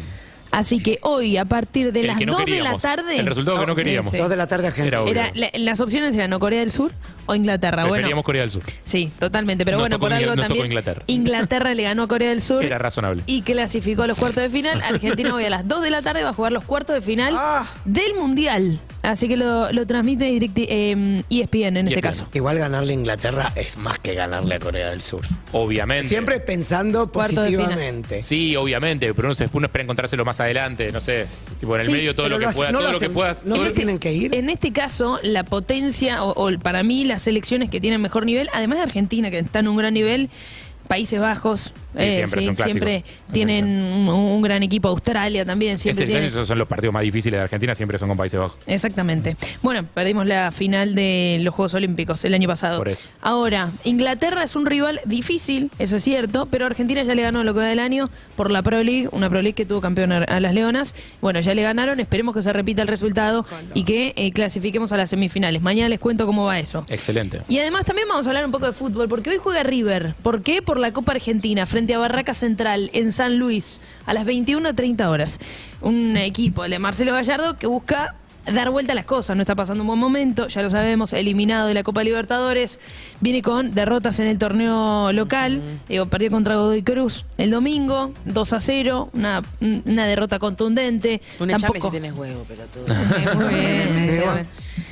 Así que hoy, a partir de el las no dos de la tarde... El resultado que no queríamos. dos de la tarde Argentina. Era, la, las opciones eran o Corea del Sur o Inglaterra. Preferíamos bueno, Corea del Sur. Sí, totalmente. Pero nos bueno, por algo nos también... Inglaterra. Inglaterra le ganó a Corea del Sur. Era razonable. Y clasificó a los cuartos de final. Argentina hoy a las dos de la tarde va a jugar los cuartos de final ah. del Mundial. Así que lo, lo transmite direct, eh, E S P N en E S P N. Este caso. Igual ganarle a Inglaterra es más que ganarle a Corea del Sur. Obviamente. Siempre pensando positivamente. Sí, obviamente, pero uno, se, uno espera encontrárselo más adelante, no sé, tipo en el sí, medio todo lo que, hace, pueda, no todo lo hacen, que puedas. No se tienen que ir. En este caso, la potencia, o, o para mí las selecciones que tienen mejor nivel, además de Argentina, que está en un gran nivel, Países Bajos, sí, eh, siempre, sí, siempre tienen un, un gran equipo. Australia también. Siempre es el, esos son los partidos más difíciles de Argentina, siempre son con Países Bajos. Exactamente. Bueno, perdimos la final de los Juegos Olímpicos el año pasado. Por eso. Ahora, Inglaterra es un rival difícil, eso es cierto, pero Argentina ya le ganó lo que va del año por la Pro League, una Pro League que tuvo campeón a las Leonas. Bueno, ya le ganaron, esperemos que se repita el resultado Hola. y que eh, clasifiquemos a las semifinales. Mañana les cuento cómo va eso. Excelente. Y además también vamos a hablar un poco de fútbol, porque hoy juega River. ¿Por qué? Por la Copa Argentina, frente a Barraca Central en San Luis, a las veintiuno treinta horas. Un equipo, el de Marcelo Gallardo, que busca dar vuelta a las cosas. No está pasando un buen momento, ya lo sabemos, eliminado de la Copa Libertadores. Viene con derrotas en el torneo local. Uh-huh. eh, perdió contra Godoy Cruz el domingo, dos a cero. Una, una derrota contundente. Un echame si tenés huevo, pero tú... Muy bien.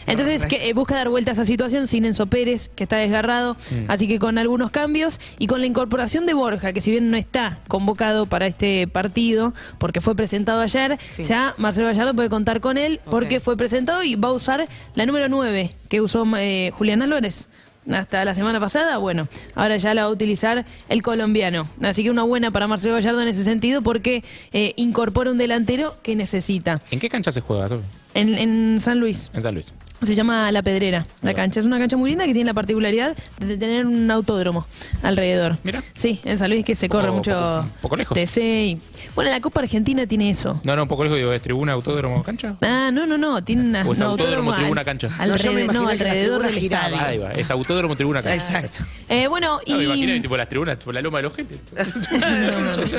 Entonces que, eh, busca dar vuelta a esa situación sin Enzo Pérez, que está desgarrado, mm. así que con algunos cambios y con la incorporación de Borja, que si bien no está convocado para este partido, porque fue presentado ayer, sí. ya Marcelo Gallardo puede contar con él, okay. porque fue presentado y va a usar la número nueve que usó eh, Julián Álvarez hasta la semana pasada. Bueno, ahora ya la va a utilizar el colombiano. Así que una buena para Marcelo Gallardo en ese sentido, porque eh, incorpora un delantero que necesita. ¿En qué cancha se juega? En, en San Luis. En San Luis. Se llama La Pedrera, la cancha. Es una cancha muy linda que tiene la particularidad de tener un autódromo alrededor. Mira. Sí, en San Luis que se corre mucho. Un poco lejos. T C y... Bueno, la Copa Argentina tiene eso. No, no, un poco lejos. Digo, ¿es tribuna, autódromo, cancha? Ah, no, no, no. Tiene una... Es autódromo, tribuna, cancha. No, alrededor del estadio. Ahí va. Es autódromo, tribuna, cancha. Exacto. Eh, bueno, y... No, me imagino, tipo, las tribunas, tipo, la loma de los gente.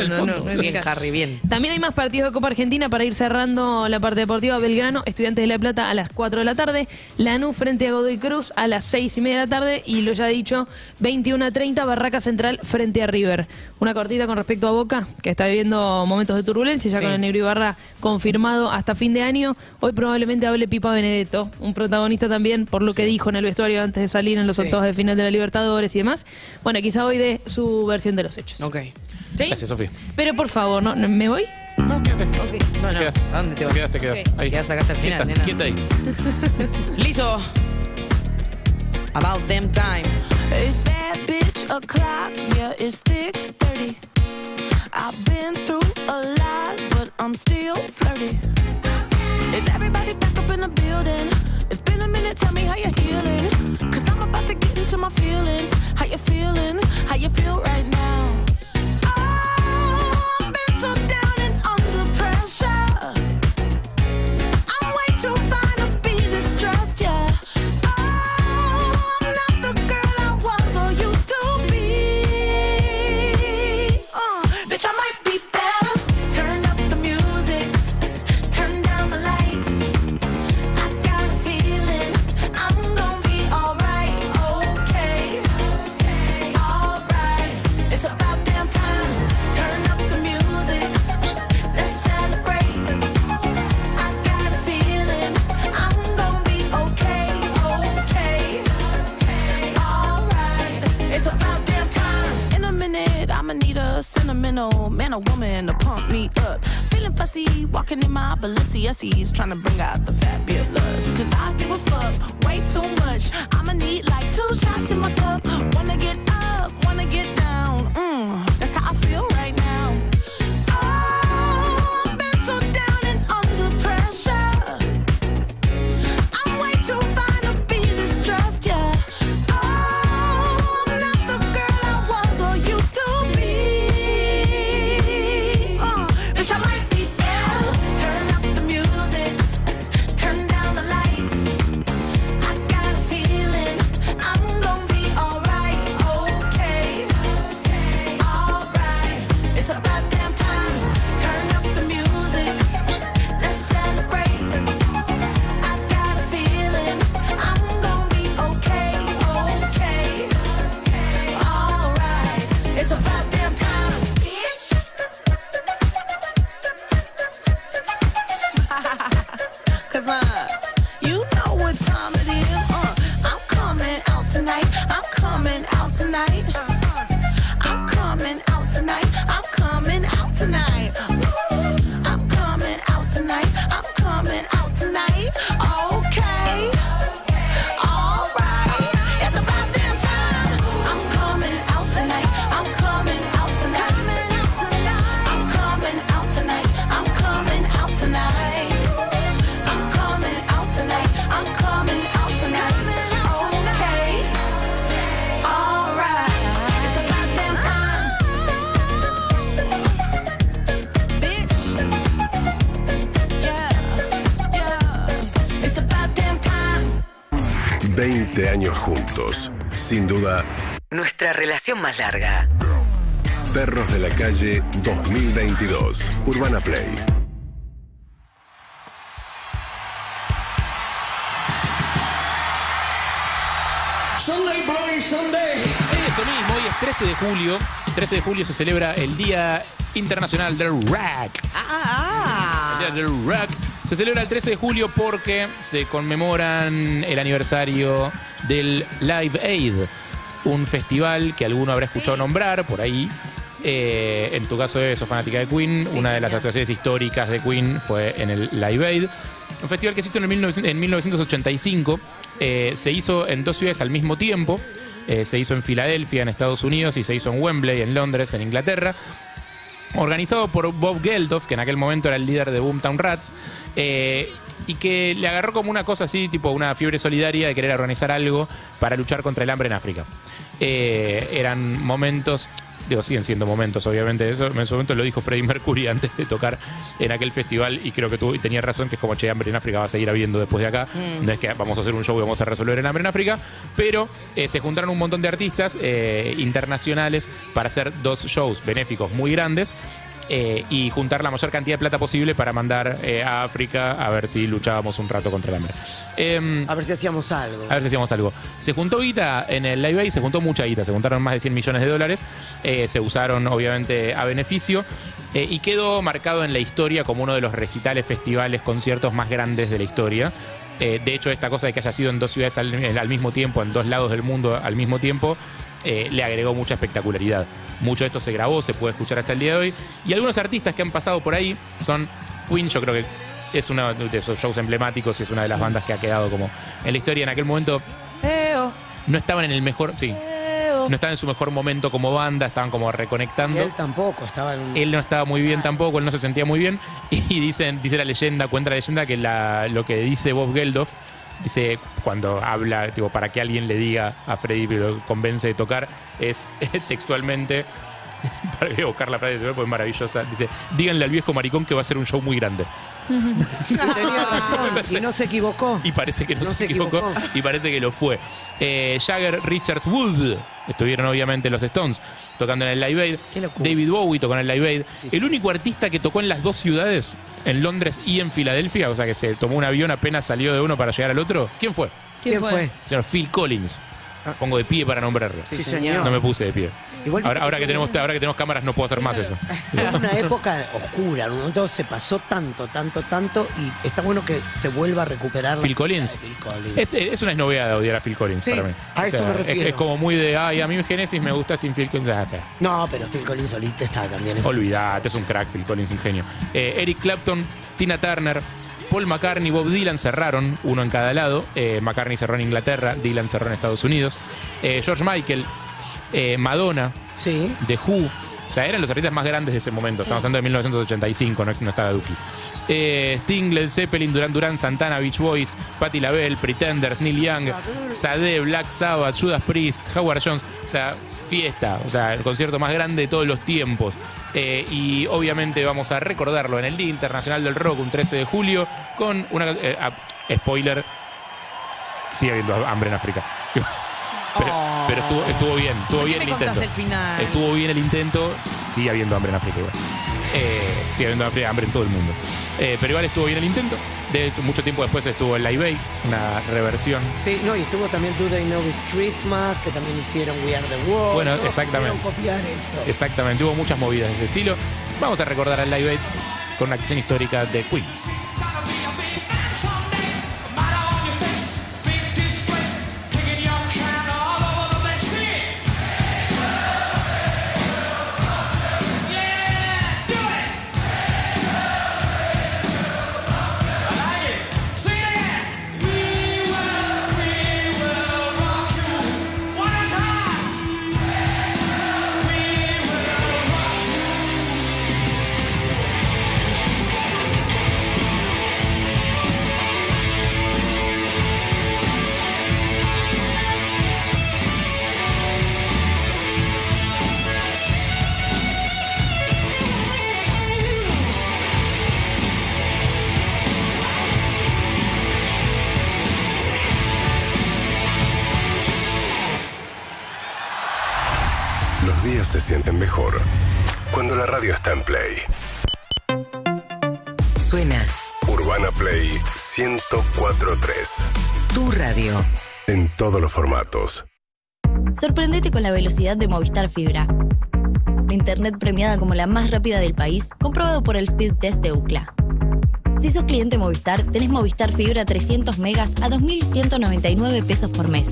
No, no, no. Bien, Harry, bien. También hay más partidos de Copa Argentina para ir cerrando la parte deportiva. Belgrano, Estudiantes de La Plata a las cuatro de la tarde. Lanús frente a Godoy Cruz a las seis y media de la tarde y lo ya dicho, veintiuno a treinta Barraca Central frente a River. Una cortita con respecto a Boca, que está viviendo momentos de turbulencia, ya sí. con el Negro Ibarra confirmado hasta fin de año. Hoy probablemente hable Pipa Benedetto, un protagonista también por lo sí. que dijo en el vestuario antes de salir en los sí. octavos de final de la Libertadores y demás. Bueno, quizá hoy dé su versión de los hechos. Ok. ¿Sí? Gracias, Sofía. Pero por favor, ¿no? ¿Me voy? No, quédate. Okay. No, no. ¿A dónde te vas? Te quedas, te quedas. Okay. Ahí. Te quedas acá hasta el final, nena. Quédate ahí. Listo. About them time. Is that bitch a clock? Yeah, it's thick thirty. I've been through a lot, but I'm still flirty. Is everybody back up in the building? It's been a minute, tell me how you're healing. Cause I'm about to get into my feelings. How you feeling? How you feel right now? Man or woman to pump me up. Feeling fussy, walking in my Balenciennes, trying to bring out the fabulous. Cause I give a fuck, way too much. I'ma need like two shots in my cup. Wanna get up, wanna get down. Mm, that's how I feel right now. Juntos. Sin duda, nuestra relación más larga. Perros de la Calle dos mil veintidós. Urbana Play. Sunday, Bloody Sunday. Eso mismo, hoy es trece de julio. trece de julio se celebra el Día Internacional del Rag. Ah, ah. El Día del Rag. Se celebra el trece de julio porque se conmemoran el aniversario del Live Aid, un festival que alguno habrá escuchado sí. nombrar por ahí. Eh, en tu caso, sos fanática de Queen. Sí, Una sí, de las actuaciones históricas de Queen fue en el Live Aid. Un festival que se hizo en, mil novecientos ochenta y cinco. Eh, se hizo en dos ciudades al mismo tiempo. Eh, se hizo en Filadelfia, en Estados Unidos, y se hizo en Wembley, en Londres, en Inglaterra. organizado por Bob Geldof, que en aquel momento era el líder de Boomtown Rats, eh, y que le agarró como una cosa así, tipo una fiebre solidaria de querer organizar algo para luchar contra el hambre en África. Eh, eran momentos, digo, siguen siendo momentos, obviamente. Eso, en su momento lo dijo Freddie Mercury antes de tocar en aquel festival, y creo que tuvo, y tenía razón, que es como, che, hambre en África va a seguir habiendo después de acá. Mm. No es que vamos a hacer un show y vamos a resolver el hambre en África, pero eh, se juntaron un montón de artistas eh, internacionales para hacer dos shows benéficos muy grandes. Eh, y juntar la mayor cantidad de plata posible para mandar eh, a África a ver si luchábamos un rato contra el hambre. Eh, a ver si hacíamos algo. A ver si hacíamos algo. Se juntó guita en el Live Aid, se juntó mucha guita, se juntaron más de cien millones de dólares, eh, se usaron obviamente a beneficio eh, y quedó marcado en la historia como uno de los recitales, festivales, conciertos más grandes de la historia. Eh, de hecho, esta cosa de que haya sido en dos ciudades al, al mismo tiempo, en dos lados del mundo al mismo tiempo, eh, le agregó mucha espectacularidad. Mucho de esto se grabó, se puede escuchar hasta el día de hoy. Y algunos artistas que han pasado por ahí son Queen, yo creo que es uno de esos shows emblemáticos y es una de las sí. bandas que ha quedado como en la historia. En aquel momento no estaban en el mejor... Sí. No estaba en su mejor momento como banda, estaban como reconectando. Y él tampoco estaba en... Él no estaba muy bien ah. tampoco, él no se sentía muy bien. Y dicen, dice la leyenda, cuenta la leyenda, que la, lo que dice Bob Geldof, dice cuando habla, tipo, para que alguien le diga a Freddie, lo convence de tocar, es textualmente, para que buscar la frase, pues maravillosa, dice, díganle al viejo maricón que va a ser un show muy grande. Tenía razón, y no se equivocó. Y parece que no, no se, se equivocó, equivocó, y parece que lo fue. Eh, Jagger, Richards, Wood, estuvieron obviamente los Stones tocando en el Live Aid. David Bowie tocó en el Live Aid. Sí, sí. El único artista que tocó en las dos ciudades, en Londres y en Filadelfia, o sea que se tomó un avión, apenas salió de uno para llegar al otro. ¿Quién fue? ¿Quién, ¿Quién fue? El señor Phil Collins. Pongo de pie para nombrarlo. Sí, señor. No me puse de pie. Igual ahora, que ahora, que tenemos, ahora que tenemos cámaras no puedo hacer más eso. Era una época oscura, en un momento se pasó tanto, tanto, tanto, y está bueno que se vuelva a recuperar. Phil Collins. Phil Collins. Es, es una novedad odiar a Phil Collins sí. para mí. A eso o sea, me refiero. Es, es como muy de, ay, a mí Génesis me gusta sin Phil Collins. O sea, no, pero Phil Collins solista está también. Olvidate, es un crack, Phil Collins, un genio. Eh, Eric Clapton, Tina Turner, Paul McCartney, Bob Dylan cerraron, uno en cada lado. Eh, McCartney cerró en Inglaterra, Dylan cerró en Estados Unidos. Eh, George Michael, eh, Madonna, sí. The Who. O sea, eran los artistas más grandes de ese momento. Estamos hablando de mil novecientos ochenta y cinco, no, no estaba Duki. Eh, Sting, Led Zeppelin, Duran Duran, Santana, Beach Boys, Patti LaBelle, Pretenders, Neil Young, Sade, Black Sabbath, Judas Priest, Howard Jones. O sea, fiesta. O sea, el concierto más grande de todos los tiempos. Eh, y obviamente vamos a recordarlo en el Día Internacional del Rock, un trece de julio, con una... Eh, a, spoiler, sigue habiendo hambre en África. Pero, oh. pero estuvo, estuvo bien, estuvo bien el intento. El final? Estuvo bien el intento, sigue habiendo hambre en África igual. Eh, sigue habiendo hambre, hambre en todo el mundo. Eh, pero igual estuvo bien el intento. De, mucho tiempo después estuvo el Live Aid, una reversión. Sí, no, y estuvo también Do They Know It's Christmas, que también hicieron We Are The World. Bueno, todos exactamente. Copiar eso. Exactamente, hubo muchas movidas de ese estilo. Vamos a recordar al Live Aid con una acción histórica de Queen. Se sienten mejor cuando la radio está en Play. Suena Urbana Play ciento cuatro punto tres. Tu radio. En todos los formatos. Sorprendete con la velocidad de Movistar Fibra. La internet premiada como la más rápida del país, comprobado por el Speed Test de UCLA. Si sos cliente Movistar, tenés Movistar Fibra trescientos megas a dos mil ciento noventa y nueve pesos por mes.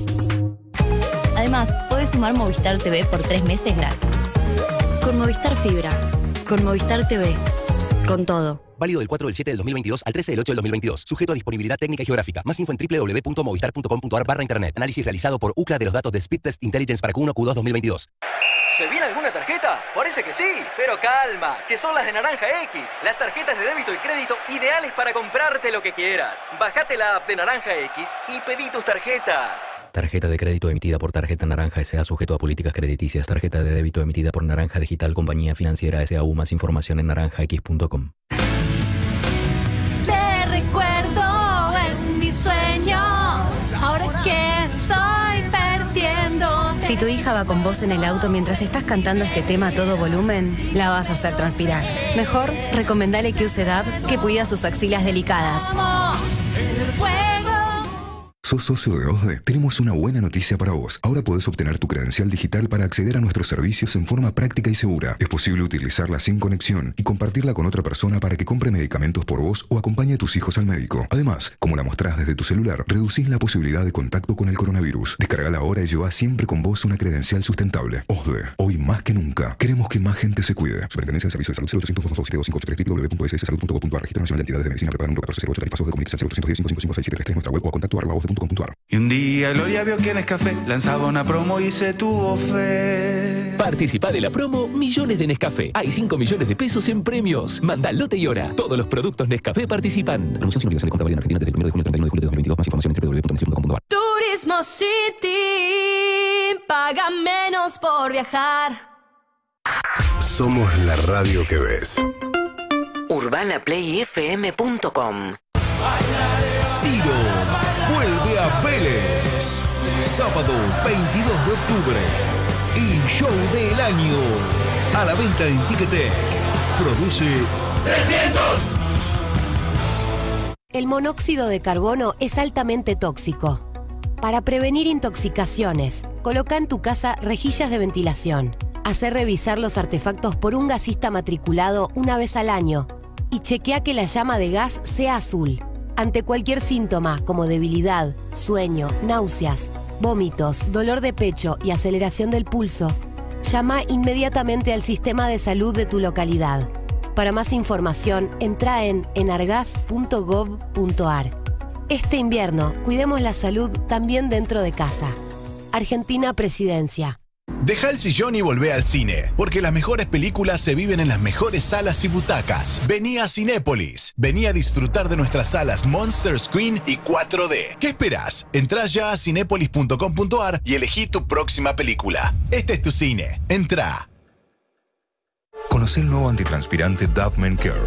Además, podés sumar Movistar T V por tres meses gratis. Con Movistar Fibra. Con Movistar T V. Con todo. Válido del cuatro del siete del dos mil veintidós al trece del ocho del dos mil veintidós. Sujeto a disponibilidad técnica y geográfica. Más info en www punto movistar punto com punto ar barra internet. Análisis realizado por UCLA de los datos de Speed Test Intelligence para Q uno Q dos dos mil veintidós. ¿Se viene alguna tarjeta? tarjeta? Parece que sí, pero calma, que son las de Naranja X, las tarjetas de débito y crédito ideales para comprarte lo que quieras. Bájate la app de Naranja X y pedí tus tarjetas. Tarjeta de crédito emitida por Tarjeta Naranja S A sujeto a políticas crediticias. Tarjeta de débito emitida por Naranja Digital Compañía Financiera S A U. Más información en naranja x punto com. Te recuerdo en mis sueños, ahora que estoy perdiendo. Si tu hija va con vos en el auto mientras estás cantando este tema a todo volumen, la vas a hacer transpirar. Mejor, recomendale que use D A B, que cuida sus axilas delicadas. ¿Sos socio de O S D E? Tenemos una buena noticia para vos. Ahora podés obtener tu credencial digital para acceder a nuestros servicios en forma práctica y segura. Es posible utilizarla sin conexión y compartirla con otra persona para que compre medicamentos por vos o acompañe a tus hijos al médico. Además, como la mostrás desde tu celular, reducís la posibilidad de contacto con el coronavirus. Descargala ahora y llevá siempre con vos una credencial sustentable. O S D E, hoy más que nunca. Queremos que más gente se cuide. Superintendencia de Servicios de Salud cero ocho cero cero dos dos siete dos cinco ocho tres www punto s s salud punto gov punto ar. Registro Nacional de Entidades de Medicina Preparada uno uno cuatro cero ocho Tarifas de Comunicación cero ocho cero cero dos cinco cinco cinco seis siete tres tres. Nuestra web o a contacto arroba O S D E punto com. Y un día Gloria vio que Nescafé lanzaba una promo y se tuvo fe. Participa de la promo Millones de Nescafé. Hay cinco millones de pesos en premios. Manda lote y hora. Todos los productos Nescafé participan. Promoción sin obligación de compra válida en Argentina desde el primero de junio al treinta y uno de julio de dos mil veintidós. Más información en www punto turismo city punto com punto ar. Turismo City. Paga menos por viajar. Somos la radio que ves. urbana play f m punto com. Ciro vuelve a Vélez, sábado veintidós de octubre, el show del año, a la venta en Ticketek, produce trescientos. El monóxido de carbono es altamente tóxico. Para prevenir intoxicaciones, coloca en tu casa rejillas de ventilación, hacer revisar los artefactos por un gasista matriculado una vez al año y chequea que la llama de gas sea azul. Ante cualquier síntoma como debilidad, sueño, náuseas, vómitos, dolor de pecho y aceleración del pulso, llama inmediatamente al sistema de salud de tu localidad. Para más información, entra en enargas punto gov punto ar. Este invierno, cuidemos la salud también dentro de casa. Argentina Presidencia. Deja el sillón y volvé al cine, porque las mejores películas se viven en las mejores salas y butacas. Vení a Cinépolis, vení a disfrutar de nuestras salas Monster Screen y cuatro D. ¿Qué esperás? Entrá ya a cinépolis punto com punto ar y elegí tu próxima película. Este es tu cine. Entrá. Conocé el nuevo antitranspirante Dove Men Care,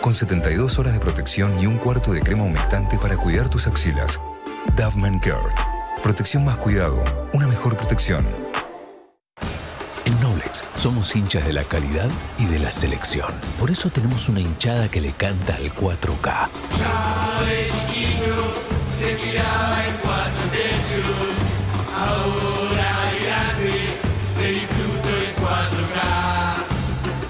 con setenta y dos horas de protección y un cuarto de crema humectante para cuidar tus axilas. Dove Men Care. Protección más cuidado, una mejor protección. En Noblex somos hinchas de la calidad y de la selección. Por eso tenemos una hinchada que le canta al cuatro K. Sabes, chiquito, te miraba en cuatro tercios. Ahora grande, te disfruto en cuatro K.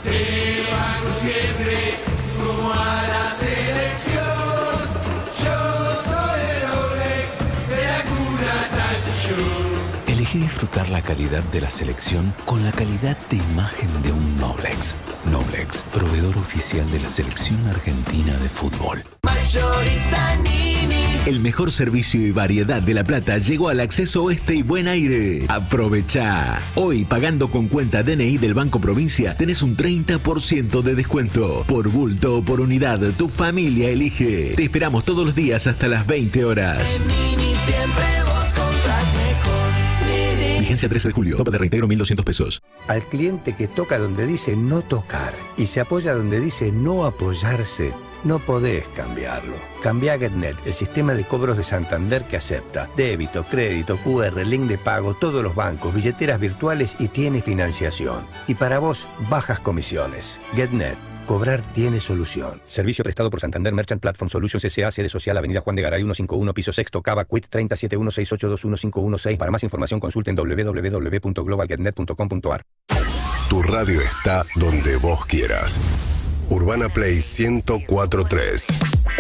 Te banco siempre como a la selección. Yo soy el Noblex, de la cuna hasta el sillón. Elegí disfrutar la calidad de la selección con la calidad de imagen de un Noblex. Noblex, proveedor oficial de la Selección Argentina de Fútbol. El mejor servicio y variedad de La Plata llegó al acceso oeste y buen aire. Aprovechá. Hoy, pagando con cuenta D N I del Banco Provincia, tenés un treinta por ciento de descuento. Por bulto o por unidad, tu familia elige. Te esperamos todos los días hasta las veinte horas. Vigencia trece de julio. Tope de reintegro mil doscientos pesos. Al cliente que toca donde dice no tocar y se apoya donde dice no apoyarse, no podés cambiarlo. Cambia a GetNet, el sistema de cobros de Santander que acepta débito, crédito, Q R, link de pago, todos los bancos, billeteras virtuales y tiene financiación. Y para vos, bajas comisiones. GetNet. Cobrar tiene solución. Servicio prestado por Santander Merchant Platform Solutions S A Sede Social, Avenida Juan de Garay ciento cincuenta y uno, piso sexto, Cava, Quit tres siete uno seis ocho dos uno cinco uno seis. Para más información consulten doble u doble u doble u punto global get net punto com punto ar. Tu radio está donde vos quieras. Urbana Play ciento cuatro punto tres.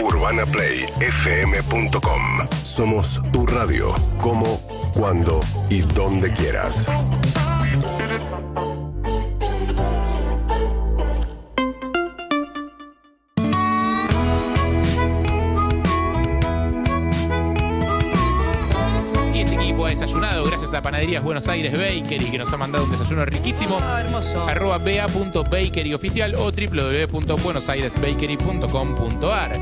urbana play f m punto com. Somos tu radio, como, cuando y donde quieras. desayunado gracias a Panaderías Buenos Aires Bakery, que nos ha mandado un desayuno riquísimo. Ah, hermoso. Arroba ba punto bakeryoficial o doble u doble u doble u punto buenos aires bakery punto com punto ar.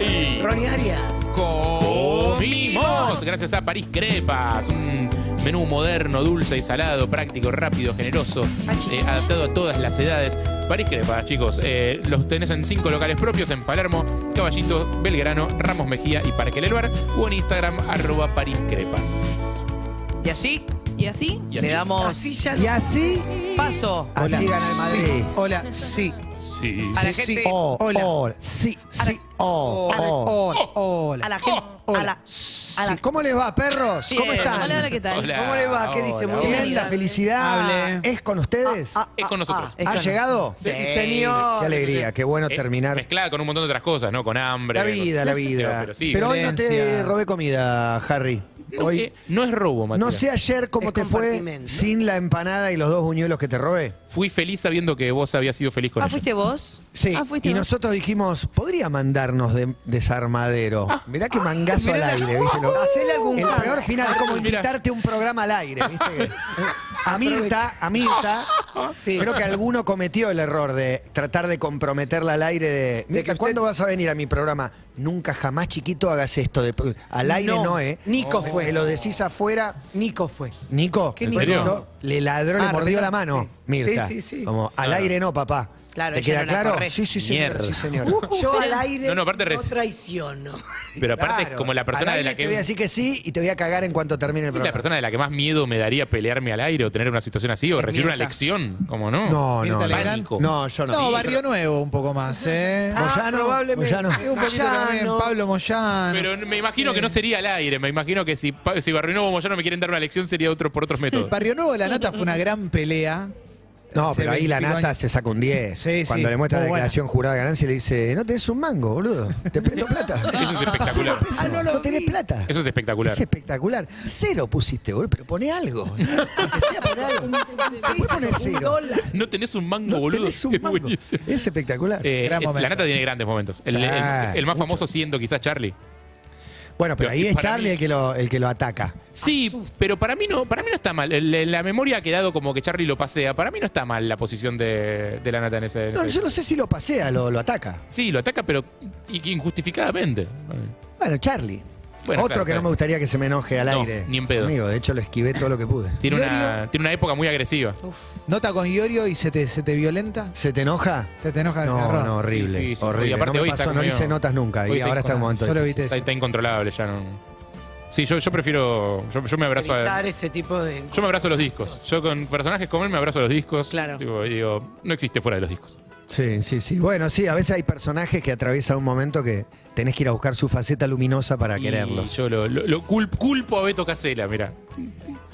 Y Ronnie Arias. Comimos gracias a París Crepas, un menú moderno, dulce y salado, práctico, rápido, generoso, eh, adaptado a todas las edades. París Crepas, chicos, eh, los tenés en cinco locales propios en Palermo, Caballito, Belgrano, Ramos Mejía y Parque Leluar, o en Instagram arroba París Crepas. ¿Y así? ¿Y así? Le damos... Así ya no. ¿Y así? Paso. Hola. Así gana el Madrid. Sí. Hola, sí. Sí, a la sí, gente, sí, oh, hola, oh, sí, sí, oh, oh, oh, oh, hola. A la gente, oh, hola. A la, ¿cómo les va, perros? Bien. ¿Cómo están? Hola, hola, ¿qué tal? Hola, ¿cómo les va? Hola, ¿qué dice? Muy bien, bien, la felicidad. Hable. ¿Es con ustedes? Ah, ah, es con nosotros. ¿Ha llegado? Sí, sí, señor. Qué alegría, qué bueno eh, terminar. Mezclada con un montón de otras cosas, ¿no? Con hambre. La vida, con... la vida. Pero, pero, sí, pero hoy no te robé comida, Harry. Hoy, no es robo, Matías. No sé ayer cómo es te fue sin la empanada y los dos buñuelos que te robé. Fui feliz sabiendo que vos habías sido feliz con ellos. ¿Ah, fuiste vos? Sí, ah, fuiste y vos. Nosotros dijimos, podría mandarnos de desarmadero. Ah. Mirá que mangazo ah, mirá al aire, la... ¿viste? Oh, lo... El mal. Peor final es como invitarte un programa al aire, ¿viste? A Mirta, a Mirta, sí. Creo que alguno cometió el error de tratar de comprometerla al aire de... Mirta, de ¿cuándo usted... vas a venir a mi programa? Nunca jamás, chiquito, hagas esto. De... Al aire no, no ¿eh? Nico fue. Me lo decís afuera. Nico fue. Nico, ¿en serio? Le ladró, ah, le mordió pero, la mano, sí. Mirta. Sí, sí, sí. Como, al claro. aire no, papá. Claro, ¿te queda no claro? Sí, sí, señor, sí, señor. Uh, yo al aire no, no, aparte no traiciono. Pero aparte claro, es como la persona de la que... Te voy a decir que sí y te voy a cagar en cuanto termine el programa. Es la persona de la que más miedo me daría pelearme al aire o tener una situación así o recibir Mirta. Una lección, como no. No, no. Pánico. No, yo no. No, sí, Barrio pero... Nuevo un poco más, ¿eh? Ah, Moyano, probablemente. Moyano. Un poquito Moyano. También, Pablo Moyano. Pero me imagino sí. que no sería al aire. Me imagino que si, si Barrio Nuevo o Moyano me quieren dar una lección sería otro por otros métodos. Barrio Nuevo de la Nata fue una gran pelea. No, pero ahí la Nata años. Se saca un diez. Sí, cuando sí. le muestra la declaración buena. Jurada de ganancia le dice, no tenés un mango, boludo. Te presto plata. Eso es espectacular. Ah, no, no tenés plata. Eso es espectacular. Es espectacular. Cero pusiste, boludo, pero poné algo. Aunque sea poné algo. ¿Qué poner cero? No tenés un mango, no boludo. Tenés un mango. Es, es espectacular. Eh, gran es, la Nata tiene grandes momentos. El, ah, el, el más mucho. Famoso siendo quizás Charlie. Bueno, pero, pero ahí es Charlie mí, el, que lo, el que lo ataca. Sí, asusta. Pero para mí no para mí no está mal. La, la memoria ha quedado como que Charlie lo pasea. Para mí no está mal la posición de, de la Nata en ese... En no, ese. Yo no sé si lo pasea, lo, lo ataca. Sí, lo ataca, pero injustificadamente. Bueno, Charlie. Bueno, otro claro, que claro. no me gustaría que se me enoje al no, aire. Ni en pedo. Amigo, de hecho lo esquivé todo lo que pude. Tiene, una, tiene una época muy agresiva. Uf. ¿Nota con Iorio y se te, se te violenta? ¿Se te enoja? Se te enoja. No, no, horrible. Sí, sí, sí, horrible. Y aparte no me pasó, no hice notas nunca. Y ahora está el momento. Yo lo evité. Está, está incontrolable ya, no. Sí, yo, yo prefiero. Yo, yo me abrazo a. Ese tipo de yo me abrazo a los discos. Yo con personajes como él me abrazo a los discos. Claro. Tipo, y digo, no existe fuera de los discos. Sí, sí, sí. Bueno, sí, a veces hay personajes que atraviesan un momento que tenés que ir a buscar su faceta luminosa para y quererlos. Yo lo, lo, lo culpo a Beto Casella, mirá.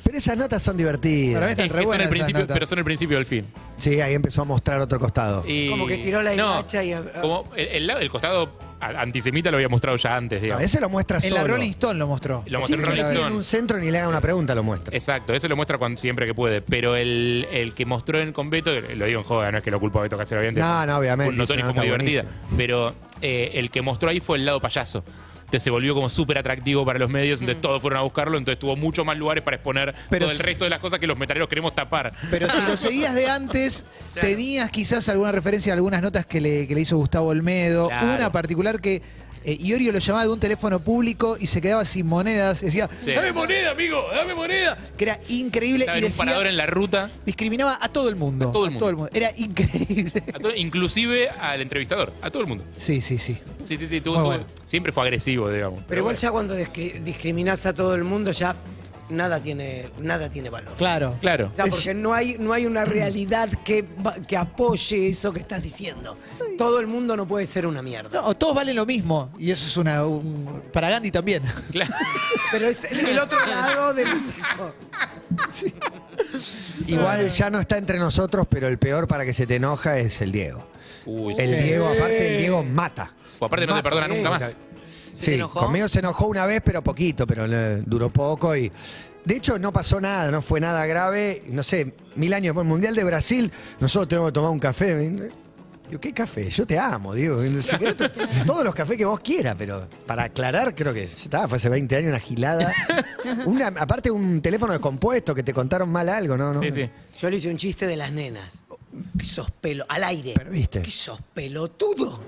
Pero esas notas son divertidas. Para mí están re buenas esas principio, notas. Pero son el principio del fin. Sí, ahí empezó a mostrar otro costado. Y... Como que tiró la hilacha no, y... A... Como el, el, el costado antisemita lo había mostrado ya antes, digamos. No, ese lo muestra solo. En la Rolling Stone lo mostró. Lo mostró sí, en Rolling Stone. En un centro ni le haga una pregunta, lo muestra. Exacto, ese lo muestra cuando, siempre que puede. Pero el, el que mostró en con Beto, lo digo en joda, no es que lo culpo a Beto Casella, obviamente. No, no, obviamente. No fue muy buenísimo. Divertida. Pero eh, el que mostró ahí fue el lado payaso. Entonces se volvió como súper atractivo para los medios, entonces mm. todos fueron a buscarlo, entonces tuvo muchos más lugares para exponer pero todo el resto de las cosas que los metaleros queremos tapar. Pero si lo seguías de antes, claro. tenías quizás alguna referencia a algunas notas que le, que le hizo Gustavo Olmedo, claro. una particular que eh, Iorio lo llamaba de un teléfono público y se quedaba sin monedas, decía, sí. dame moneda, amigo, dame moneda, que era increíble. Estaba y en decía, un parador en la ruta. Discriminaba a todo el mundo. A todo el mundo. Todo el mundo. Era increíble. A todo, inclusive al entrevistador, a todo el mundo. Sí, sí, sí. Sí, sí, sí, tú, tú, bueno. siempre fue agresivo, digamos. Pero, pero igual bueno. ya cuando discriminás a todo el mundo ya nada tiene, nada tiene valor. Claro, claro. O sea, porque es... no, hay, no hay una realidad que, que apoye eso que estás diciendo. Ay. Todo el mundo no puede ser una mierda. No, todos valen lo mismo. Y eso es una... Un, para Gandhi también. Claro. Pero es el otro lado del hijo. Sí. Igual ya no está entre nosotros, pero el peor para que se te enoja es el Diego. Uy, el sí. Diego, aparte, el Diego mata. Pues aparte no te perdona nunca más. Sí, conmigo se enojó una vez, pero poquito, pero eh, duró poco y... De hecho, no pasó nada, no fue nada grave. No sé, mil años después, el Mundial de Brasil, nosotros tenemos que tomar un café. Digo, ¿qué café? Yo te amo, digo. En el secreto, todos los cafés que vos quieras, pero para aclarar, creo que estaba, fue hace veinte años una gilada. Una, aparte, un teléfono descompuesto que te contaron mal algo, ¿no? no sí, sí. Yo le hice un chiste de las nenas. ¿Qué sos pelo? Al aire. ¿Perdiste? ¿Qué sos pelotudo?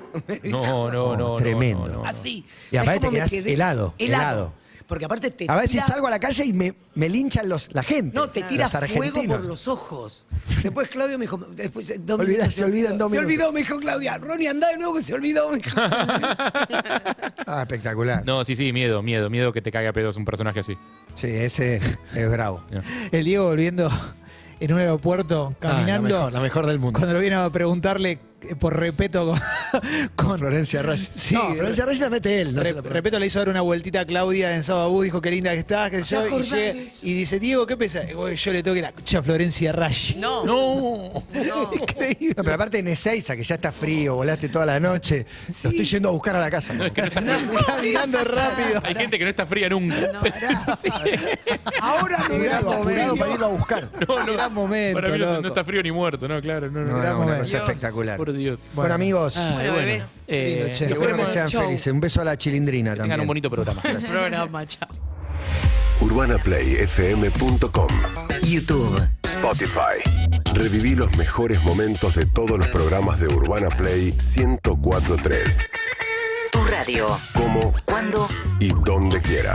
No, no, no. Tremendo. No, no, no. Así. Y aparte te quedás helado, helado. Helado. Porque aparte te. A veces tira... salgo a la calle y me, me linchan los, la gente. No, te tira fuego por los ojos. Después Claudio me dijo. Después, dos Olvidá, minutos, se olvidó en dos minutos. Se olvidó, me dijo Claudia. Ronnie, andá de nuevo que se olvidó. Me dijo. Ah, espectacular. No, sí, sí, miedo, miedo. Miedo que te caiga a pedos un personaje así. Sí, ese es bravo. Yeah. El Diego volviendo en un aeropuerto, caminando. Ah, la, mejor, la mejor del mundo. Cuando lo vienen a preguntarle. Por Repeto con, con Florencia Reyes. Sí, no, Florencia Reyes la mete él. No Re, la Repeto le hizo dar una vueltita a Claudia en Sababú, dijo qué linda que estás, qué sé yo. Y, llegué, y dice, Diego, ¿qué pesa? Yo le toqué la cucha a Florencia Reyes. No. No. No. Increíble. No, pero aparte en Ezeiza, que ya está frío, volaste toda la noche. Sí. Lo estoy yendo a buscar a la casa. No, es que no está frío. Caminando rápido. Hay gente que no está fría nunca. No, no, sí. Ahora me hubiera cobrado para irlo a buscar. No, no. Gran momento. Para mí no está frío ni muerto, no, claro. No, no, no, gran no, momento. Espectacular. Dios. Bueno, bueno, amigos, ah, bueno, bebés. Eh, sí, bueno que sean Chau. Felices. Un beso a la Chilindrina que también. Tengan un bonito programa. Programa, chao. urbana play f m punto com, YouTube, Spotify. Reviví los mejores momentos de todos los programas de Urbana Play ciento cuatro punto tres. Tu radio. Como, cuando y donde quieras.